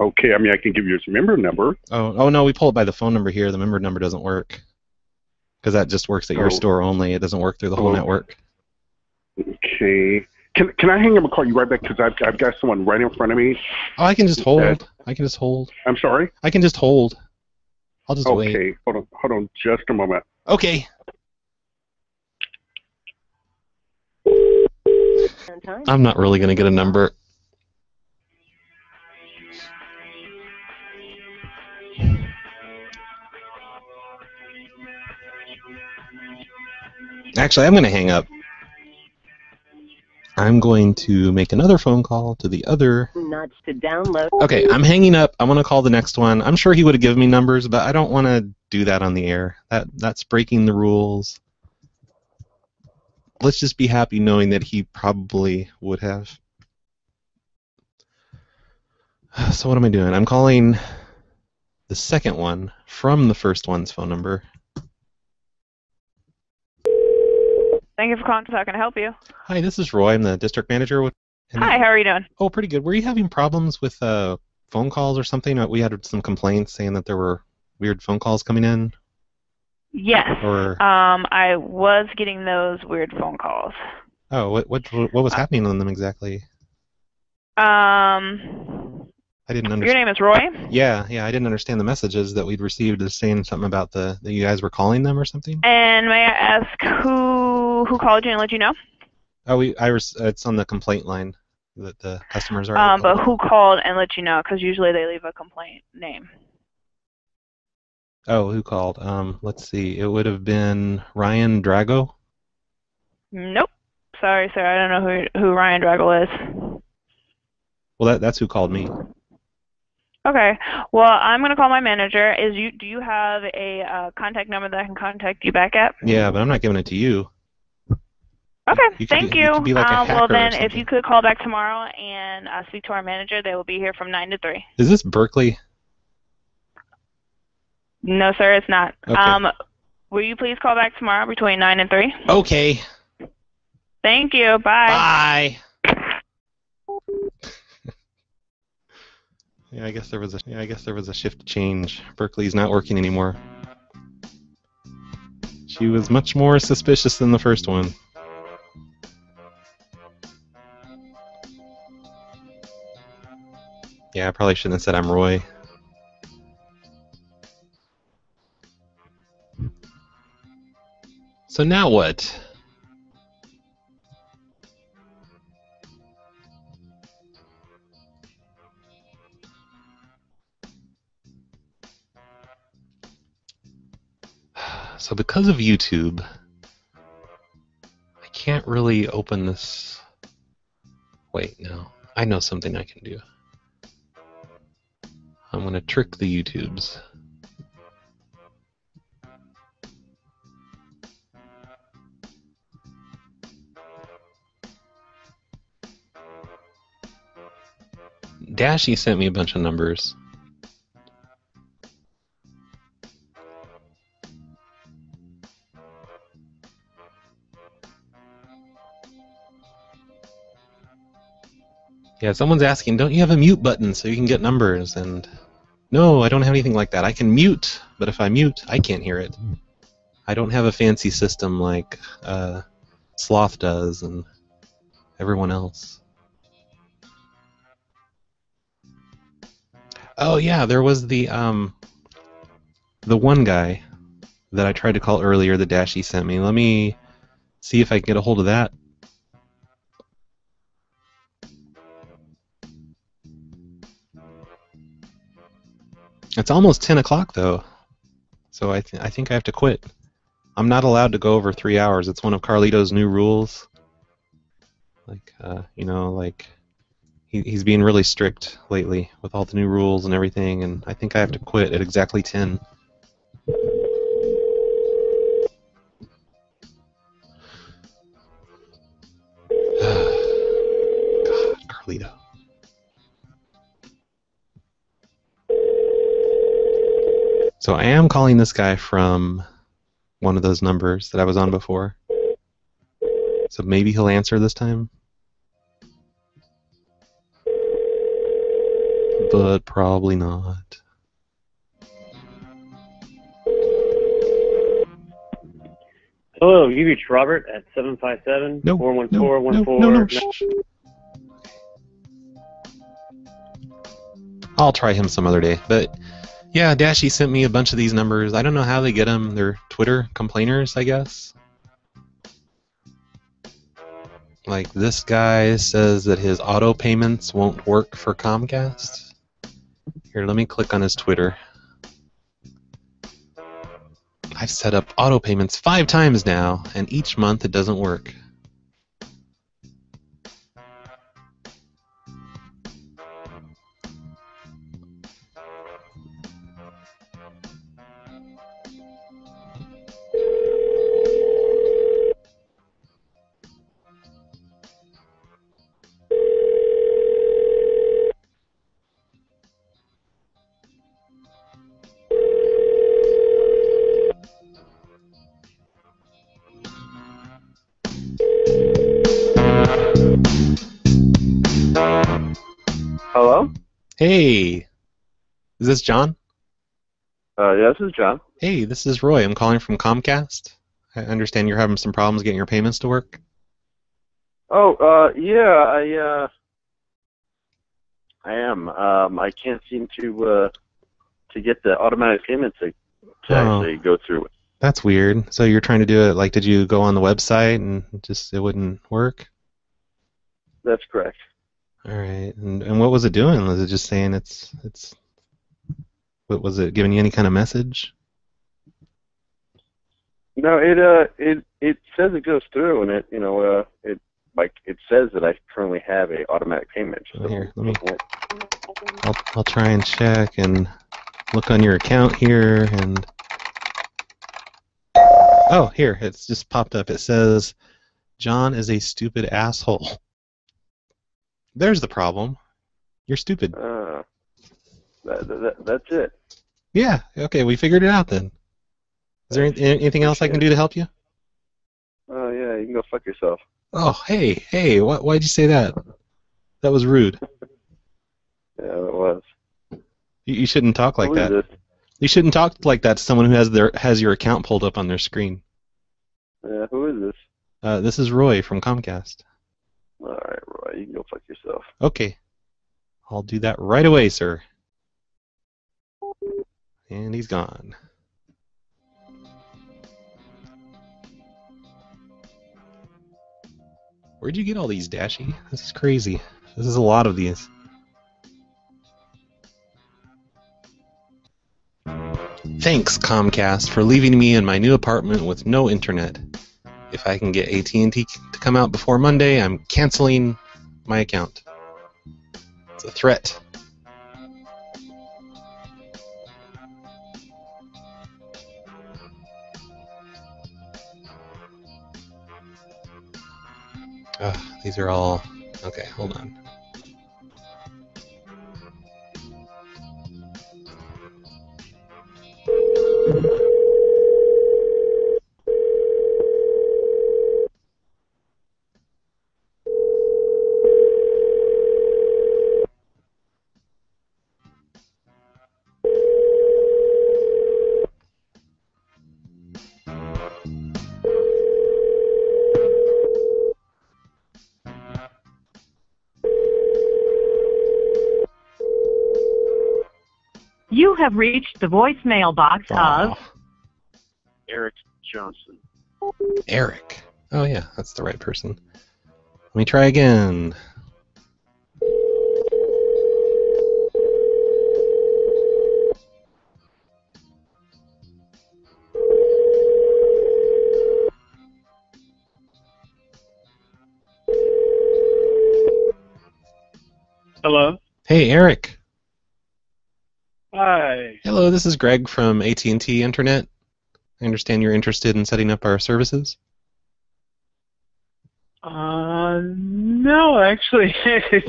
Okay, I mean, I can give you his member number. Oh, oh no, we pull it by the phone number here. The member number doesn't work. Because that just works at oh. your store only. It doesn't work through the whole oh. network. Okay. Can can I hang up and call you right back? Because I've, I've got someone right in front of me. Oh, I can just hold. Uh, I can just hold. I'm sorry? I can just hold. I'll just okay. wait. Okay, hold on, hold on just a moment. Okay. I'm not really going to get a number. Actually, I'm going to hang up. I'm going to make another phone call to the other. Not to download. Okay, I'm hanging up. I want to call the next one. I'm sure he would have given me numbers, but I don't want to do that on the air. That that's breaking the rules. Let's just be happy knowing that he probably would have. So what am I doing? I'm calling the second one from the first one's phone number. Thank you for calling. How can I help you? Hi, this is Roy. I'm the district manager. With Hi, how are you doing? Oh, pretty good. Were you having problems with uh, phone calls or something? We had some complaints saying that there were weird phone calls coming in. Yes. Or, um, I was getting those weird phone calls. Oh, what what what was happening on them exactly? Um, I didn't understand. Your name is Roy? Yeah, yeah. I didn't understand the messages that we'd received as saying something about the that you guys were calling them or something. And may I ask who who called you and let you know? Oh, we I was, it's on the complaint line that the customers are. Um, but who called and let you know? Because usually they leave a complaint name. Oh, who called? Um, let's see. It would have been Ryan Drago? Nope. Sorry, sir. I don't know who who Ryan Drago is. Well, that that's who called me. Okay. Well, I'm going to call my manager. Is you do you have a uh, contact number that I can contact you back at? Yeah, but I'm not giving it to you. Okay. You Thank be, you. you be like um, well, then, if you could call back tomorrow and uh, speak to our manager, they will be here from nine to three. Is this Berkeley? No, sir, it's not. Okay. Um, will you please call back tomorrow between nine and three? Okay. Thank you. Bye. Bye. yeah, I guess there was a yeah, I guess there was a shift change. Berkeley's not working anymore. She was much more suspicious than the first one. Yeah, I probably shouldn't have said I'm Roy. So now what? So because of YouTube, I can't really open this. Wait, no. I know something I can do. I'm going to trick the YouTubes. Dashie sent me a bunch of numbers. Yeah, someone's asking, don't you have a mute button so you can get numbers? And no, I don't have anything like that. I can mute, but if I mute, I can't hear it. I don't have a fancy system like uh, Sloth does and everyone else. Oh yeah, there was the um, the one guy that I tried to call earlier that Dashie sent me. Let me see if I can get a hold of that. It's almost ten o'clock though, so I th I think I have to quit. I'm not allowed to go over three hours. It's one of Carlito's new rules. Like, uh, you know, like he, he's being really strict lately with all the new rules and everything, and I think I have to quit at exactly ten. God, Carlito. So I am calling this guy from one of those numbers that I was on before. So maybe he'll answer this time. But probably not. Hello, you reached Robert at seven five seven, four one four, one four nine nine. No, no, no, no, no. I'll try him some other day, but yeah, Dashie sent me a bunch of these numbers. I don't know how they get them. They're Twitter complainers, I guess. Like, this guy says that his auto payments won't work for Comcast. Here, let me click on his Twitter. I've set up auto payments five times now, and each month it doesn't work. Hey, is this John? Uh, yeah, this is John. Hey, this is Roy. I'm calling from Comcast. I understand you're having some problems getting your payments to work. Oh, uh, yeah, I, uh, I am. Um, I can't seem to, uh, to get the automatic payment to, to oh, actually go through it. That's weird. So you're trying to do it, like, did you go on the website and just, it wouldn't work? That's correct. All right, and and what was it doing? Was it just saying it's it's? What was it giving you any kind of message? No, it uh, it it says it goes through, and it you know uh, it like it says that I currently have a automatic payment. So here, let me. I'll I'll try and check and look on your account here, and oh, here it's just popped up. It says, "John is a stupid asshole." There's the problem. You're stupid. Uh, that, that, that's it. Yeah. Okay. We figured it out then. Is there any, anything else I can do to help you? Oh uh, yeah. You can go fuck yourself. Oh hey hey. Why why'd you say that? That was rude. Yeah, it was. You, you shouldn't talk like that. It? You shouldn't talk like that to someone who has their has your account pulled up on their screen. Yeah. Who is this? Uh, this is Roy from Comcast. All right, Roy, you can go fuck yourself. Okay. I'll do that right away, sir. And he's gone. Where'd you get all these, Dashie? This is crazy. This is a lot of these. Thanks, Comcast, for leaving me in my new apartment with no internet. If I can get A T and T to come out before Monday, I'm canceling my account. It's a threat. Ugh, these are all... Okay, hold on. Have reached the voicemail box oh. of Eric Johnson. Eric. Oh yeah, that's the right person. Let me try again. Hello. Hey, Eric. Hi. Hello, this is Greg from A T and T Internet. I understand you're interested in setting up our services. Uh, no, actually,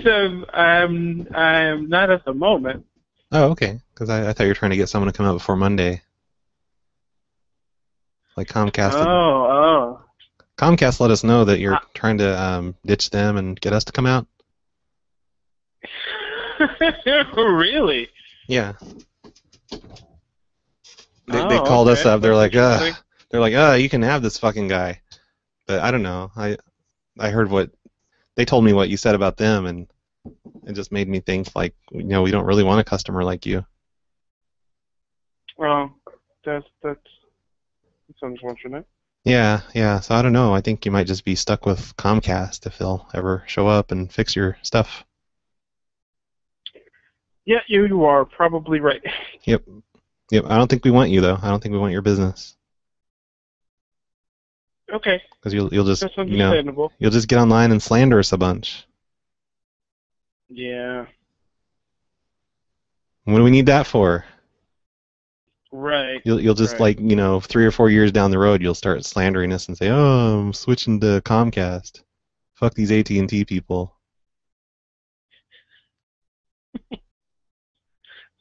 so I'm I'm not at the moment. Oh, okay. Because I, I thought you were trying to get someone to come out before Monday, like Comcast. Oh, oh. Comcast let us know that you're uh, trying to um, ditch them and get us to come out. Really? Yeah. They, oh, they called okay. us up. They're like, uh, they're like, uh, you can have this fucking guy. But I don't know. I I heard what they told me what you said about them, and it just made me think, like, you know, we don't really want a customer like you. Well, that's that's that's unfortunate. Yeah, yeah. So I don't know. I think you might just be stuck with Comcast if they'll ever show up and fix your stuff. Yeah, you are probably right. Yep. Yep. I don't think we want you, though. I don't think we want your business. Okay. Because you'll you'll just you know, you'll just get online and slander us a bunch. Yeah. What do we need that for? Right. You'll you'll just right. like you know three or four years down the road you'll start slandering us and say, oh, I'm switching to Comcast. Fuck these A T and T people.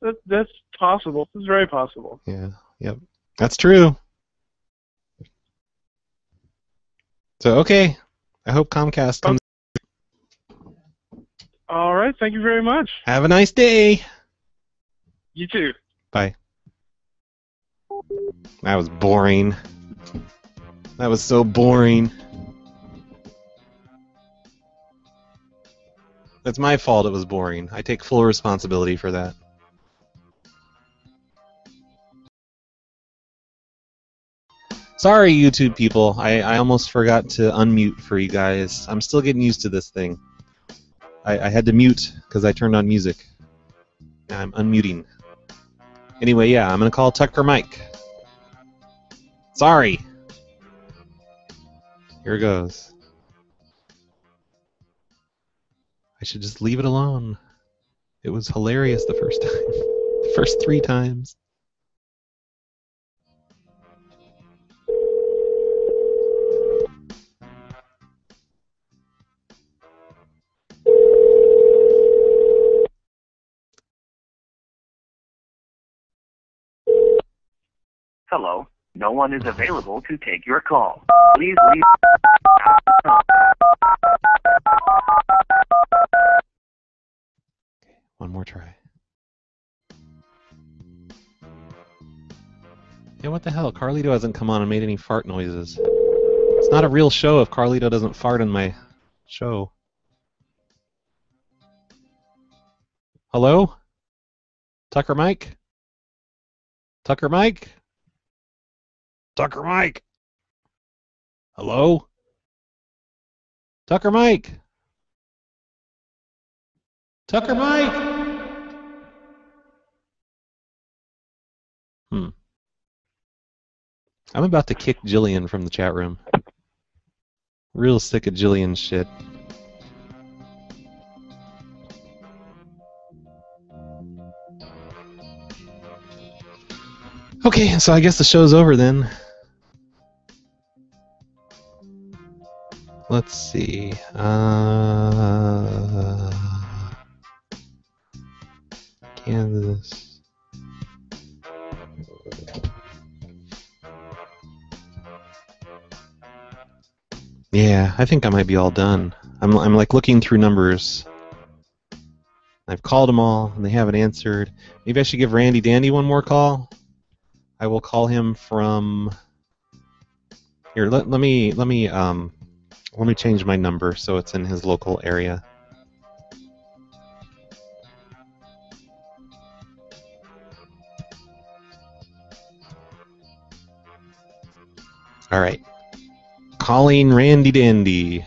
That, that's possible. It's very possible. Yeah. Yep. That's true. So okay, I hope Comcast comes. All right. Thank you very much. Have a nice day. You too. Bye. That was boring. That was so boring. That's my fault. It was boring. I take full responsibility for that. Sorry, YouTube people. I, I almost forgot to unmute for you guys. I'm still getting used to this thing. I, I had to mute because I turned on music. Now I'm unmuting. Anyway, yeah, I'm going to call Tucker Mike. Sorry. Here it goes. I should just leave it alone. It was hilarious the first time. The first three times. Hello. No one is available to take your call. Please leave. Okay, one more try. Hey, what the hell? Carlito hasn't come on and made any fart noises. It's not a real show if Carlito doesn't fart in my show. Hello? Tucker Mike? Tucker Mike? Tucker Mike. Hello? Tucker Mike. Tucker Mike. Hmm. I'm about to kick Jillian from the chat room. Real sick of Jillian shit. Okay, so I guess the show's over then. Let's see. Uh, Kansas. Yeah, I think I might be all done. I'm, I'm like looking through numbers. I've called them all, and they haven't answered. Maybe I should give Randy Dandy one more call. I will call him from here. Let let me let me um. Let me change my number so it's in his local area. All right. Calling Randy Dandy,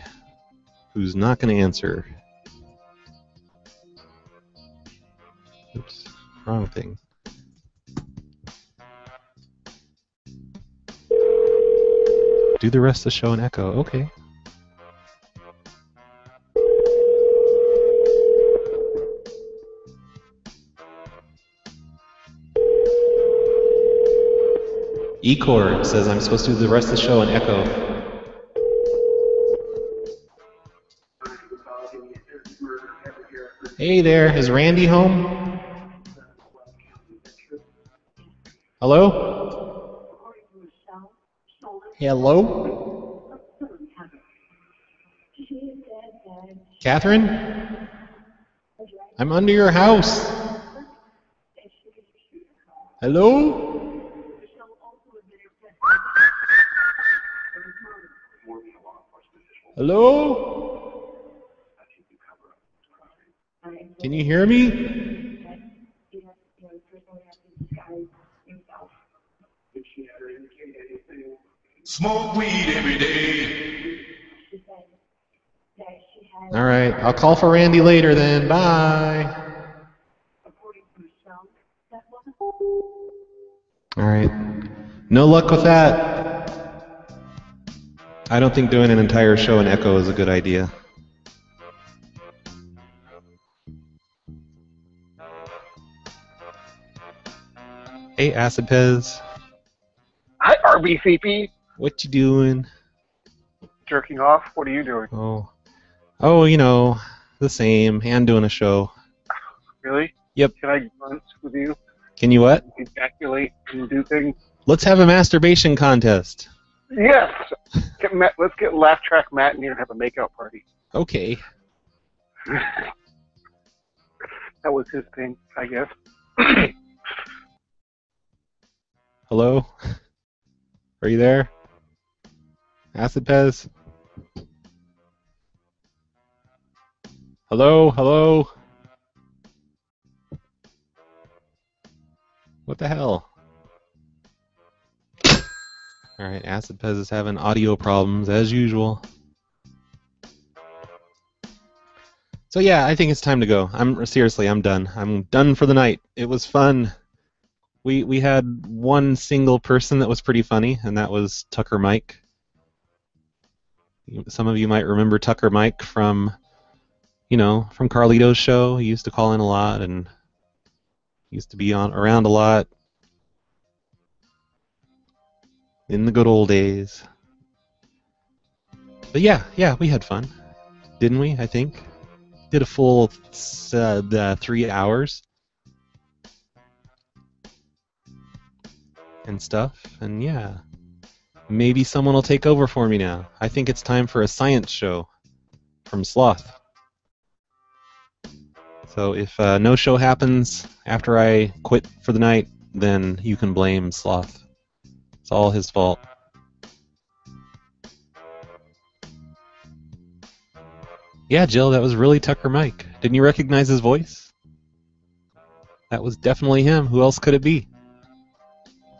who's not going to answer. Oops, wrong thing. Do the rest of the show in echo. Okay. E-Core says I'm supposed to do the rest of the show in echo. Hey there, is Randy home? Hello? Hello? Catherine? I'm under your house. Hello? Hello? Can you hear me? Smoke weed every day. All right, I'll call for Randy later then. Bye. All right. No luck with that. I don't think doing an entire show in echo is a good idea. Hey, Acid Pez. Hi, R B C P. What you doing? Jerking off. What are you doing? Oh, oh, you know, the same. And doing a show. Really? Yep. Can I grunt with you? Can you what? Ejaculate and do things. Let's have a masturbation contest. Yes. Get Matt, let's get Laugh Track Matt in here and have a makeout party. Okay. That was his thing, I guess. Hello? Are you there? Acid Pez? Hello? Hello? What the hell? Alright, Acid Pez is having audio problems, as usual. So yeah, I think it's time to go. I'm seriously, I'm done. I'm done for the night. It was fun. We we had one single person that was pretty funny, and that was Tucker Mike. Some of you might remember Tucker Mike from, you know, from Carlito's show. He used to call in a lot, and he used to be on around a lot. In the good old days. But yeah, yeah, we had fun. Didn't we, I think? Did a full uh, the three hours. And stuff, and yeah. Maybe someone will take over for me now. I think it's time for a science show from Sloth. So if uh, no show happens after I quit for the night, then you can blame Sloth. It's all his fault. Yeah, Jill, that was really Tucker Mike. Didn't you recognize his voice? That was definitely him. Who else could it be?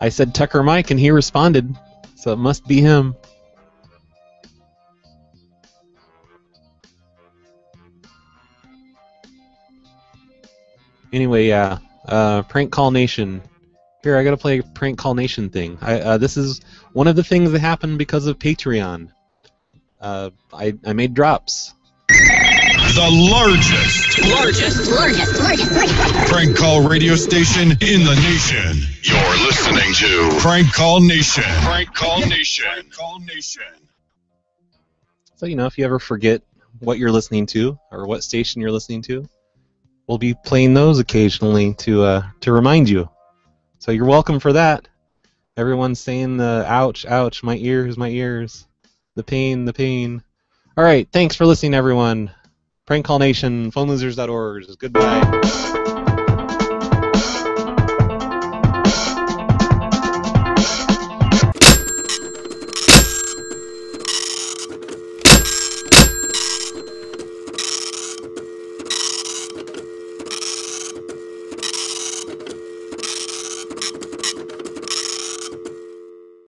I said Tucker Mike and he responded, so it must be him. Anyway, yeah. Uh, Prank Call Nation. Here, I gotta play a Prank Call Nation thing. I, uh, this is one of the things that happened because of Patreon. Uh, I, I made drops. The largest, largest, largest, largest, largest prank call radio station in the nation. You're listening to Prank Call Nation. Prank Call Nation. Prank Call Nation. So, you know, if you ever forget what you're listening to or what station you're listening to, we'll be playing those occasionally to uh, to remind you. So you're welcome for that. Everyone's saying the ouch, ouch, my ears, my ears. The pain, the pain. All right, thanks for listening, everyone. Prank Call Nation, phone losers dot org. Goodbye.